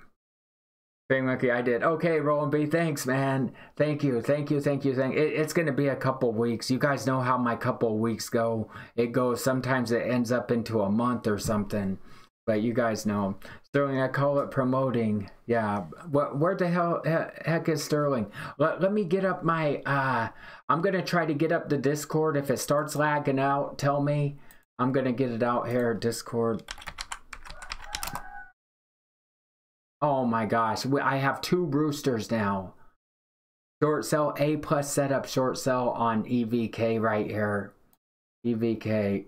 TradingMonkey, I did. Okay, Roland B, thanks, man. Thank you, thank you, thank you. Thank you. It, it's going to be a couple weeks. You guys know how my couple weeks go. It goes, sometimes it ends up into a month or something. But you guys know. Sterling, I call it promoting. Yeah. What, where the hell heck is Sterling? Let, let me get up my, uh, I'm going to try to get up the Discord. If it starts lagging out, tell me. I'm going to get it out here, Discord. Oh my gosh, I have two roosters now. Short sell, A plus setup short sell on E V K right here. E V K.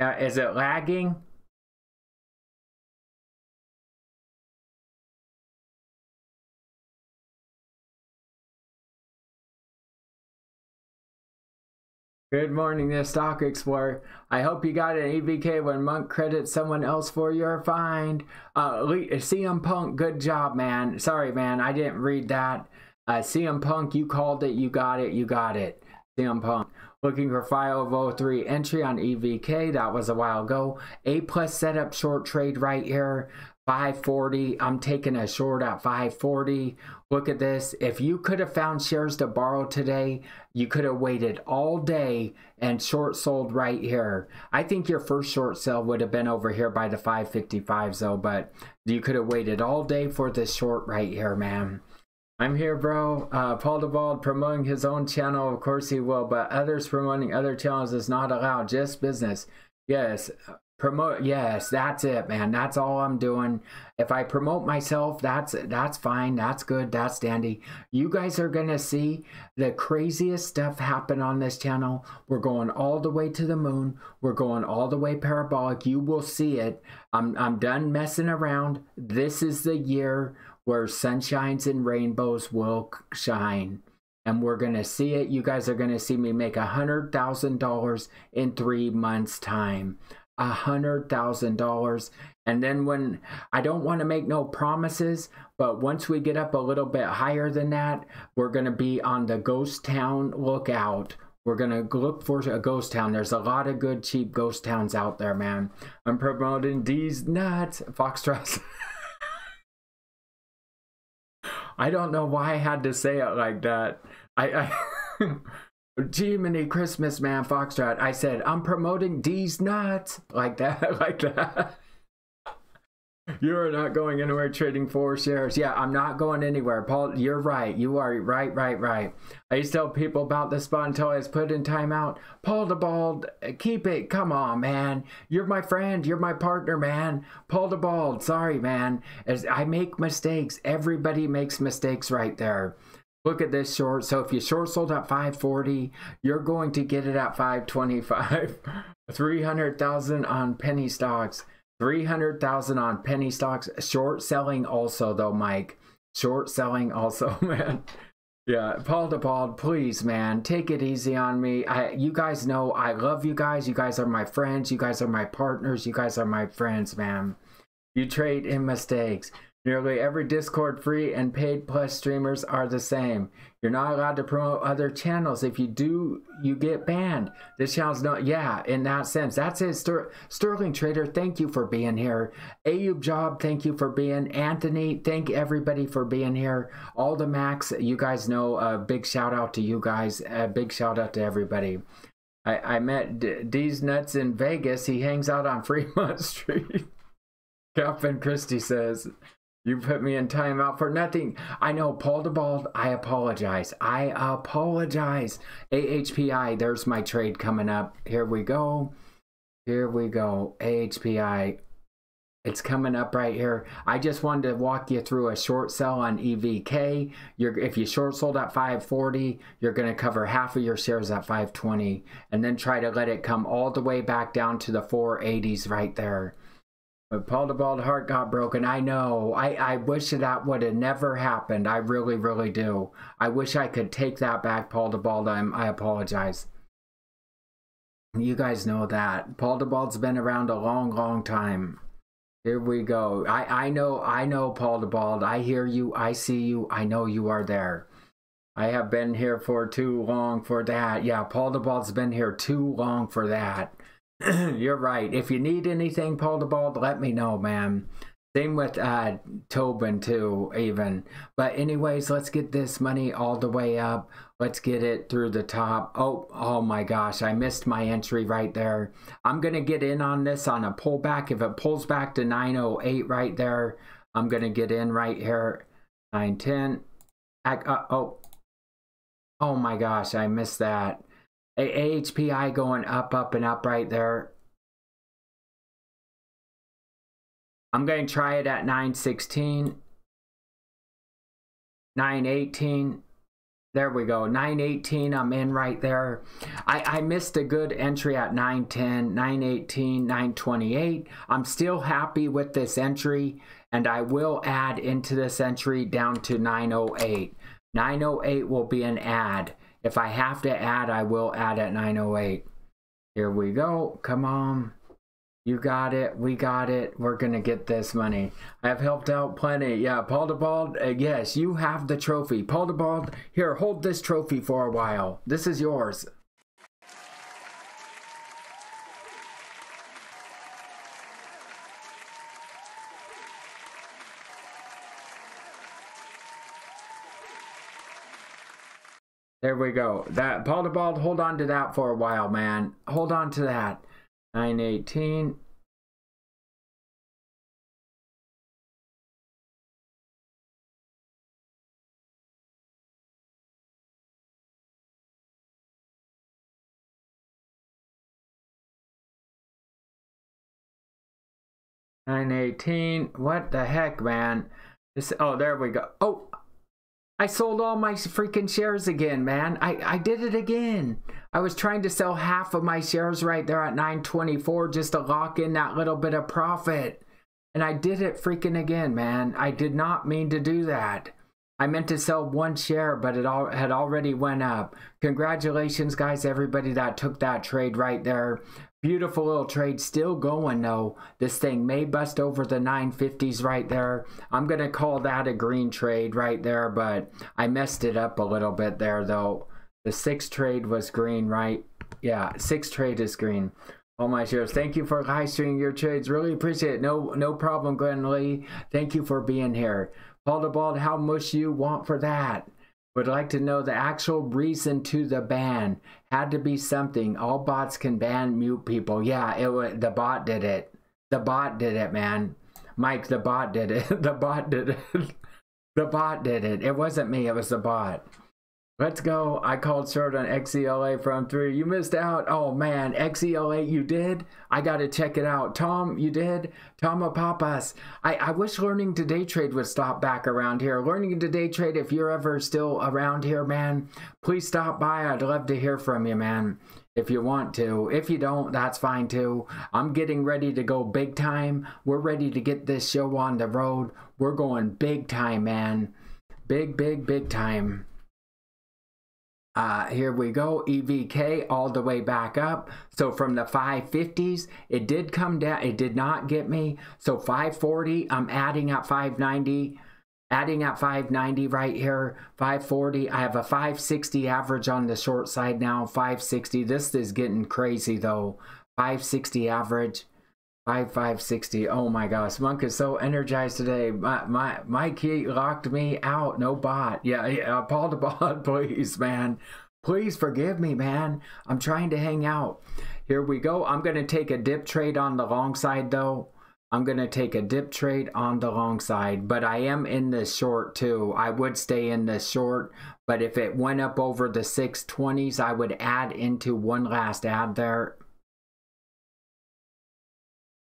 Uh, is it lagging? Good morning, this Stock Explorer. I hope you got an E V K when Monk credits someone else for your find. Uh, C M Punk, good job, man. Sorry, man, I didn't read that. Uh, C M Punk, you called it, you got it, you got it. C M Punk. Looking for five oh three entry on E V K. That was a while ago. A plus setup short trade right here. five forty. I'm taking a short at five forty. Look at this. If you could have found shares to borrow today, you could have waited all day and short sold right here. I think your first short sell would have been over here by the five fifty-fives though, but you could have waited all day for this short right here, man. I'm here, bro. Uh, Paul DeVald promoting his own channel. Of course he will, but others promoting other channels is not allowed. Just business. Yes. Promote, yes, that's it, man. That's all I'm doing. If I promote myself, that's that's fine. That's good. That's dandy. You guys are going to see the craziest stuff happen on this channel. We're going all the way to the moon. We're going all the way parabolic. You will see it. I'm, I'm done messing around. This is the year where sunshines and rainbows will shine. And we're going to see it. You guys are going to see me make one hundred thousand dollars in three months' time. A hundred thousand dollars. And then when I don't want to make no promises, but once we get up a little bit higher than that, we're going to be on the ghost town lookout. We're going to look for a ghost town. There's a lot of good cheap ghost towns out there, man. I'm promoting these nuts. Foxtrot. I don't know why I had to say it like that. I, I Jiminy Christmas, man, Foxtrot. I said, I'm promoting these nuts. Like that, like that. You're not going anywhere trading four shares. Yeah, I'm not going anywhere. Paul, you're right. You are right, right, right. I used to tell people about this spot until I was put in timeout. Paul DeBald, keep it. Come on, man. You're my friend. You're my partner, man. Paul DeBald, sorry, man. As I make mistakes. Everybody makes mistakes right there. Look at this short. So if you short sold at five forty, you're going to get it at five twenty-five. three hundred thousand on penny stocks. three hundred thousand on penny stocks. Short selling also though, Mike. Short selling also, man. Yeah, Paul DePaul, please, man, take it easy on me. I, you guys know I love you guys. You guys are my friends. You guys are my partners. You guys are my friends, man. You trade in mistakes. Nearly every Discord free and paid plus streamers are the same. You're not allowed to promote other channels. If you do, you get banned. This channel's not, yeah, in that sense. That's it, Ster Sterling Trader, thank you for being here. Ayub Job, thank you for being. Anthony, thank everybody for being here. All the Max, you guys know, a uh, big shout out to you guys. A uh, big shout out to everybody. I, I met D D's Nuts in Vegas. He hangs out on Fremont Street. Captain Christie says, you put me in timeout for nothing. I know, Paul DeBald, I apologize. I apologize. A H P I, there's my trade coming up. Here we go. Here we go. A H P I. It's coming up right here. I just wanted to walk you through a short sell on E V K. You're, if you short sold at five forty, you're going to cover half of your shares at five twenty and then try to let it come all the way back down to the four eighties right there. But Paul DeBald's heart got broken. I know. I, I wish that would have never happened. I really, really do. I wish I could take that back, Paul DeBald. I'm, I apologize. You guys know that. Paul DeBald's been around a long, long time. Here we go. I, I know, I know, Paul DeBald. I hear you. I see you. I know you are there. I have been here for too long for that. Yeah, Paul DeBald's been here too long for that. You're right. If you need anything pole to bold, let me know, man. Same with uh, Tobin too, even. But anyways, let's get this money all the way up. Let's get it through the top. Oh, oh my gosh, I missed my entry right there. I'm gonna get in on this on a pullback. If it pulls back to nine oh eight right there, I'm gonna get in right here. nine ten. Uh, oh, oh my gosh, I missed that. A H P I going up, up, and up right there. I'm going to try it at nine sixteen, nine eighteen. There we go, nine eighteen, I'm in right there. I, I missed a good entry at nine ten, nine eighteen, nine twenty-eight. I'm still happy with this entry, and I will add into this entry down to nine oh eight. nine oh eight will be an add. If I have to add, I will add at nine oh eight. Here we go, come on. You got it. We got it. We're going to get this money. I've helped out plenty. Yeah, Paul DeBald, uh, yes, you have the trophy. Paul DeBald, here, hold this trophy for a while. This is yours. There we go. That Paul DeBald, hold on to that for a while, man. Hold on to that. nine eighteen. nine eighteen. What the heck, man? This, oh, there we go. Oh, I sold all my freaking shares again, man. I, I did it again. I was trying to sell half of my shares right there at nine twenty-four just to lock in that little bit of profit. And I did it freaking again, man. I did not mean to do that. I meant to sell one share, but it all had already went up. Congratulations, guys, everybody that took that trade right there. Beautiful little trade still going, though. This thing may bust over the nine fifties right there. I'm going to call that a green trade right there, but I messed it up a little bit there, though. The sixth trade was green, right? Yeah, sixth trade is green. All my shares. Thank you for live streaming your trades. Really appreciate it. No, no problem, Glenn Lee. Thank you for being here. Paul DeBald, how much you want for that? Would like to know the actual reason to the ban. Had to be something. All bots can ban mute people. Yeah, it the bot did it. The bot did it, man. Mike, the bot did it. The bot did it. The bot did it. It wasn't me. It was the bot. Let's go. I called short on X E L A from three. You missed out. Oh, man. X E L A, you did? I got to check it out. Tom, you did? Toma Papas. I, I wish Learning to Day Trade would stop back around here. Learning to Day Trade, if you're ever still around here, man, please stop by. I'd love to hear from you, man, if you want to. If you don't, that's fine, too. I'm getting ready to go big time. We're ready to get this show on the road. We're going big time, man. Big, big, big time. Uh, here we go, E V K all the way back up. So from the five fifties, it did come down. It did not get me. So five forty, I'm adding at five ninety, adding at five ninety right here, five forty. I have a five sixty average on the short side now, five sixty. This is getting crazy, though. five sixty average, five five sixty. Oh, my gosh. Monk is so energized today. My, my, my key locked me out. No bot. Yeah, yeah. Paul DeBod, please, man. Please forgive me, man. I'm trying to hang out. Here we go. I'm going to take a dip trade on the long side, though. I'm going to take a dip trade on the long side, but I am in this short, too. I would stay in this short, but if it went up over the six twenties, I would add into one last ad there.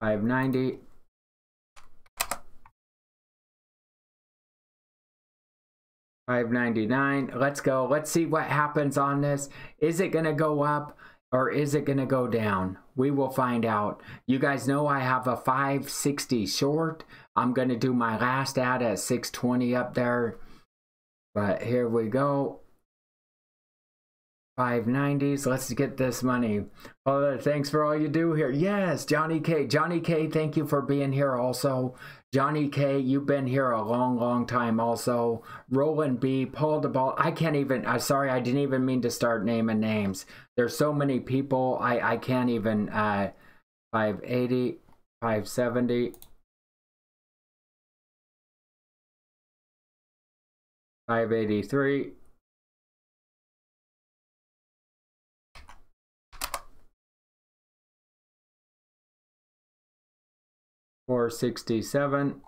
five ninety. five ninety-nine. Let's go. Let's see what happens on this. Is it going to go up or is it going to go down? We will find out. You guys know I have a five sixty short. I'm going to do my last ad at six twenty up there. But here we go. five nineties. Let's get this money. Well, thanks for all you do here. Yes, Johnny K. Johnny K, thank you for being here also. Johnny K, you've been here a long, long time also. Roland B, Paul DeBall. I can't even, I'm sorry, I didn't even mean to start naming names. There's so many people, I, I can't even, uh, five eighty, five seventy, five eighty-three. four sixty-seven,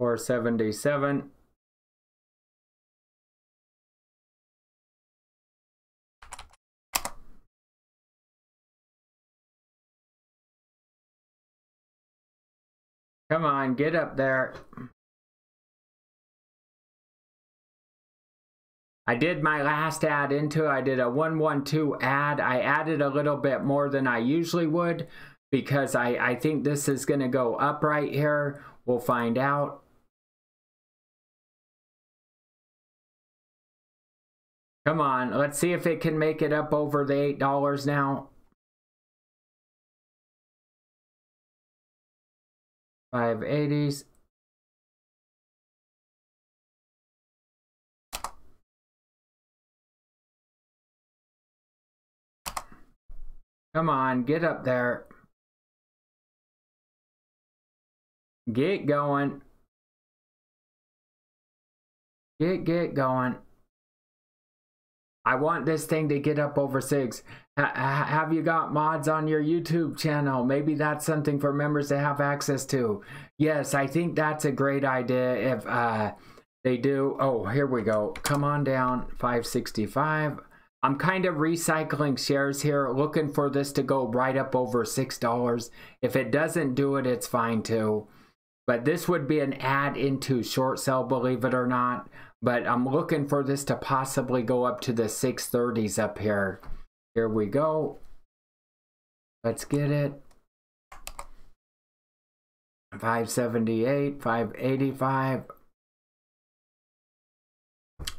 four seventy-seven, come on, get up there. I did my last ad into, I did a one one two ad. I added a little bit more than I usually would, because I, I think this is going to go up right here. We'll find out. Come on, let's see if it can make it up over the eight dollars now. five eighties. Come on, get up there. Get going. Get, get going. I want this thing to get up over six. H have you got mods on your YouTube channel? Maybe that's something for members to have access to. Yes, I think that's a great idea if uh, they do. Oh, here we go. Come on down, five sixty-five. I'm kind of recycling shares here, looking for this to go right up over six dollars. If it doesn't do it, it's fine too. But this would be an add into short sell, believe it or not. But I'm looking for this to possibly go up to the six thirties up here. Here we go. Let's get it. five seventy-eight, five eighty-five.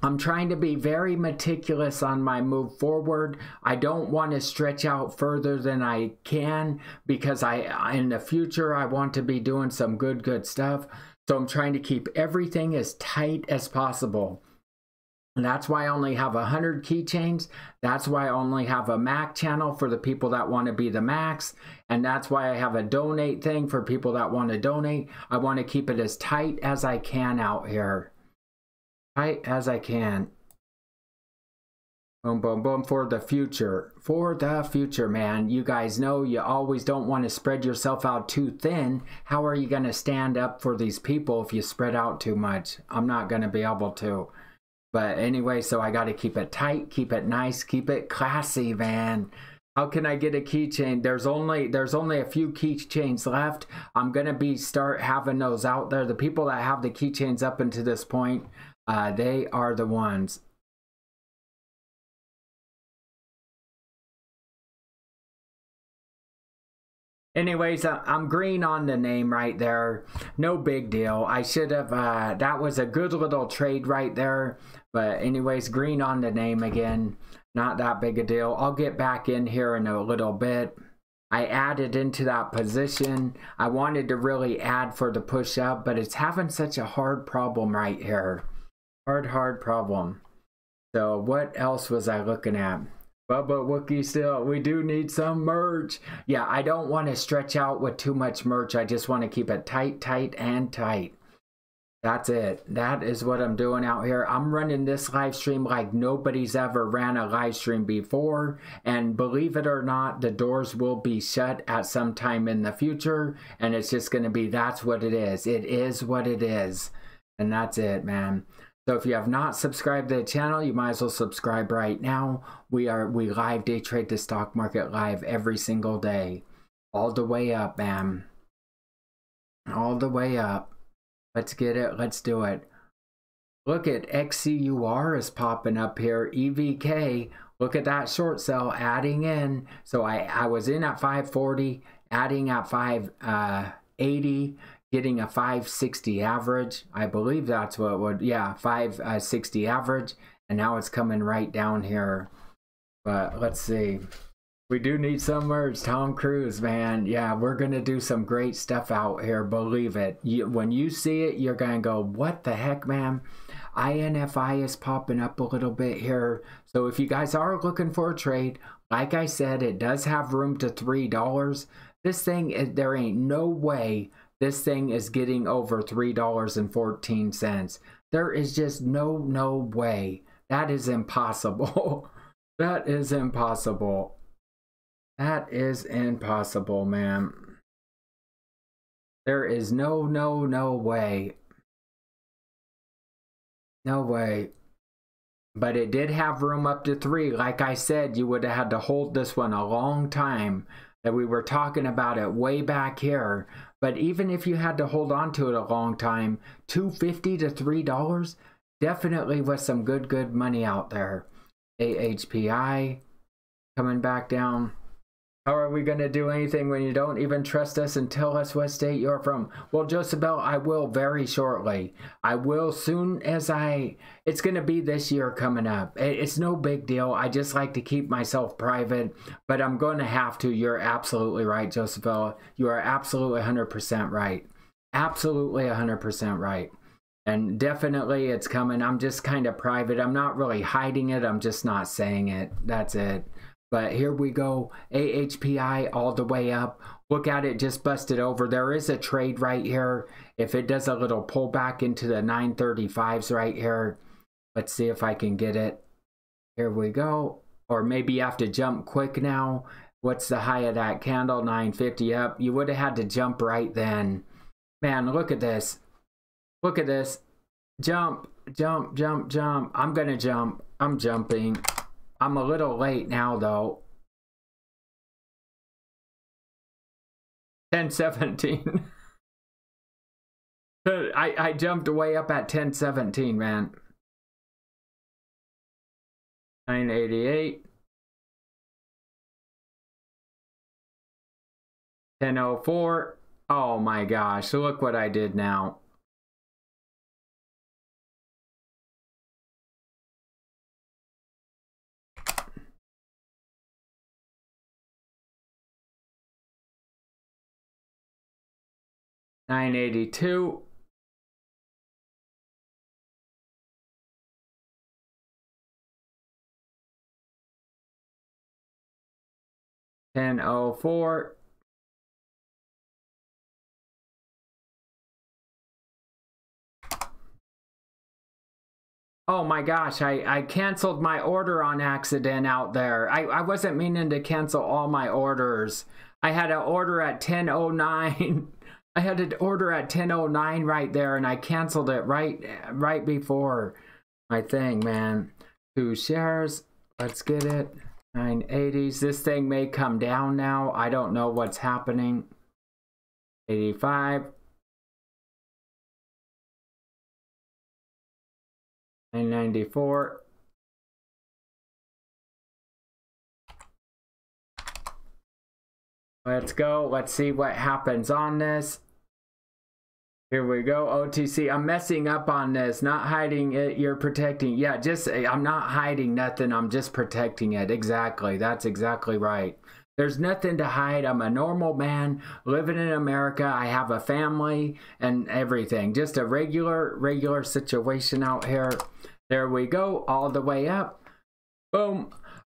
I'm trying to be very meticulous on my move forward. I don't want to stretch out further than I can, because I, in the future, I want to be doing some good, good stuff. So I'm trying to keep everything as tight as possible. And that's why I only have one hundred keychains. That's why I only have a Mac channel for the people that want to be the Macs. And that's why I have a donate thing for people that want to donate. I want to keep it as tight as I can out here. Tight as I can. Boom, boom, boom, for the future. For the future, man. You guys know you always don't want to spread yourself out too thin. How are you going to stand up for these people if you spread out too much? I'm not going to be able to. But anyway, so I got to keep it tight, keep it nice, keep it classy, man. How can I get a keychain? There's only there's only a few keychains left. I'm going to be start having those out there. The people that have the keychains up until this point, Uh, they are the ones. Anyways, I'm green on the name right there. No big deal. I should have, uh, that was a good little trade right there. But anyways, green on the name again. Not that big a deal. I'll get back in here in a little bit. I added into that position. I wanted to really add for the push up, but it's having such a hard problem right here. Hard, hard problem. So what else was I looking at? Bubba Wookie still, we do need some merch. Yeah, I don't want to stretch out with too much merch. I just want to keep it tight, tight, and tight. That's it. That is what I'm doing out here. I'm running this live stream like nobody's ever ran a live stream before. And believe it or not, the doors will be shut at some time in the future. And it's just going to be, that's what it is. It is what it is. And that's it, man. So if you have not subscribed to the channel, you might as well subscribe right now. We are we live day trade the stock market live every single day. All the way up, man. All the way up. Let's get it. Let's do it. Look at X C U R is popping up here. E V K. Look at that short sell adding in. So I, I was in at five forty, adding at five eighty. Getting a five sixty average. I believe that's what it would, yeah, five sixty average. And now it's coming right down here. But let's see. We do need some merge, Tom Cruise, man. Yeah, we're going to do some great stuff out here, believe it. You, when you see it, you're going to go, what the heck, man? I N F I is popping up a little bit here. So if you guys are looking for a trade, like I said, it does have room to three dollars. This thing, there ain't no way this thing is getting over three dollars and fourteen cents. There is just no, no way. That is impossible. That is impossible. That is impossible, man. There is no, no, no way. No way. But it did have room up to three. Like I said, you would have had to hold this one a long time. That we were talking about it way back here. But even if you had to hold on to it a long time, two fifty to three dollars, definitely with some good, good money out there. A H P I coming back down. How are we going to do anything when you don't even trust us and tell us what state you're from? Well, Josabel, I will very shortly. I will soon as I... It's going to be this year coming up. It's no big deal. I just like to keep myself private, but I'm going to have to. You're absolutely right, Josabel. You are absolutely one hundred percent right. Absolutely one hundred percent right. And definitely it's coming. I'm just kind of private. I'm not really hiding it. I'm just not saying it. That's it. But here we go, A H P I all the way up. Look at it, just busted over. There is a trade right here. If it does a little pullback into the nine thirty-fives right here, let's see if I can get it. Here we go. Or maybe you have to jump quick now. What's the high of that candle? nine fifty up. You would have had to jump right then. Man, look at this. Look at this. Jump, jump, jump, jump. I'm going to jump. I'm jumping. I'm a little late now, though. ten seventeen. I, I jumped way up at ten seventeen, man. nine eighty-eight. ten oh four. Oh, my gosh. Look what I did now. nine eighty-two. ten oh four. Oh my gosh, I, I canceled my order on accident out there. I, I wasn't meaning to cancel all my orders. I had an order at ten oh nine. I had an order at ten oh nine right there, and I canceled it right right before my thing, man. Two shares. Let's get it. nine eighties. This thing may come down now. I don't know what's happening. eighty-five. nine ninety-four. Let's go. Let's see what happens on this. Here we go, O T C. I'm messing up on this, not hiding it, you're protecting. Yeah, just, I'm not hiding nothing, I'm just protecting it. Exactly, that's exactly right. There's nothing to hide. I'm a normal man living in America. I have a family and everything. Just a regular, regular situation out here. There we go, all the way up. Boom.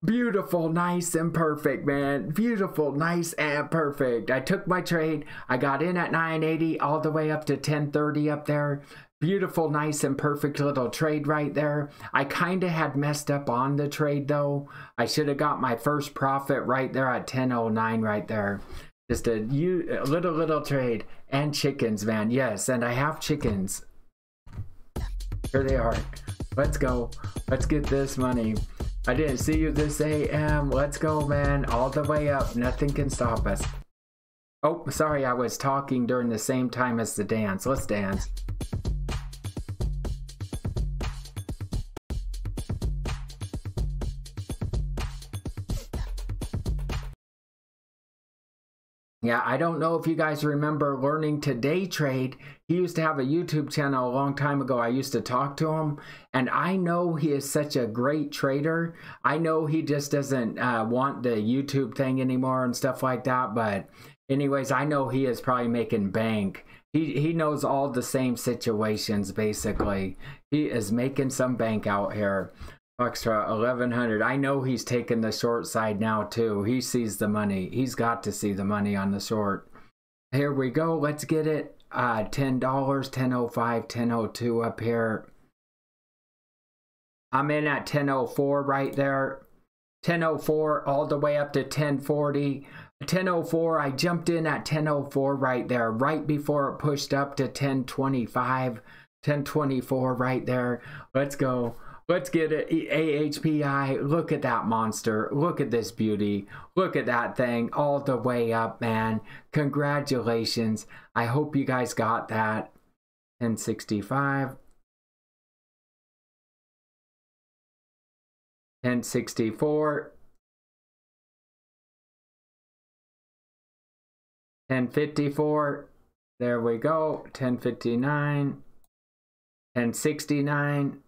Beautiful, nice, and perfect, man. Beautiful, nice, and perfect. I took my trade. I got in at nine eighty all the way up to ten thirty up there. Beautiful, nice, and perfect little trade right there. I kind of had messed up on the trade, though. I should have got my first profit right there at ten oh nine right there. Just a little, little trade. And chickens, man. Yes, and I have chickens. Here they are. Let's go. Let's get this money. I didn't see you this A M. Let's go, man. All the way up. Nothing can stop us. Oh, sorry. I was talking during the same time as the dance. Let's dance. Yeah, I don't know if you guys remember Learning to Day Trade. He used to have a YouTube channel a long time ago. I used to talk to him, and I know he is such a great trader. I know he just doesn't uh, want the YouTube thing anymore and stuff like that. But anyways, I know he is probably making bank. He, he knows all the same situations, basically. He is making some bank out here. Extra eleven hundred. I know he's taking the short side now too. He sees the money. He's got to see the money on the short. Here we go. Let's get it. Uh, ten dollars, ten oh five, ten oh two up here. I'm in at ten oh four right there. ten oh four all the way up to ten forty. ten oh four, I jumped in at ten oh four right there, right before it pushed up to ten twenty-five. ten twenty-four right there. Let's go. Let's get it. A H P I. Look at that monster. Look at this beauty. Look at that thing all the way up, man. Congratulations. I hope you guys got that. ten sixty-five. ten sixty-four. ten fifty-four. There we go. ten fifty-nine. ten sixty-nine.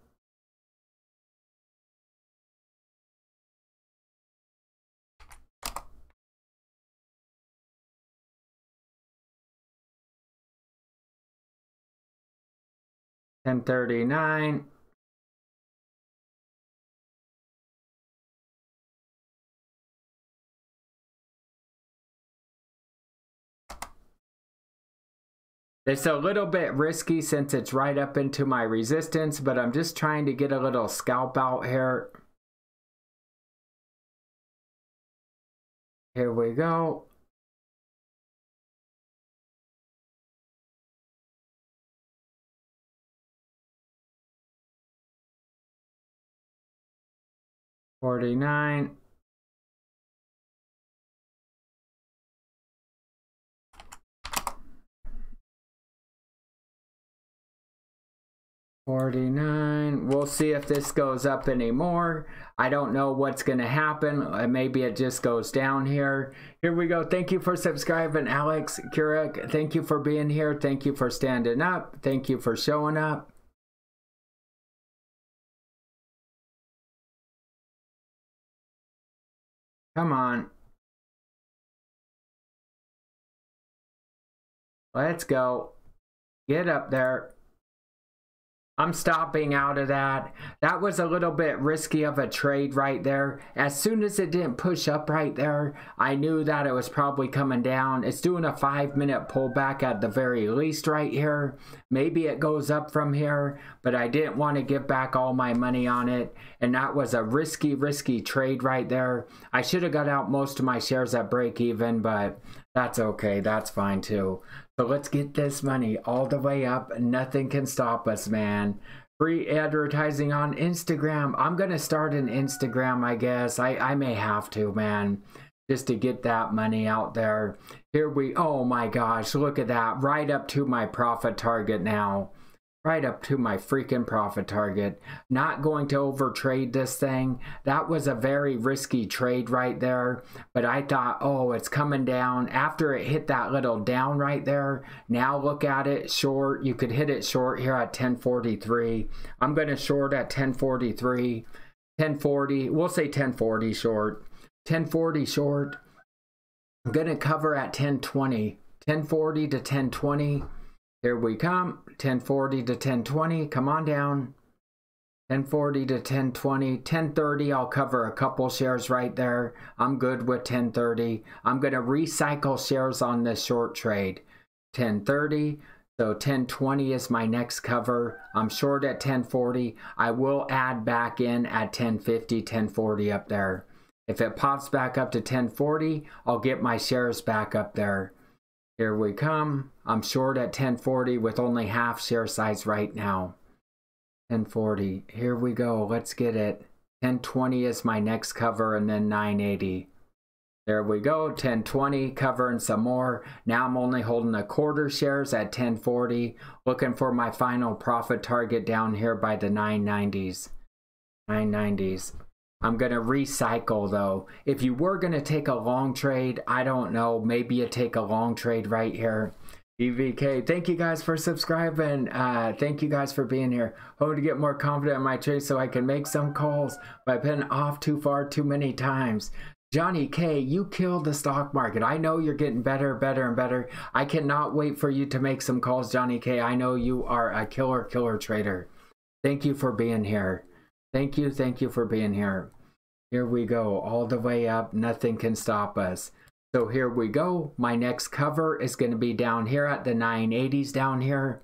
ten thirty-nine, it's a little bit risky since it's right up into my resistance, but I'm just trying to get a little scalp out here. Here we go. forty-nine. forty-nine. We'll see if this goes up anymore. I don't know what's going to happen. Maybe it just goes down here. Here we go. Thank you for subscribing, Alex Kurek. Thank you for being here. Thank you for standing up. Thank you for showing up. Come on. Let's go. Get up there. I'm stopping out of that. That was a little bit risky of a trade right there. As soon as it didn't push up right there, I knew that it was probably coming down. It's doing a five-minute pullback at the very least right here. Maybe it goes up from here, but I didn't want to give back all my money on it. And that was a risky, risky trade right there. I should have got out most of my shares at break even, but that's okay. That's fine too. So let's get this money all the way up. Nothing can stop us, man. Free advertising on Instagram. I'm going to start an Instagram, I guess. I, I may have to, man, just to get that money out there. Here we, oh my gosh, look at that. Right up to my profit target now. Right up to my freaking profit target. Not going to overtrade this thing. That was a very risky trade right there. But I thought, oh, it's coming down. After it hit that little down right there, now look at it short. You could hit it short here at ten forty-three. I'm going to short at ten forty-three. ten forty. We'll say ten forty short. ten forty short. I'm going to cover at ten twenty. ten forty to ten twenty. Here we come, ten forty to ten twenty, come on down, ten forty to ten twenty, ten thirty, I'll cover a couple shares right there. I'm good with ten thirty. I'm going to recycle shares on this short trade, ten thirty, so ten twenty is my next cover. I'm short at ten forty. I will add back in at ten fifty, ten forty up there. If it pops back up to ten forty, I'll get my shares back up there. Here we come. I'm short at ten forty with only half share size right now. ten forty. Here we go. Let's get it. ten twenty is my next cover and then nine eighty. There we go. ten twenty covering some more. Now I'm only holding a quarter shares at ten forty. Looking for my final profit target down here by the nine nineties. nine nineties. I'm going to recycle though. If you were going to take a long trade, I don't know, maybe you take a long trade right here. E V K, thank you guys for subscribing. Uh, thank you guys for being here. Hope to get more confident in my trade so I can make some calls by putting off too far too many times. Johnny K, you killed the stock market. I know you're getting better, better, and better. I cannot wait for you to make some calls, Johnny K. I know you are a killer, killer trader. Thank you for being here. Thank you, thank you for being here. Here we go, all the way up. Nothing can stop us. So here we go. My next cover is going to be down here at the nine eighties down here,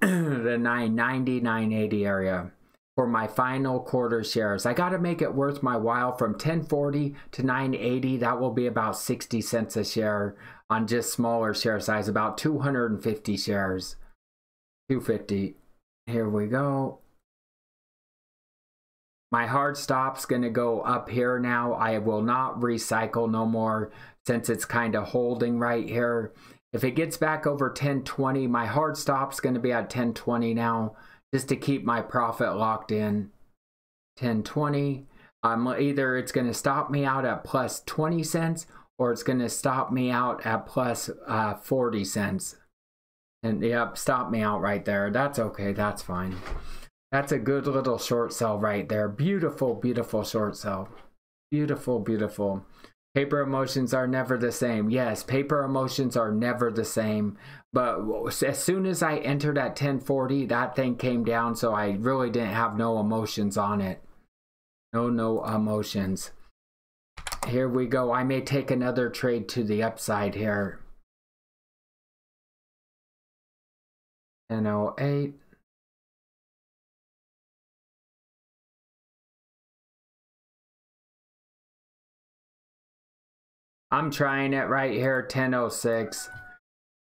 the nine ninety, nine eighty area for my final quarter shares. I got to make it worth my while from ten forty to nine eighty. That will be about sixty cents a share on just smaller share size, about two hundred fifty shares, two fifty. Here we go. My hard stop's going to go up here now. I will not recycle no more since it's kind of holding right here. If it gets back over ten twenty, my hard stop's going to be at ten twenty now just to keep my profit locked in. ten twenty. Um, either it's going to stop me out at plus twenty cents or it's going to stop me out at plus uh, forty cents. And yep, stop me out right there. That's okay. That's fine. That's a good little short sell right there. Beautiful, beautiful short sell. Beautiful, beautiful. Paper emotions are never the same. Yes, paper emotions are never the same. But as soon as I entered at ten forty, that thing came down, so I really didn't have no emotions on it. No, no emotions. Here we go. I may take another trade to the upside here. ten oh eight. I'm trying it right here, ten oh six,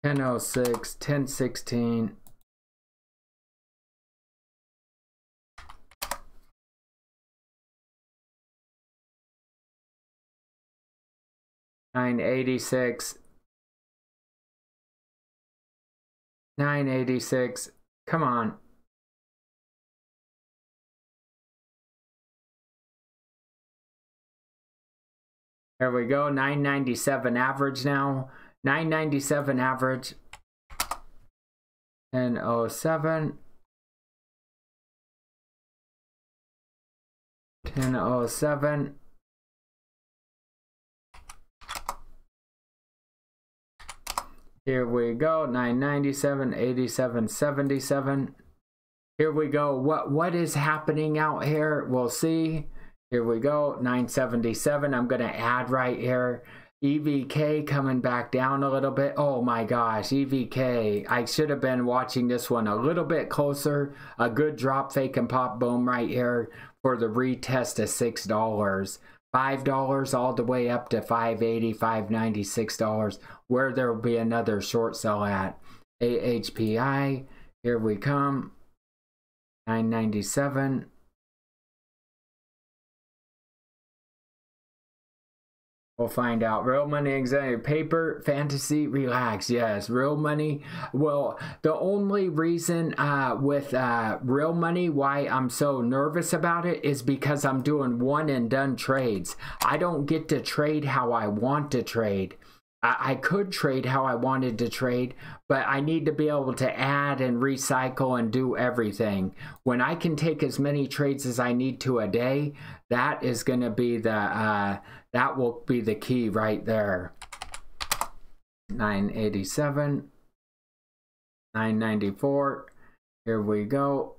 ten oh six, ten sixteen. nine eighty-six, nine eighty-six, come on. There we go, nine ninety-seven average now. nine ninety-seven average. ten oh seven, ten oh seven. Here we go, nine ninety-seven, eighty-seven, seventy-seven. Here we go. What what is happening out here? We'll see. Here we go, nine seventy-seven. I'm going to add right here. E V K coming back down a little bit. Oh my gosh, E V K. I should have been watching this one a little bit closer. A good drop, fake, and pop boom right here for the retest of six dollars. five dollars all the way up to five eighty, five ninety-six, where there will be another short sell at. A H P I, here we come. nine ninety-seven. We'll find out. Real money, anxiety, paper, fantasy, relax. Yes, real money. Well, the only reason uh, with uh, real money why I'm so nervous about it is because I'm doing one and done trades. I don't get to trade how I want to trade. I could trade how I wanted to trade, but I need to be able to add and recycle and do everything. When I can take as many trades as I need to a day, that is going to be the, uh, that will be the key right there. nine eighty-seven, nine ninety-four. Here we go.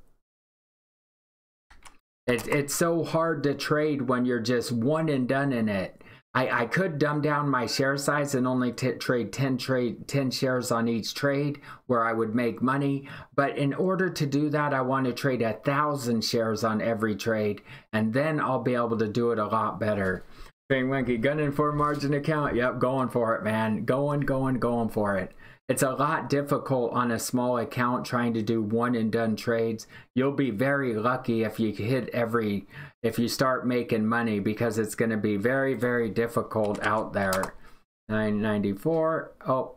It, it's so hard to trade when you're just one and done in it. I, I could dumb down my share size and only t trade, 10 trade 10 shares on each trade where I would make money. But in order to do that, I want to trade a thousand shares on every trade, and then I'll be able to do it a lot better. TradingMonkey, gunning for margin account. Yep, going for it, man. Going, going, going for it. It's a lot difficult on a small account trying to do one and done trades. You'll be very lucky if you hit every, if you start making money, because it's going to be very, very difficult out there. nine ninety-four. Oh.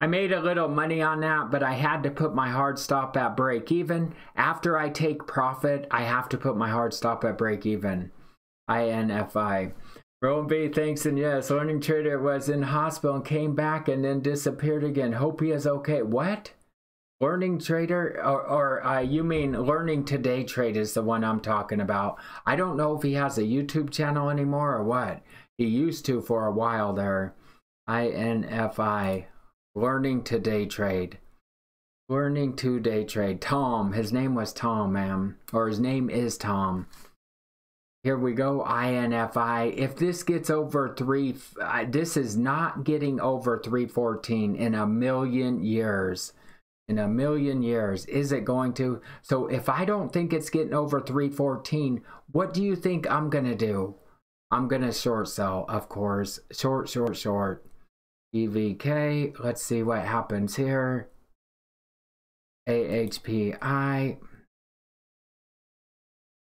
I made a little money on that, but I had to put my hard stop at break even. After I take profit, I have to put my hard stop at break even. I N F I. Roland B, thanks, and yes, learning trader was in hospital and came back and then disappeared again. Hope he is okay. What? Learning trader, or, or uh, you mean learning today trade is the one I'm talking about. I don't know if he has a YouTube channel anymore or what. He used to for a while there. I N F I. Learning to day trade. Learning to day trade. Tom. His name was Tom, ma'am. Or his name is Tom. Here we go. I N F I. If this gets over three, uh, this is not getting over three fourteen in a million years. In a million years. Is it going to? So if I don't think it's getting over three fourteen, what do you think I'm going to do? I'm going to short sell, of course. Short, short, short. E V K, let's see what happens here. A H P I.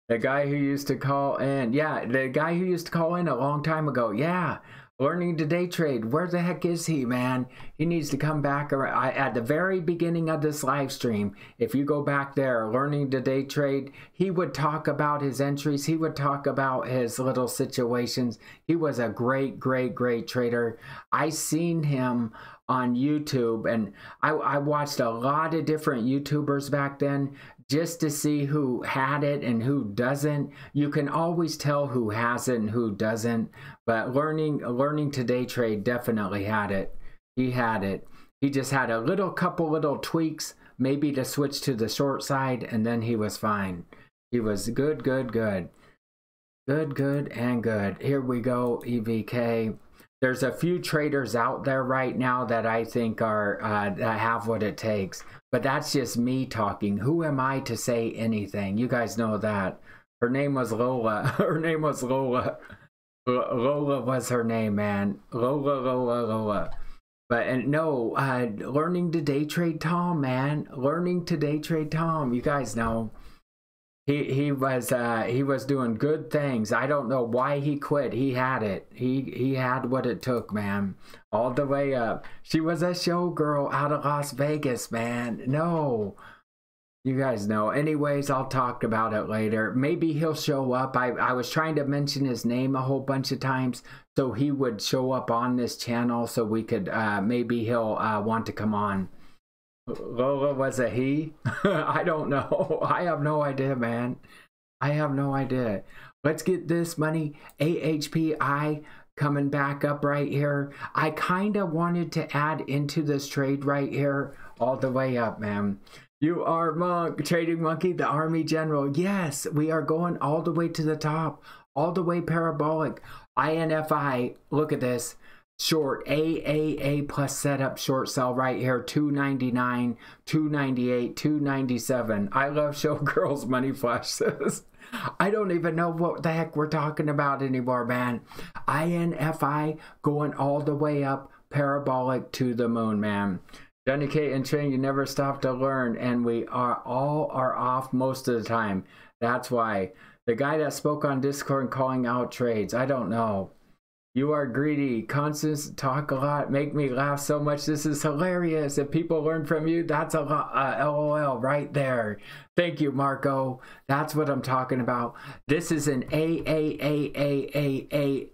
The guy who used to call in, yeah, the guy who used to call in a long time ago, yeah. Learning to day trade, where the heck is he, man? He needs to come back. I, at the very beginning of this live stream, if you go back there, learning to day trade, he would talk about his entries. He would talk about his little situations. He was a great, great, great trader. I seen him on YouTube, and I, I watched a lot of different YouTubers back then just to see who had it and who doesn't. You can always tell who has it and who doesn't, but learning learning to day trade definitely had it. He had it. He just had a little couple little tweaks, maybe to switch to the short side, and then he was fine. He was good, good, good. Good, good, and good. Here we go, E V K. There's a few traders out there right now that I think are uh, that have what it takes. But that's just me talking. Who am I to say anything? You guys know that. Her name was Lola. Her name was Lola. L Lola was her name, man. Lola, Lola, Lola. But and no, uh, learning to day trade Tom, man. Learning to day trade Tom. You guys know. He he was uh, he was doing good things. I don't know why he quit. He had it. He he had what it took, man, all the way up. She was a showgirl out of Las Vegas, man. No, you guys know. Anyways, I'll talk about it later. Maybe he'll show up. I I was trying to mention his name a whole bunch of times so he would show up on this channel so we could uh, maybe he'll uh, want to come on. Lola was a he? I don't know. I have no idea, man. I have no idea. Let's get this money. A H P I coming back up right here. I kind of wanted to add into this trade right here all the way up, man. You are Monk, Trading Monkey, the Army General. Yes, we are going all the way to the top, all the way parabolic. I N F I, look at this. Short triple A plus setup short sell right here, two ninety-nine, two ninety-eight, two ninety-seven. I love showgirls money flashes. I don't even know what the heck we're talking about anymore, man. I N F I going all the way up, parabolic to the moon, man. Johnny K and Train, you never stop to learn, and we are all are off most of the time. That's why the guy that spoke on Discord and calling out trades, I don't know. You are greedy. Constance, talk a lot. Make me laugh so much. This is hilarious. If people learn from you, that's a lot. Uh, LOL right there. Thank you, Marco. That's what I'm talking about. This is an triple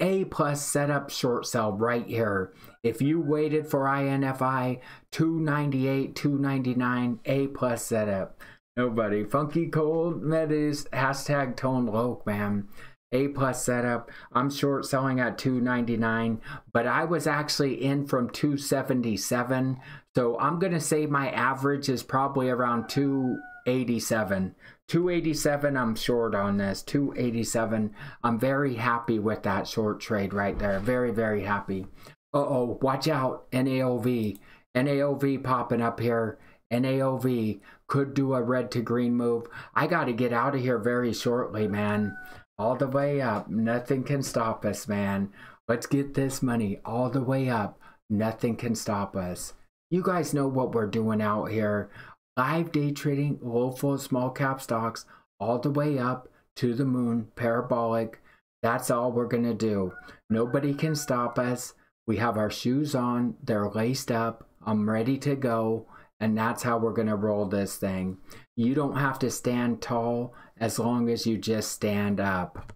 A plus setup short sell right here. If you waited for I N F I, two ninety-eight, two ninety-nine, A plus setup. Nobody. Funky Cold Medis, hashtag Tone Loke, man. A plus setup. I'm short selling at two ninety-nine, but I was actually in from two seventy-seven. So I'm going to say my average is probably around two eighty-seven. two eighty-seven, I'm short on this. two eighty-seven. I'm very happy with that short trade right there. Very, very happy. Uh-oh, watch out. N A O V. N A O V popping up here. N A O V could do a red to green move. I got to get out of here very shortly, man. All the way up. Nothing can stop us, man. Let's get this money all the way up. Nothing can stop us. You guys know what we're doing out here. Live day trading, low-flow small cap stocks, all the way up to the moon, parabolic. That's all we're going to do. Nobody can stop us. We have our shoes on. They're laced up. I'm ready to go, and that's how we're going to roll this thing. You don't have to stand tall as long as you just stand up.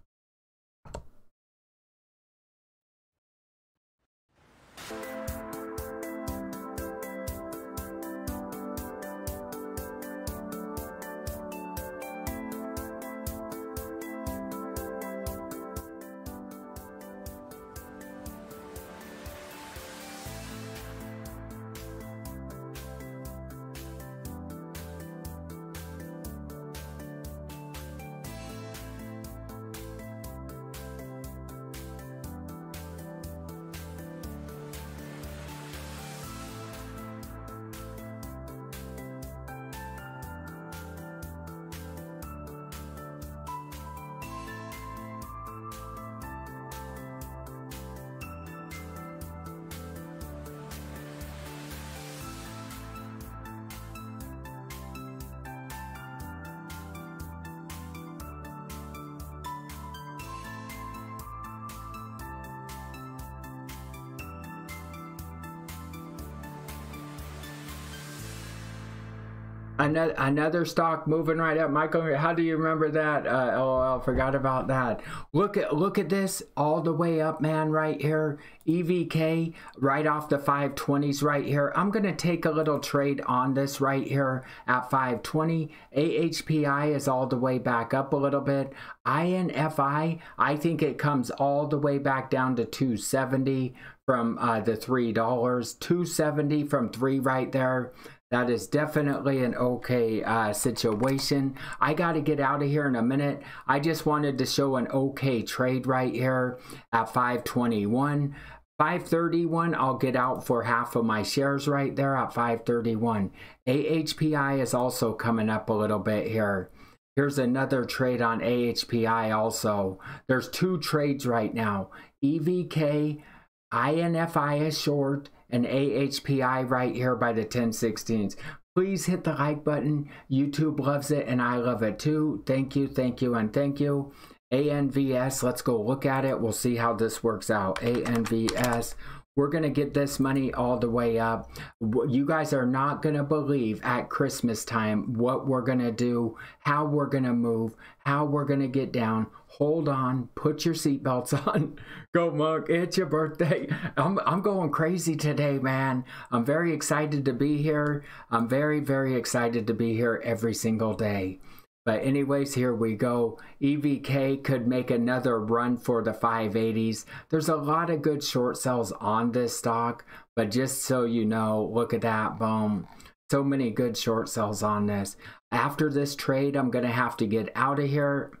Another stock moving right up. Michael, how do you remember that? Uh, LOL, forgot about that. Look at look at this all the way up, man, right here. E V K right off the five twenties right here. I'm going to take a little trade on this right here at five twenty. A H P I is all the way back up a little bit. I N F I, I think it comes all the way back down to two seventy from uh, the three dollars. two seventy from three right there. That is definitely an okay uh, situation. I got to get out of here in a minute. I just wanted to show an okay trade right here at five twenty-one. five thirty-one, I'll get out for half of my shares right there at five thirty-one. A H P I is also coming up a little bit here. Here's another trade on A H P I also. There's two trades right now. E V K, I N F I is short, and A H P I right here by the ten sixteens. Please hit the like button. YouTube loves it and I love it too. Thank you, thank you, and thank you. A N V S, let's go look at it. We'll see how this works out. A N V S, we're gonna get this money all the way up. You guys are not gonna believe at Christmas time what we're gonna do, how we're gonna move, how we're gonna get down. Hold on, put your seatbelts on. Go Monk, it's your birthday. I'm, I'm going crazy today, man. I'm very excited to be here. I'm very, very excited to be here every single day. But anyways, here we go. E V K could make another run for the five eighties. There's a lot of good short sells on this stock, but just so you know, look at that, boom. So many good short sells on this. After this trade, I'm gonna have to get out of here.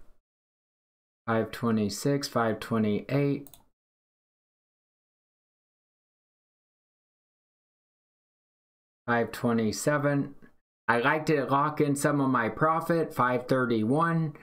five twenty-six, five twenty-eight. five twenty-seven. I like to lock in some of my profit, five thirty-one.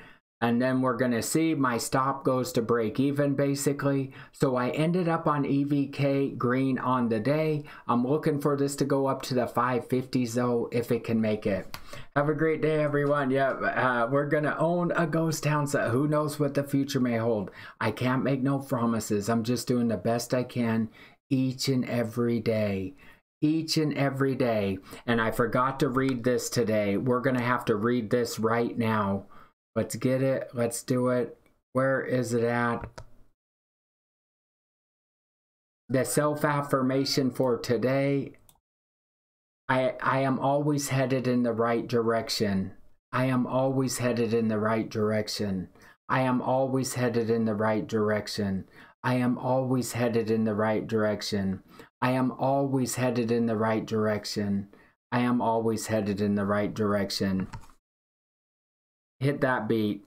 And then we're going to see my stop goes to break even basically. So I ended up on E V K green on the day. I'm looking for this to go up to the five fifties though if it can make it. Have a great day everyone. Yep, uh, we're going to own a ghost town. So who knows what the future may hold. I can't make no promises. I'm just doing the best I can each and every day. Each and every day. And I forgot to read this today. We're going to have to read this right now. Let's get it. Let's do it. Where is it at? The self-affirmation for today. I, I am always headed in the right direction. I am always headed in the right direction. I am always headed in the right direction. I am always headed in the right direction. I am always headed in the right direction. I am always headed in the right direction. Hit that beat.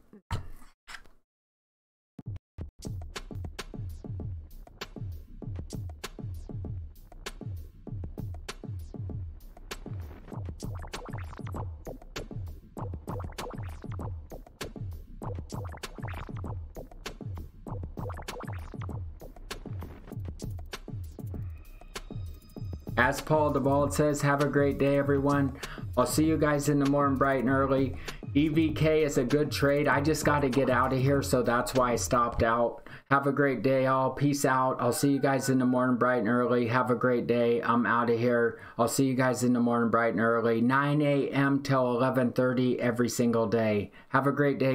As Paul DeBald says, have a great day, everyone. I'll see you guys in the morning bright and early. E V K is a good trade. I just got to get out of here, so that's why I stopped out. Have a great day, all. Peace out. I'll see you guys in the morning bright and early. Have a great day. I'm out of here. I'll see you guys in the morning bright and early, nine A M till eleven thirty every single day. Have a great day.